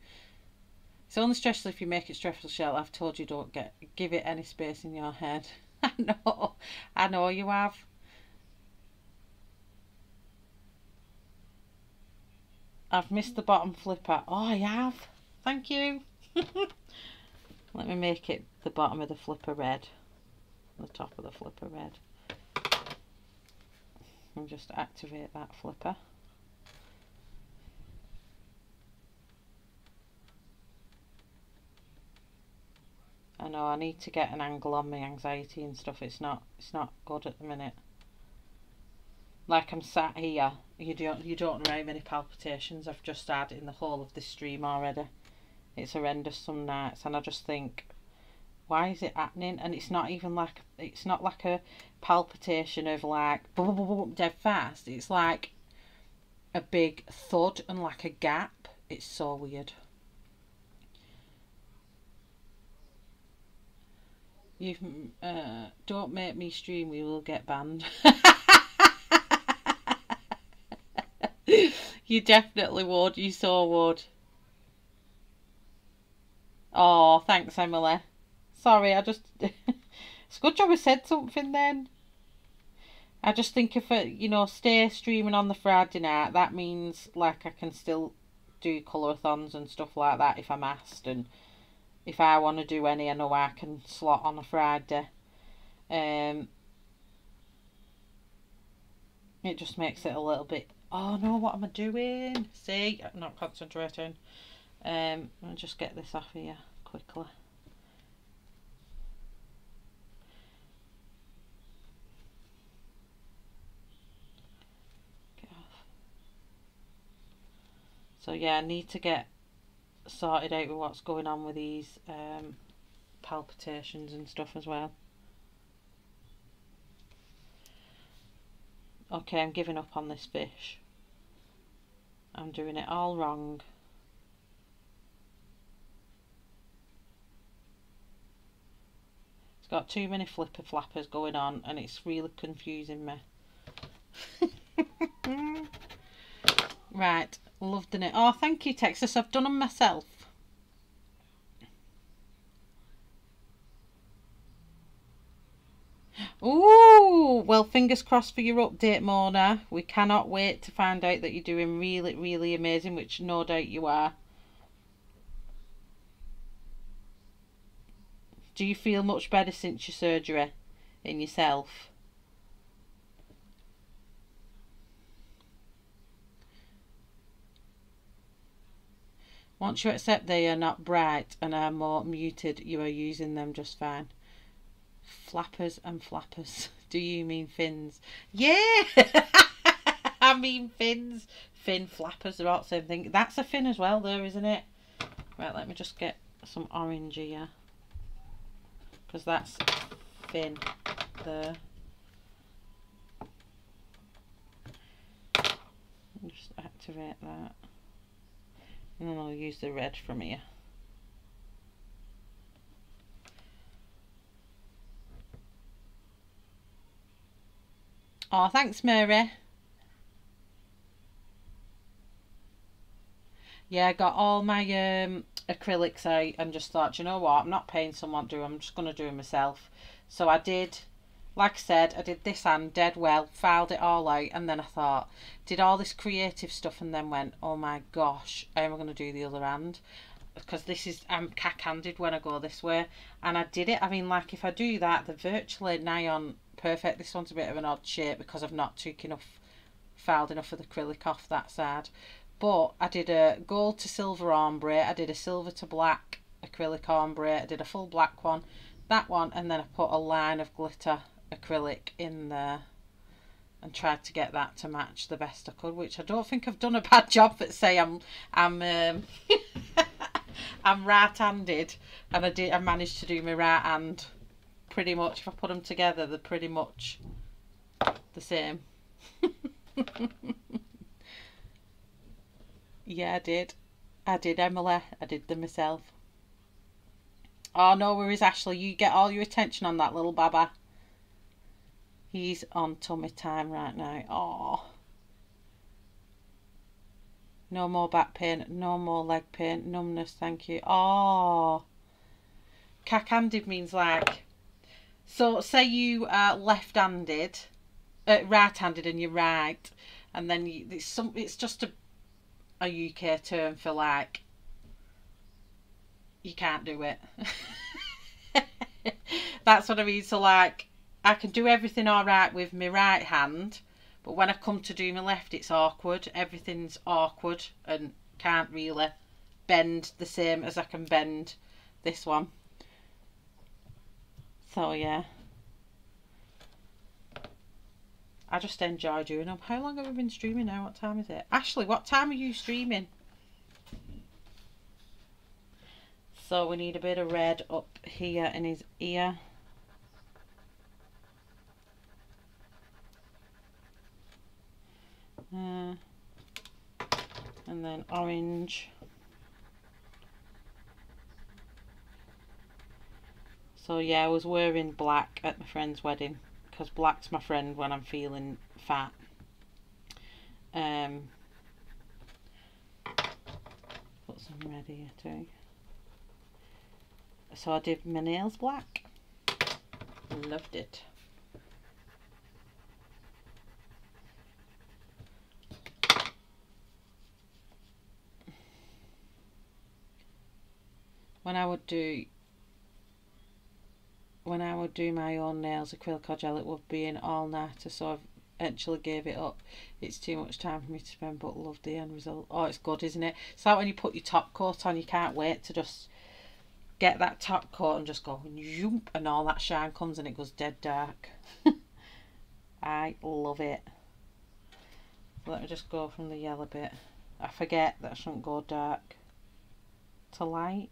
It's only stressful if you make it stressful, Shell. I've told you don't get give it any space in your head. I know. I know you have. I've missed the bottom flipper. Oh, I have. Thank you. Let me make it the bottom of the flipper red. The top of the flipper red. And just activate that flipper. I know I need to get an angle on my anxiety and stuff. It's not, it's not good at the minute. Like I'm sat here, you don't you don't know how many palpitations I've just had in the whole of this stream already. It's horrendous some nights, and I just think, why is it happening? And it's not even like it's not like a palpitation of like boom, boom, boom, dead fast. It's like a big thud and like a gap. It's so weird. You've uh, don't make me stream. We will get banned. You definitely would. You so would. Oh, thanks, Emily. Sorry, I just... It's a good job I said something then. I just think if I, you know, stay streaming on the Friday night, that means, like, I can still do colourathons and stuff like that if I'm asked. And if I want to do any, I know I can slot on a Friday. Um... it just makes it a little bit, oh no, what am I doing? See, I'm not concentrating. Um, I'll just get this off here quickly. Get off. So yeah, I need to get sorted out with what's going on with these um, palpitations and stuff as well. Okay, I'm giving up on this fish. I'm doing it all wrong. It's got too many flipper flappers going on and it's really confusing me. Right, loved it. Oh, thank you, Texas. I've done them myself. Ooh, well, fingers crossed for your update, Mona. We cannot wait to find out that you're doing really, really amazing, which no doubt you are. Do you feel much better since your surgery in yourself? Once you accept they are not bright and are more muted, you are using them just fine. Flappers and flappers. Do you mean fins? Yeah! I mean fins. Fin flappers, they're all the same thing. That's a fin as well there, isn't it? Right, let me just get some orange here. Because that's fin there. Just activate that. And then I'll use the red from here. Oh, thanks, Mary. Yeah, I got all my um, acrylics out and just thought, you know what, I'm not paying someone to do them, I'm just going to do it myself. So I did, like I said, I did this hand dead well, filed it all out, and then I thought, did all this creative stuff and then went, oh my gosh, how am I going to do the other hand? Because this is, I'm cack-handed when I go this way. And I did it. I mean, like, if I do that, they're virtually nigh on perfect. This one's a bit of an odd shape because I've not took enough, filed enough of the acrylic off that side. But I did a gold to silver ombre, I did a silver to black acrylic ombre, I did a full black one, that one, and then I put a line of glitter acrylic in there and tried to get that to match the best I could, which I don't think I've done a bad job. But say I'm I'm um, I'm right-handed, and I did I managed to do my right hand. Pretty much, if I put them together, they're pretty much the same. Yeah, I did. I did, Emily. I did them myself. Oh, no worries, Ashley. You get all your attention on that little baba. He's on tummy time right now. Oh. No more back pain. No more leg pain. Numbness, thank you. Oh. Cack-handed means like... So say you are left-handed, uh, right-handed, and you're right, and then you, it's some. It's just a, a U K term for like you can't do it. That's what I mean. So like I can do everything all right with my right hand, but when I come to do my left, it's awkward. Everything's awkward and can't really bend the same as I can bend this one. So yeah, I just enjoy doing them. How long have we been streaming now? What time is it? Ashley, what time are you streaming? So we need a bit of red up here in his ear. Uh, and then orange. So yeah, I was wearing black at my friend's wedding because black's my friend when I'm feeling fat. Um, put some red here too. So I did my nails black. Loved it. When I would do... When I would do my own nails, acrylic or gel, it would be an all-nighter, so I've eventually gave it up. It's too much time for me to spend, but love the end result. Oh, it's good, isn't it? It's like when you put your top coat on, you can't wait to just get that top coat and just go zoomp, and all that shine comes and it goes dead dark. I love it. Let me just go from the yellow bit. I forget that I shouldn't go dark to light.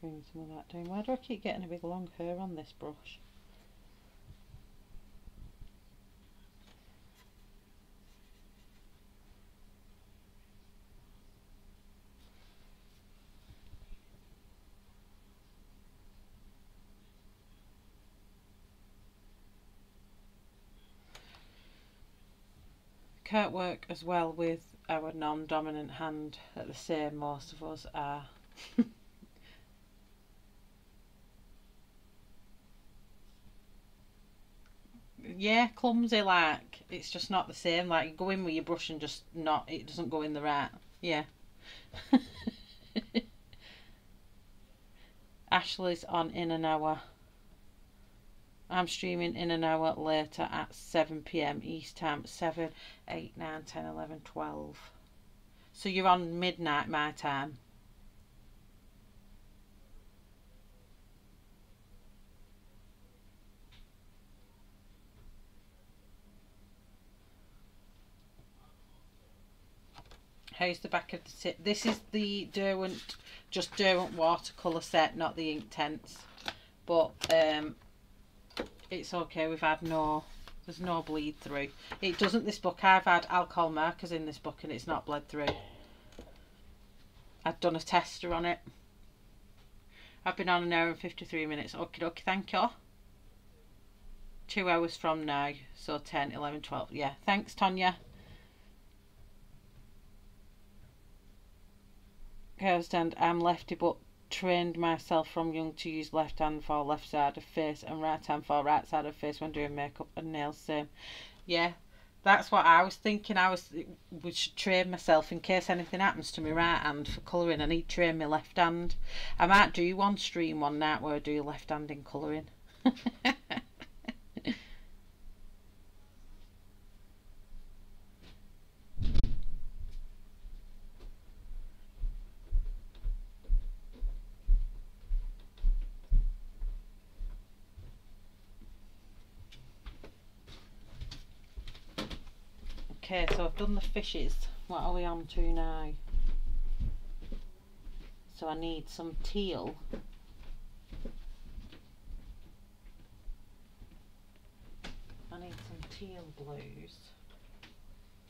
Bring some of that down. Why do I keep getting a big long hair on this brush? Can't work as well with our non-dominant hand at the same, most of us are. Yeah, clumsy, like it's just not the same. Like you go in with your brush and just not, it doesn't go in the right. Yeah. Ashley's on in an hour. I'm streaming in an hour later at seven p m East time. seven, eight, nine, ten, eleven, twelve. So you're on midnight my time. Here's the back of the set. This is the Derwent, just Derwent watercolour set, not the Inktense. But um, it's okay, we've had no, there's no bleed through. It doesn't this book, I've had alcohol markers in this book and it's not bled through. I've done a tester on it. I've been on an hour and fifty-three minutes. Okie dokie, thank you. Two hours from now, so ten, eleven, twelve. Yeah, thanks Tonya. Handstand. I'm lefty but trained myself from young to use left hand for left side of face and right hand for right side of face when doing makeup and nails. Same. Yeah, that's what I was thinking. I was we should train myself in case anything happens to my right hand for colouring. I need to train my left hand. I might do one stream one night where I do left hand in colouring. Okay, so I've done the fishes. What are we on to now? So I need some teal. I need some teal blues.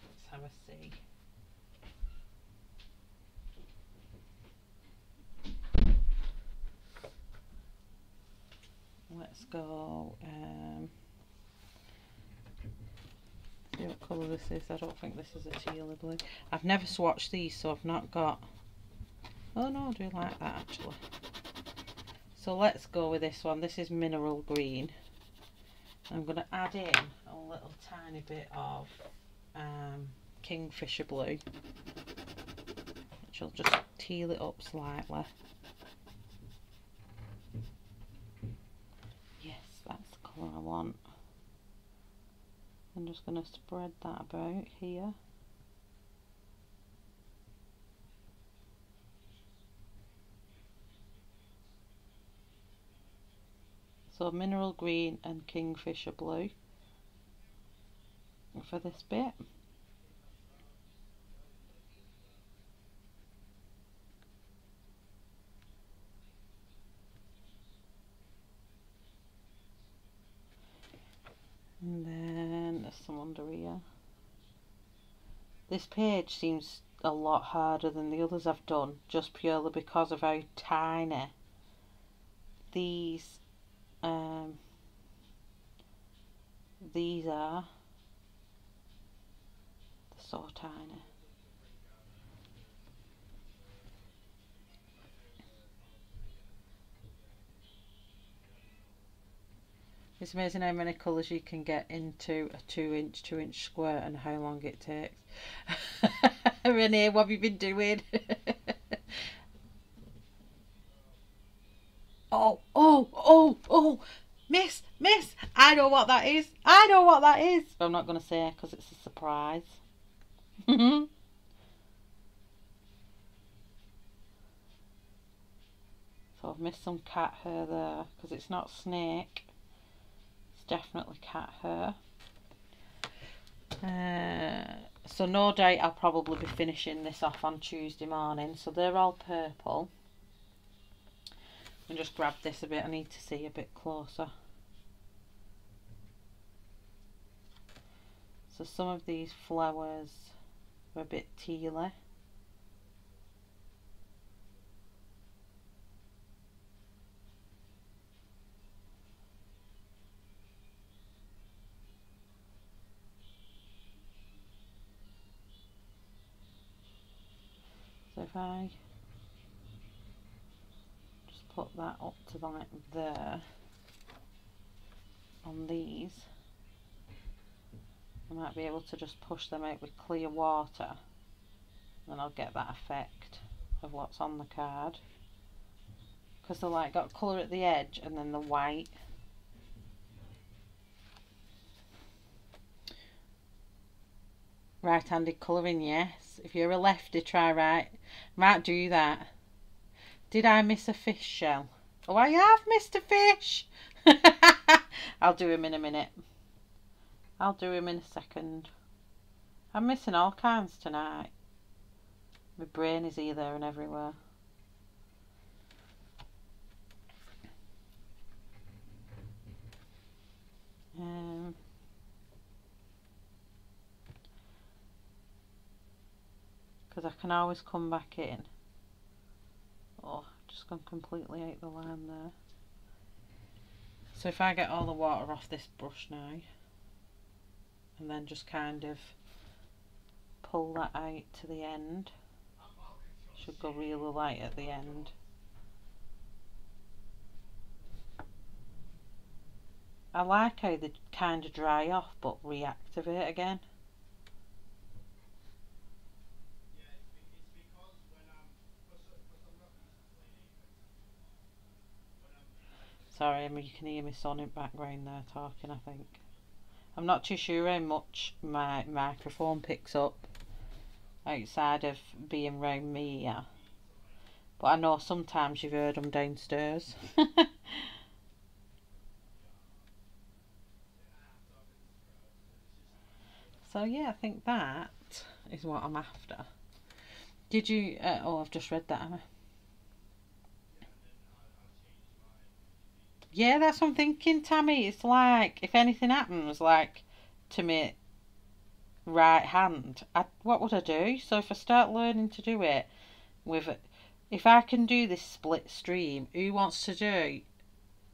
Let's have a see. Let's go. Um, What colour this is? I don't think this is a teal blue. I've never swatched these, so I've not got. Oh no, I do like that actually. So let's go with this one. This is mineral green. I'm going to add in a little tiny bit of um, Kingfisher blue, which will just teal it up slightly. Yes, that's the colour I want. I'm just going to spread that about here. So mineral green and Kingfisher blue for this bit. And then there's some under here. This page seems a lot harder than the others I've done, just purely because of how tiny these um, these are. They're so tiny. It's amazing how many colours you can get into a two inch, two inch square and how long it takes. Renee, what have you been doing? oh, oh, oh, oh, miss, miss, I know what that is. I know what that is. But I'm not going to say because it's a surprise. So I've missed some cat hair there because it's not snake. It's definitely cat hair. Uh, so no doubt I'll probably be finishing this off on Tuesday morning. So they're all purple. I'll just grab this a bit. I need to see a bit closer. So some of these flowers are a bit tealy. If I just put that up to like there on these, I might be able to just push them out with clear water, then I'll get that effect of what's on the card, because they're like got colour at the edge and then the white. Right-handed colouring, yes. If you're a lefty, try right. Might do that. Did I miss a fish shell? Oh, I have missed a fish. I'll do him in a minute. I'll do him in a second. I'm missing all kinds tonight. My brain is here, there and everywhere. Um... Because I can always come back in. Oh, I've just gone completely out the line there. So if I get all the water off this brush now, and then just kind of pull that out to the end, should go really light at the end. I like how they kind of dry off but reactivate again. Sorry, I mean, you can hear my son in the background there talking, I think. I'm not too sure how much my microphone picks up outside of being round me here. But I know sometimes you've heard them downstairs. So yeah, I think that is what I'm after. Did you... Uh, oh, I've just read that, haven't I? Yeah, that's what I'm thinking, Tammy. It's like, if anything happens, like, to my right hand, I, what would I do? So if I start learning to do it with, if I can do this split stream, who wants to do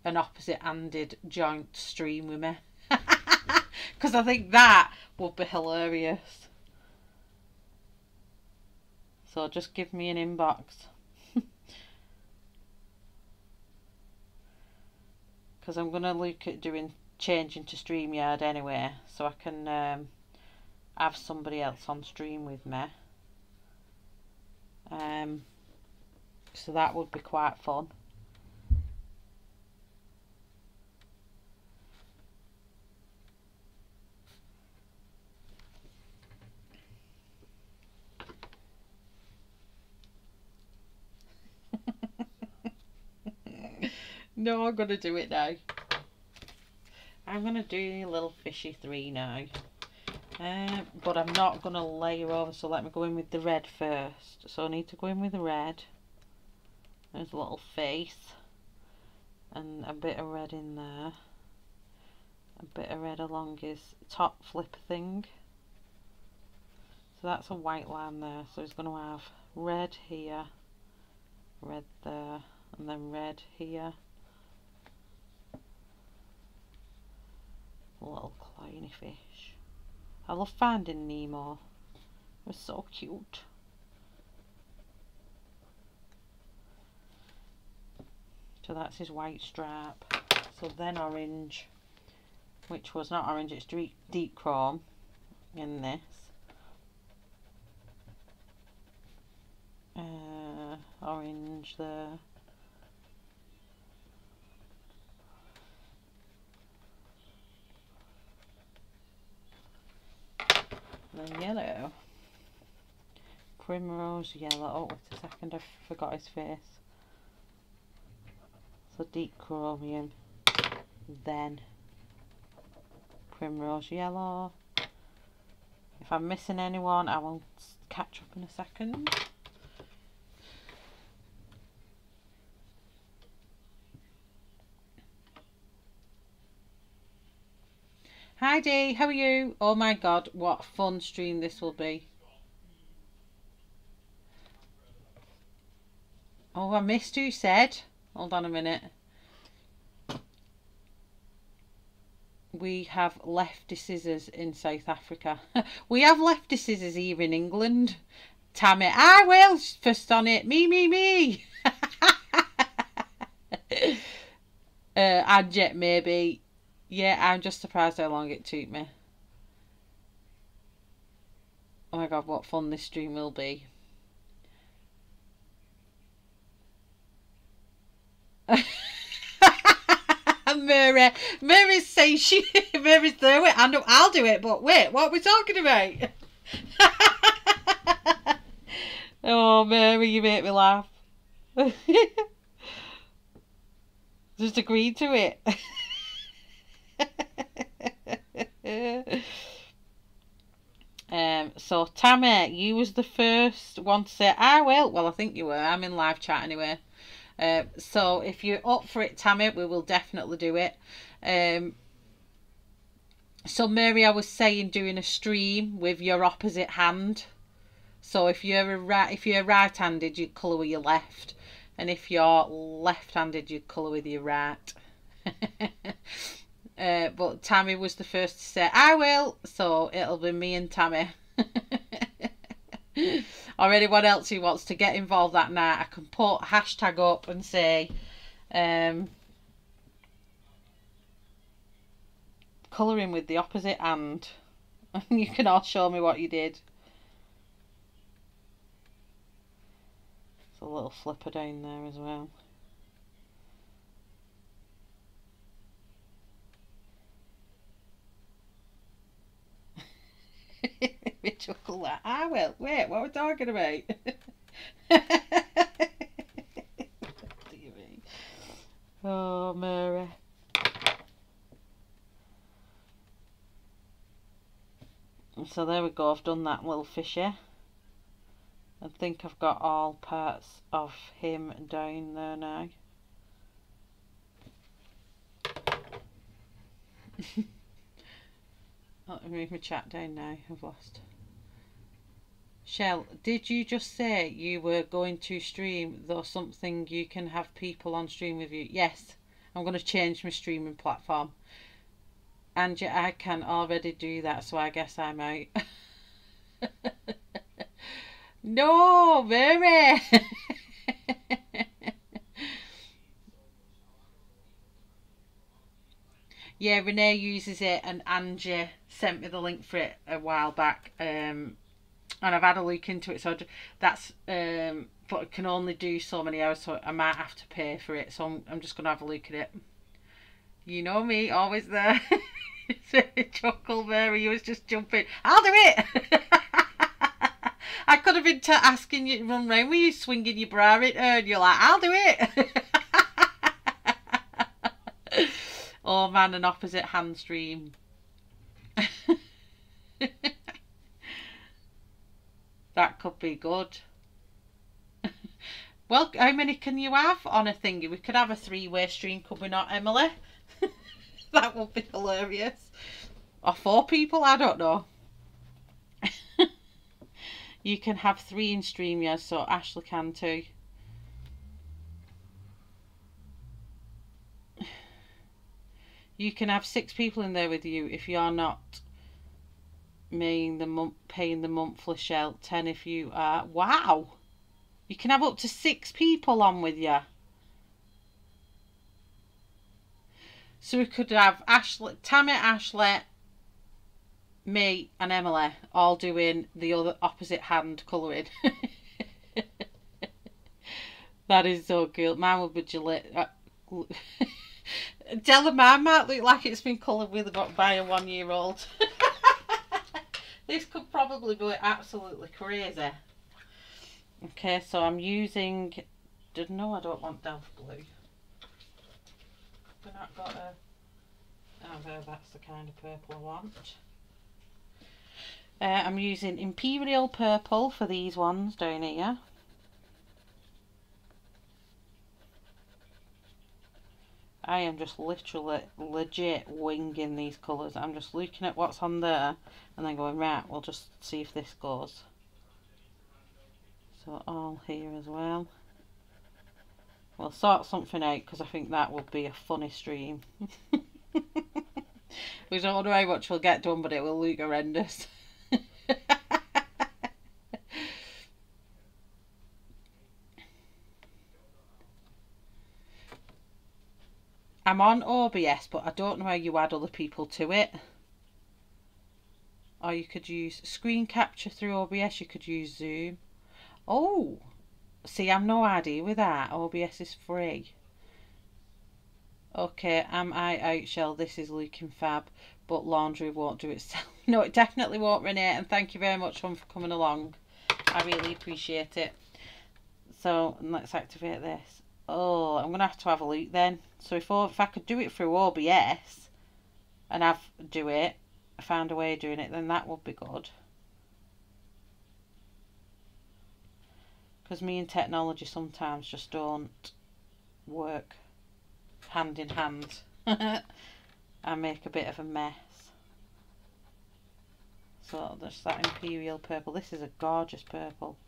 an opposite-handed joint stream with me? Because I think that would be hilarious. So just give me an inbox. Because I'm going to look at doing changing to StreamYard anyway, so I can um, have somebody else on stream with me. Um, so that would be quite fun. No, I'm going to do it now. I'm going to do little fishy three now. Um, but I'm not going to layer over, so let me go in with the red first. So I need to go in with the red. There's a little face. And a bit of red in there. A bit of red along his top flip thing. So that's a white line there. So he's going to have red here. Red there. And then red here. Little clowny fish. I love Finding Nemo. It was so cute. So that's his white stripe. So then orange. which was not orange, it's deep, deep chrome in this. Uh, orange there. Then yellow. Primrose yellow. Oh, wait a second, I forgot his face. So deep chromium. Then primrose yellow. If I'm missing anyone, I will catch up in a second. Hi Dee, how are you? Oh my god, what a fun stream this will be. Oh, I missed who you said. Hold on a minute. We have lefty scissors in South Africa. We have lefty scissors here in England. Damn it, I will first on it. Me, me, me. uh, and yet maybe. Yeah, I'm just surprised how long it took me. Oh my god, what fun this stream will be. Mary, Mary says she, Mary's there, wait, I know I'll do it, but wait, what are we talking about? Oh Mary, you make me laugh. Just agree to it. um so Tammy, you was the first one to say I will. Well, I think you were. I'm in live chat anyway. Uh, so if you're up for it, Tammy, we will definitely do it. Um so Mary, I was saying doing a stream with your opposite hand. So if you're a right if you're right-handed, you colour with your left, and if you're left-handed, you colour with your right. Uh, but Tammy was the first to say I will, so it'll be me and Tammy. Or anyone else who wants to get involved that night, I can put hashtag up and say um, colouring with the opposite hand, and you can all show me what you did. There's a little flipper down there as well. Rachel, like, I will. Wait, what are we talking about? What do you mean? Oh, Mary. So there we go. I've done that little fishy. I think I've got all parts of him down there now. Let me move my chat down now, I've lost. Shell, did you just say you were going to stream, though something you can have people on stream with you? Yes, I'm going to change my streaming platform. And yet I can already do that, so I guess I'm out. No, Mary! Yeah, Renee uses it, and Angie sent me the link for it a while back, um, and I've had a look into it. So that's, um, but I can only do so many hours, so I might have to pay for it. So I'm, I'm just gonna have a look at it. You know me, always there. Chuckle, Mary, you was just jumping. I'll do it. I could have been t asking you to run round with you swinging your bra at her, and you're like, I'll do it. Oh man, an opposite hand stream. That could be good. Well, how many can you have on a thingy? We could have a three-way stream, could we not, Emily? That would be hilarious. Or four people, I don't know. You can have three in stream, yes, so Ashley can too. You can have six people in there with you if you're not paying the, month, paying the monthly, Shell. Ten if you are. Wow! You can have up to six people on with you. So we could have Ashley, Tammy, Ashley, me and Emily all doing the other opposite hand colouring. That is so cool. Mine would be Gillette. Tell them mine might look like it's been coloured with about by a one-year-old. This could probably go absolutely crazy. Okay, so I'm using... No, I don't want Delph Blue. I've not got a... Oh, there, that's the kind of purple I want. Uh, I'm using Imperial Purple for these ones down here. I am just literally legit winging these colours. I'm just looking at what's on there and then going, right, we'll just see if this goes. So all here as well. We'll sort something out because I think that would be a funny stream. We don't know how much we'll get done, but it will look horrendous. I'm on O B S, but I don't know how you add other people to it. Or you could use screen capture through O B S, you could use Zoom. Oh, see, I'm no idea with that. O B S is free. Okay, am I out, Shell? This is looking fab, but laundry won't do itself. No, it definitely won't, Renee, and thank you very much for coming along. I really appreciate it. So, let's activate this. Oh, I'm going to have to have a look then. So if, if I could do it through O B S and have do it, I found a way of doing it, then that would be good. Because me and technology sometimes just don't work hand in hand. I make a bit of a mess. So there's that Imperial Purple. This is a gorgeous purple.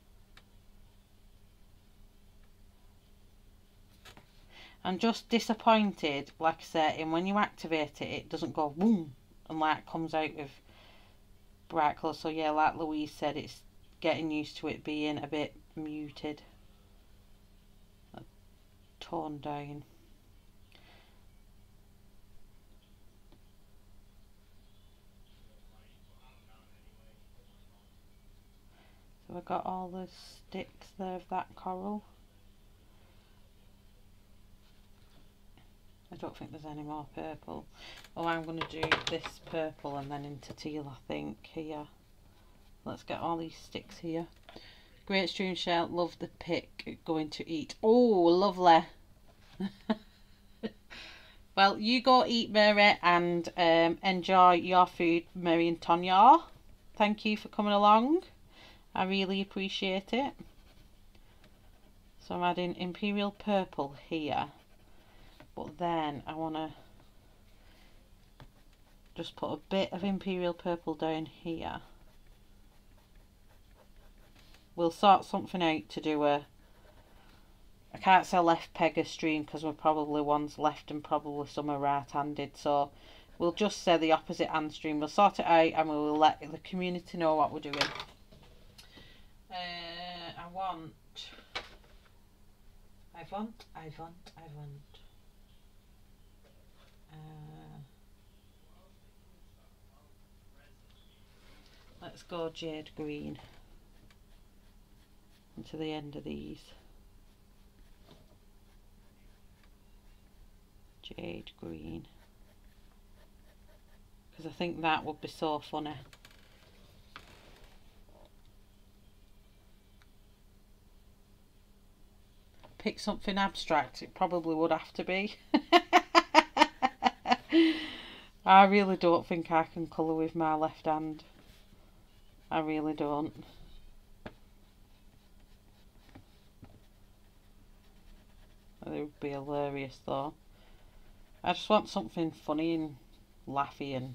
I'm just disappointed, like I said, in when you activate it, it doesn't go boom and like comes out with bright colour. So yeah, like Louise said, it's getting used to it being a bit muted, toned down. So I've got all the sticks there of that coral. I don't think there's any more purple. Oh, I'm going to do this purple and then into teal, I think, here. Let's get all these sticks here. Great stream, Shell. Love the pick. Going to eat. Oh, lovely. Well, you go eat, Mary, and um, enjoy your food, Mary and Tonya. Thank you for coming along. I really appreciate it. So I'm adding Imperial Purple here. But then I want to just put a bit of Imperial Purple down here. We'll sort something out to do a... I can't say left pegger stream because we're probably one's left and probably some are right-handed. So we'll just say the opposite hand stream. We'll sort it out and we'll let the community know what we're doing. Uh, I want... I want, I want, I want... Uh, let's go jade green to the end of these. Jade green, because I think that would be so funny. Pick something abstract, it probably would have to be. I really don't think I can colour with my left hand. I really don't. It would be hilarious though. I just want something funny and laughy and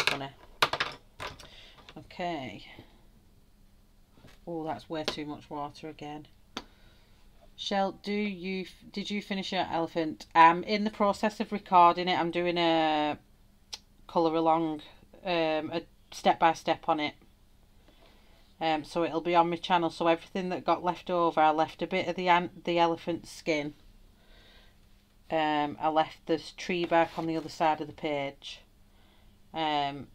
funny. Okay. Oh, that's way too much water again. Shell, do you did you finish your elephant? I'm in the process of recording it. I'm doing a colour along, um, a step by step on it. Um, so it'll be on my channel. So everything that got left over, I left a bit of the the elephant skin. um, I left this tree back on the other side of the page. Um,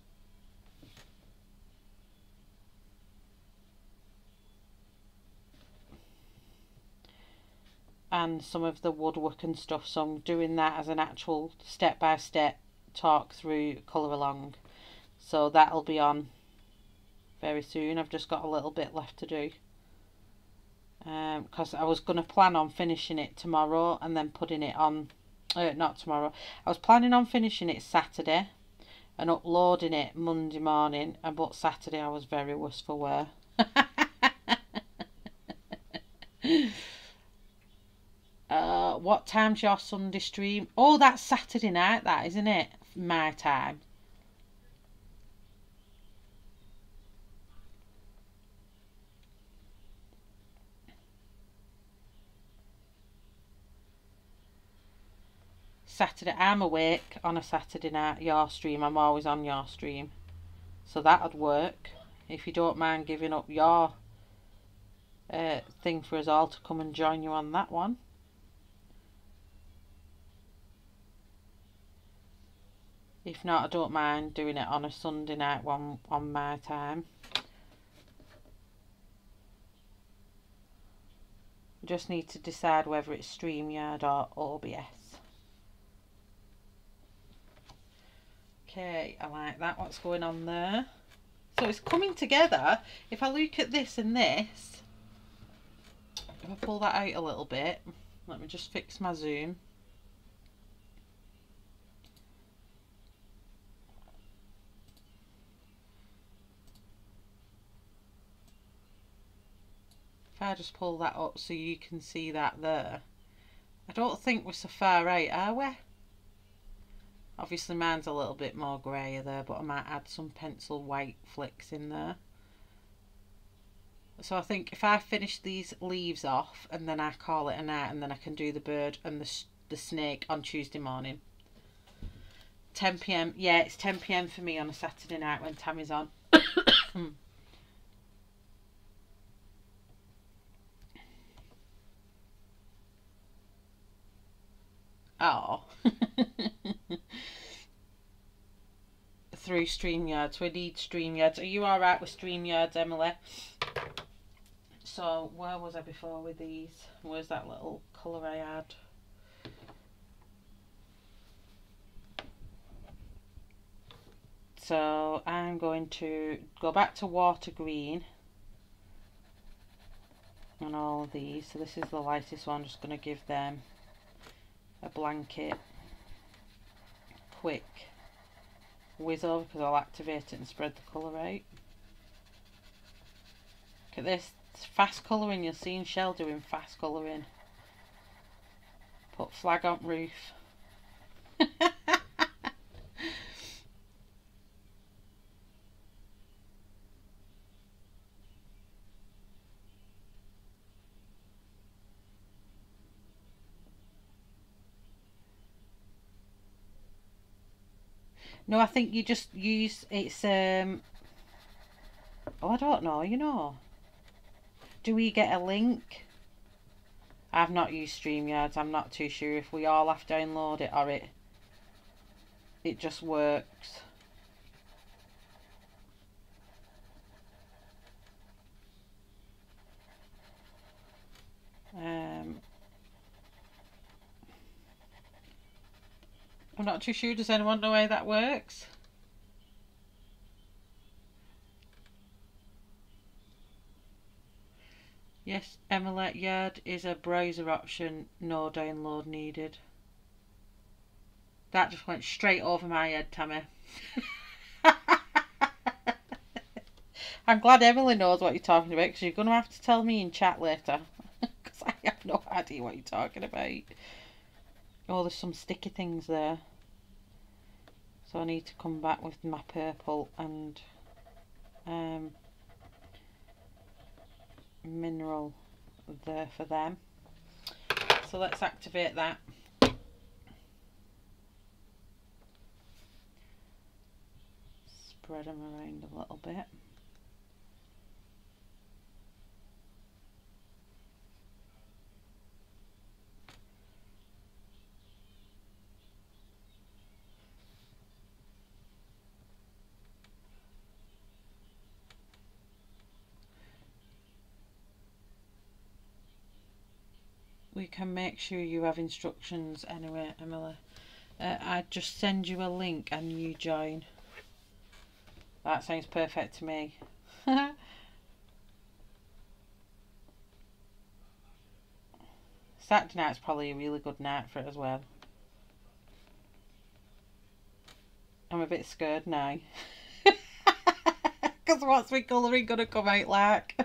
and some of the woodwork and stuff, so I'm doing that as an actual step-by-step talk through colour along, so that'll be on very soon. I've just got a little bit left to do, um because I was going to plan on finishing it tomorrow and then putting it on, uh, not tomorrow, I was planning on finishing it Saturday and uploading it Monday morning, and but Saturday I was very worse for wear. Uh, what time's your Sunday stream? Oh, that's Saturday night, that, isn't it? My time. Saturday, I'm awake on a Saturday night. Your stream, I'm always on your stream. So that would work, if you don't mind giving up your uh, thing for us all to come and join you on that one. If not, I don't mind doing it on a Sunday night one on my time. We just need to decide whether it's StreamYard or O B S. Okay, I like that. What's going on there? So it's coming together. If I look at this and this, if I pull that out a little bit, let me just fix my zoom. If I just pull that up so you can see that there. I don't think we're so far out, are we? Obviously mine's a little bit more greyer there, but I might add some pencil white flicks in there. So I think if I finish these leaves off and then I call it a night, and then I can do the bird and the, the snake on Tuesday morning. ten p m, yeah, it's ten p m for me on a Saturday night when Tammy's on. Oh, through StreamYard. We need StreamYard. Are you all right with StreamYard, Emily? So where was I before with these? Where's that little colour I had? So I'm going to go back to water green on all of these. So this is the lightest one. I'm just going to give them a blanket quick whiz over, because I'll activate it and spread the colour out. Look at this, it's fast colouring. You're seeing Shell doing fast colouring. Put flag on roof. No, I think you just use, it's, um, oh, I don't know, you know. Do we get a link? I've not used StreamYard, I'm not too sure if we all have to download it or it, it just works. Um... I'm not too sure. Does anyone know how that works? Yes, Emily, Yard is a browser option, no download needed. That just went straight over my head, Tammy. I'm glad Emily knows what you're talking about, because you're going to have to tell me in chat later, because I have no idea what you're talking about. Oh, there's some sticky things there. So I need to come back with my purple and um, mineral there for them. So let's activate that. Spread them around a little bit. you can make sure you have instructions anyway, Emily. Uh, I just send you a link and you join. That sounds perfect to me. Saturday night's probably a really good night for it as well. I'm a bit scared now. Because what's my colouring going to come out like?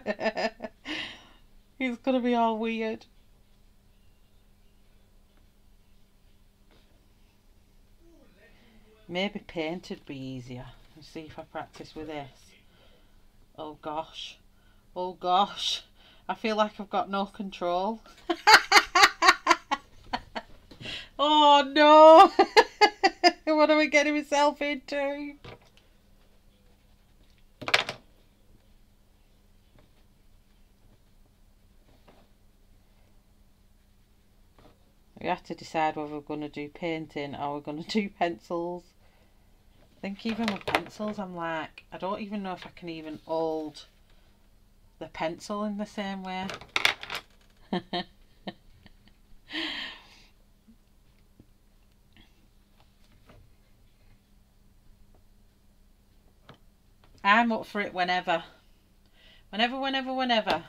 It's going to be all weird. Maybe paint would be easier. Let's see if I practice with this. Oh gosh. Oh gosh. I feel like I've got no control. Oh no. What am I getting myself into? We have to decide whether we're going to do painting or we're going to do pencils. I think even with pencils, I'm like, I don't even know if I can even hold the pencil in the same way. I'm up for it whenever. Whenever, whenever, whenever.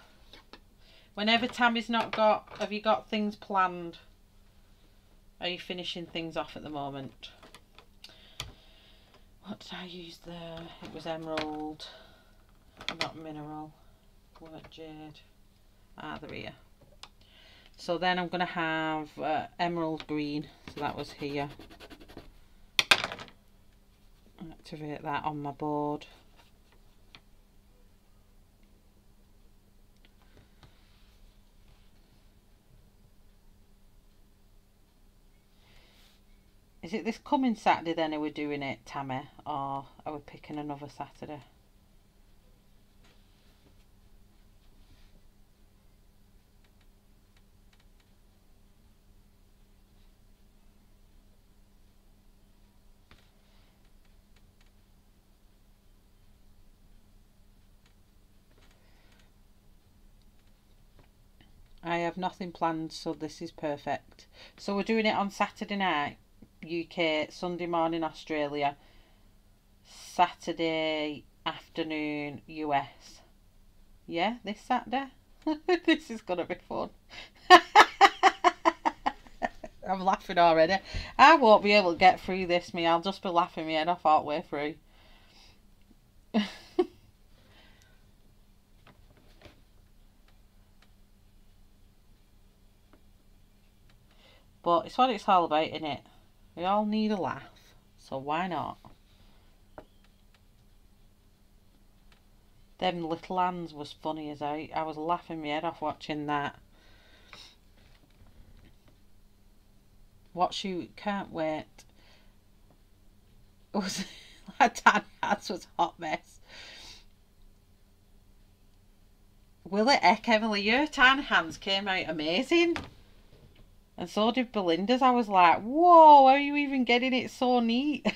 Whenever Tammy's not got, have you got things planned? Are you finishing things off at the moment? What did I use there? It was emerald, not mineral. What jade? Ah, they're here. So then I'm going to have uh, emerald green. So that was here. Activate that on my board. Is it this coming Saturday then are we doing it, Tammy? Or are we picking another Saturday? I have nothing planned, so this is perfect. So we're doing it on Saturday night. U K, Sunday morning Australia, Saturday afternoon U S. Yeah, this Saturday. This is gonna be fun. I'm laughing already. I won't be able to get through this, me. I'll just be laughing my head off all the way through. But it's what it's all about, isn't it? We all need a laugh, so why not? Them little hands was funny as I, I was laughing my head off watching that. Watch you, can't wait. It was, that Dan Hats was a hot mess. Will it heck, Emily, your tan hands came out amazing. And so did Belinda's. I was like, whoa, how are you even getting it so neat?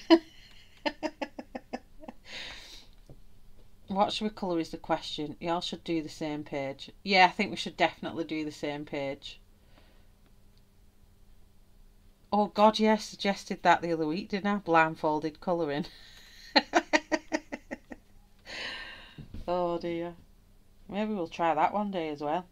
What should we colour is the question. Y'all should do the same page. Yeah, I think we should definitely do the same page. Oh God, yeah, I suggested that the other week, didn't I? Blindfolded colouring. Oh dear. Maybe we'll try that one day as well.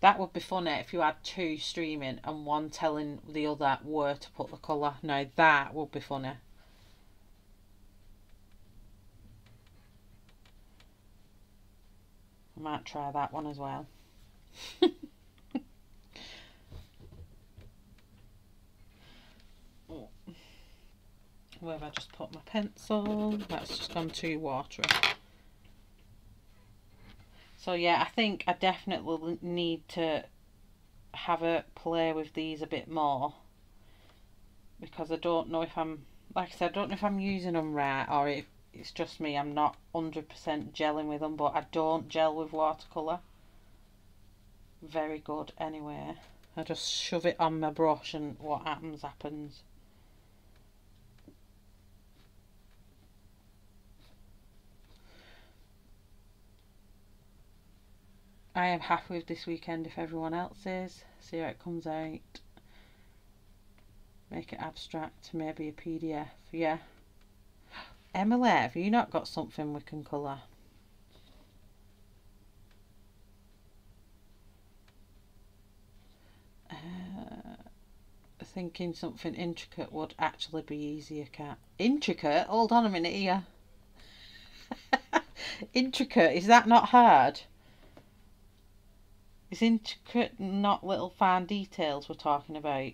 That would be funny if you had two streaming and one telling the other where to put the colour. Now that would be funny. I might try that one as well. Where have I just put my pencil? That's just gone too watery. So yeah, I think I definitely need to have a play with these a bit more, because I don't know if I'm, like I said, I don't know if I'm using them right or if it's just me, I'm not one hundred percent gelling with them, but I don't gel with watercolour. Very good anyway. I just shove it on my brush and what happens, happens. I am happy with this weekend if everyone else is. See how it comes out. Make it abstract, maybe a P D F. Yeah. Emily, have you not got something we can colour? Thinking something intricate would actually be easier, Kat. Intricate? Hold on a minute here. Intricate, is that not hard? Is intricate not little fine details we're talking about?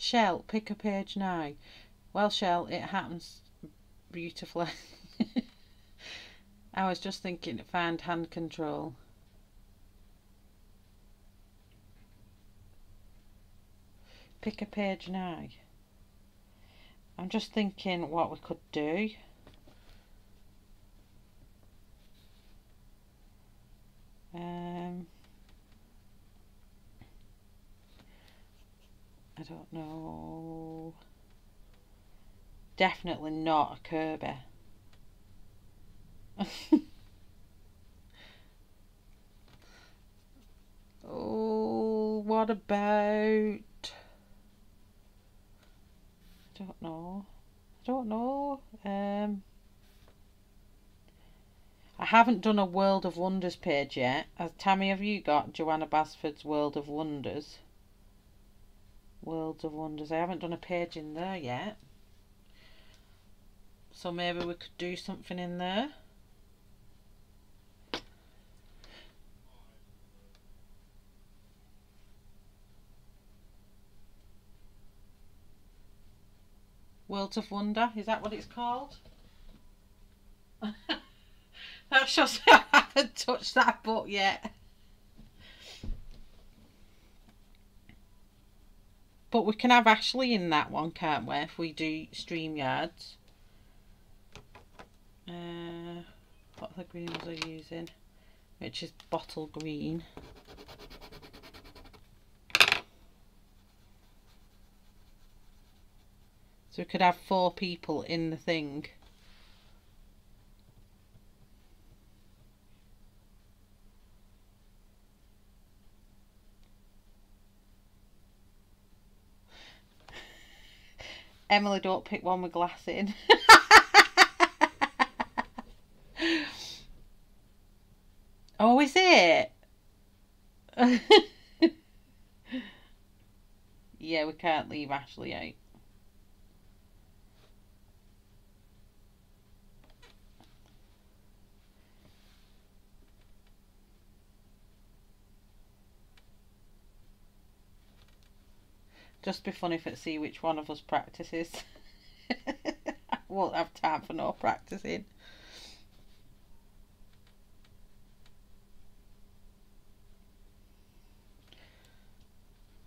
Shell, pick a page now. Well, Shell, it happens beautifully. I was just thinking to find hand control. Pick a page now. I'm just thinking what we could do. Um. I don't know. Definitely not a Kirby. Oh, what about? I don't know. I don't know. Um, I haven't done a World of Wonders page yet. As Tammy, have you got Joanna Basford's World of Wonders? Worlds of Wonders. I haven't done a page in there yet, so maybe we could do something in there. Worlds of Wonder, is that what it's called? That's just, I haven't touched that book yet. But we can have Ashley in that one, can't we, if we do StreamYards? Uh, what are the greens are using? Which is bottle green. So we could have four people in the thing. Emily, don't pick one with glass in. Oh, is it? Yeah, we can't leave Ashley out. Just be funny if it see which one of us practices. I won't have time for no practicing.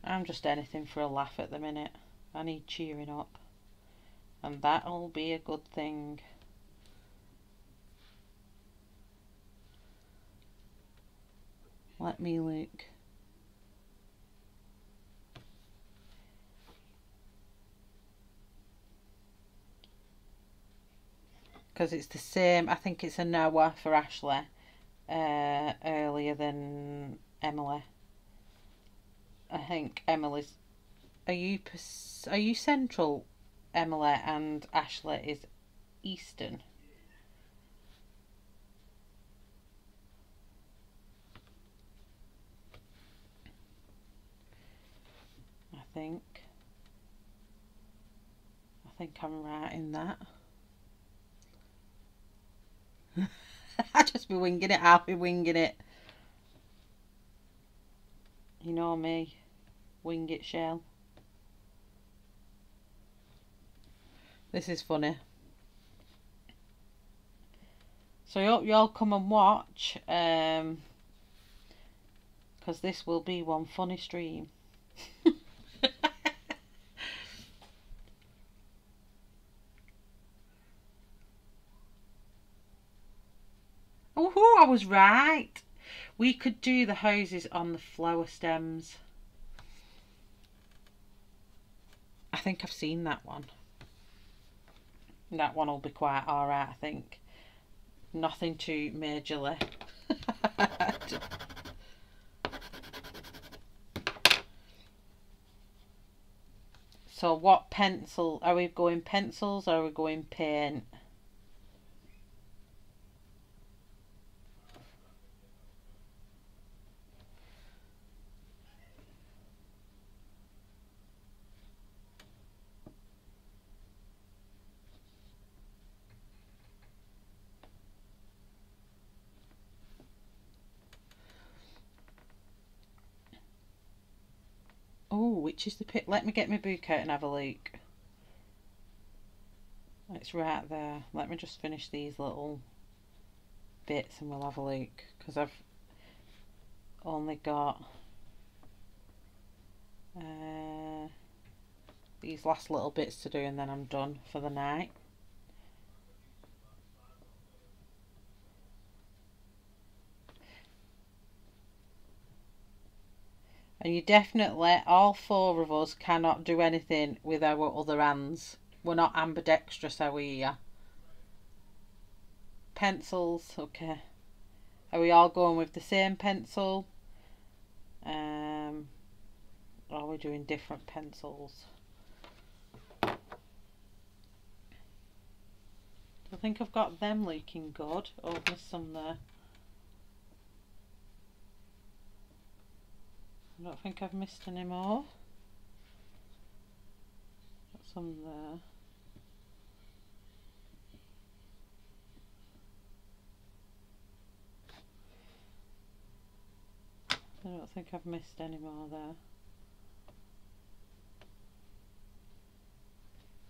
I'm just anything for a laugh at the minute. I need cheering up, and that'll be a good thing. Let me look. Because it's the same, I think it's an hour for Ashley uh, earlier than Emily. I think Emily's, are you are you central, Emily, and Ashley is Eastern. I think I think I'm right in that. I just be winging it. I'll be winging it. You know me, wing it, Shell. This is funny. So I hope you all come and watch, um, because this will be one funny stream. I was right. We could do the hoses on the flower stems. I think I've seen that one. That one will be quite all right, I think. Nothing too majorly. So what pencil? Are we going pencils or are we going paint? Which is the pit? Let me get my book out and have a look. It's right there. Let me just finish these little bits and we'll have a look, because I've only got uh, these last little bits to do and then I'm done for the night. And you definitely, all four of us, cannot do anything with our other hands. We're not ambidextrous, are we here? Pencils, okay. Are we all going with the same pencil? Um, or are we doing different pencils? I think I've got them looking good. Oh, there's some there. I don't think I've missed any more. Got some there. I don't think I've missed any more there.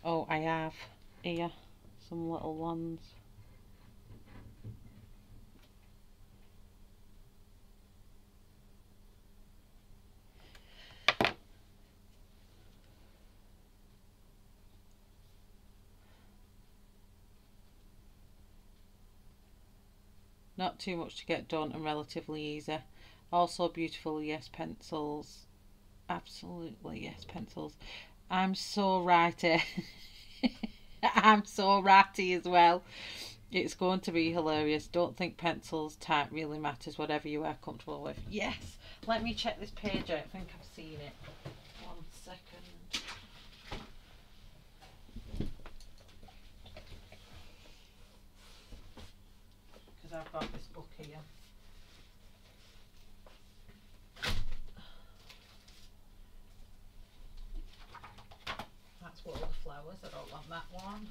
Oh, I have here some little ones. Not too much to get done and relatively easy. Also beautiful, yes, pencils. Absolutely, yes, pencils. I'm so righty. I'm so ratty as well. It's going to be hilarious. Don't think pencils, type really matters. Whatever you are comfortable with. Yes. Let me check this page out. I think I've seen it. One second. I've got this book here. That's World of Flowers. I don't want that one.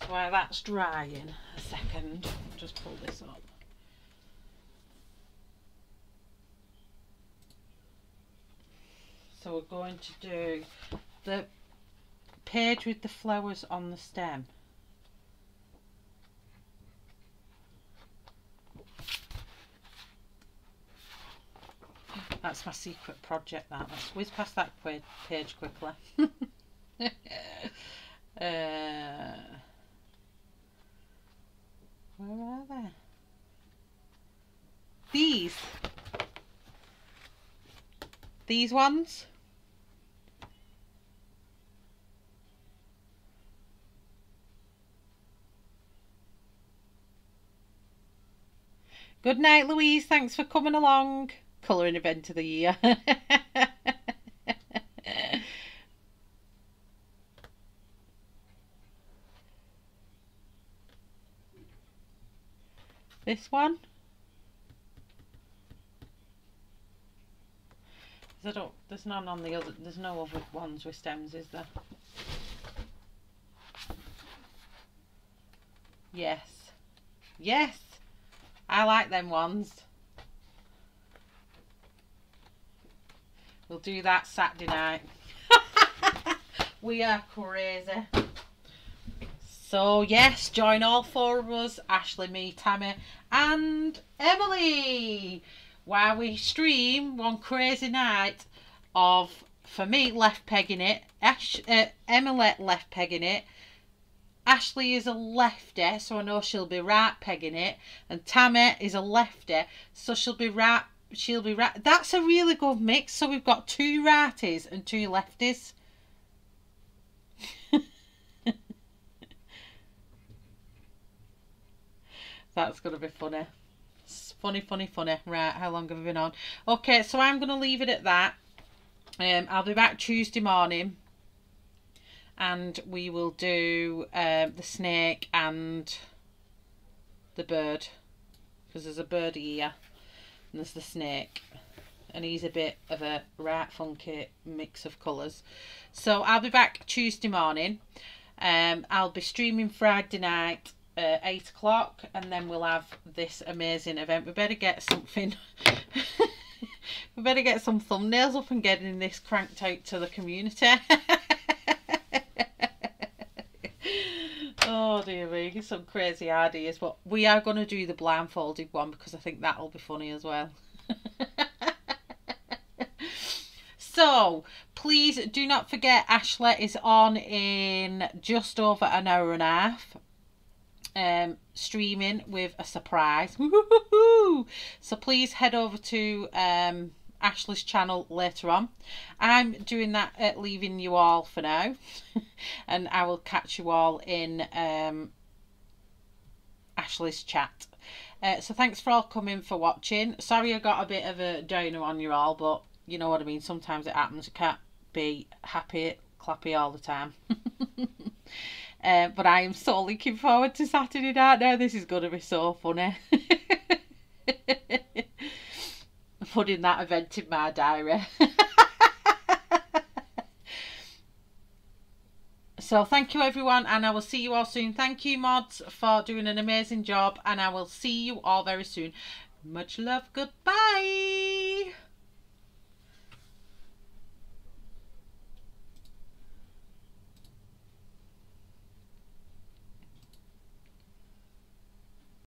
So while that's drying a second, I'll just pull this up. So we're going to do the page with the flowers on the stem. That's my secret project, that. Let's whiz past that page quickly. uh, where are they? These. These ones. Good night, Louise. Thanks for coming along. Colouring event of the year. This one. I don't, there's none on the other. There's no other ones with stems, is there? Yes. Yes. I like them ones. We'll do that Saturday night. We are crazy. So yes, join all four of us, Ashley, me, Tammy and Emily, while we stream one crazy night of, for me, left pegging it, Ash, uh, Emily left pegging it, Ashley is a lefty, so I know she'll be right pegging it. And Tammy is a lefty, so she'll be right. She'll be right. That's a really good mix. So we've got two righties and two lefties. That's going to be funny. It's funny, funny, funny. Right, how long have we been on? Okay, so I'm going to leave it at that. Um, I'll be back Tuesday morning. And we will do um, the snake and the bird. Because there's a bird here. And there's the snake. And he's a bit of a right funky mix of colours. So I'll be back Tuesday morning. Um, I'll be streaming Friday night. Uh, eight o'clock, and then we'll have this amazing event. We better get something we better get some thumbnails up and getting this cranked out to the community. Oh dear me, some crazy ideas, but we are going to do the blindfolded one because I think that'll be funny as well. So please do not forget, Ashley is on in just over an hour and a half. Um, streaming with a surprise. Woo-hoo-hoo! So please head over to um, Ashley's channel later on. I'm doing that at leaving you all for now. And I will catch you all in um, Ashley's chat. Uh, so thanks for all coming, for watching. Sorry I got a bit of a downer on you all, but you know what I mean, sometimes it happens. You can't be happy clappy all the time. Uh, but I am so looking forward to Saturday night now. This is going to be so funny. Putting that event in my diary. So thank you everyone, and I will see you all soon. Thank you mods for doing an amazing job, and I will see you all very soon. Much love. Goodbye.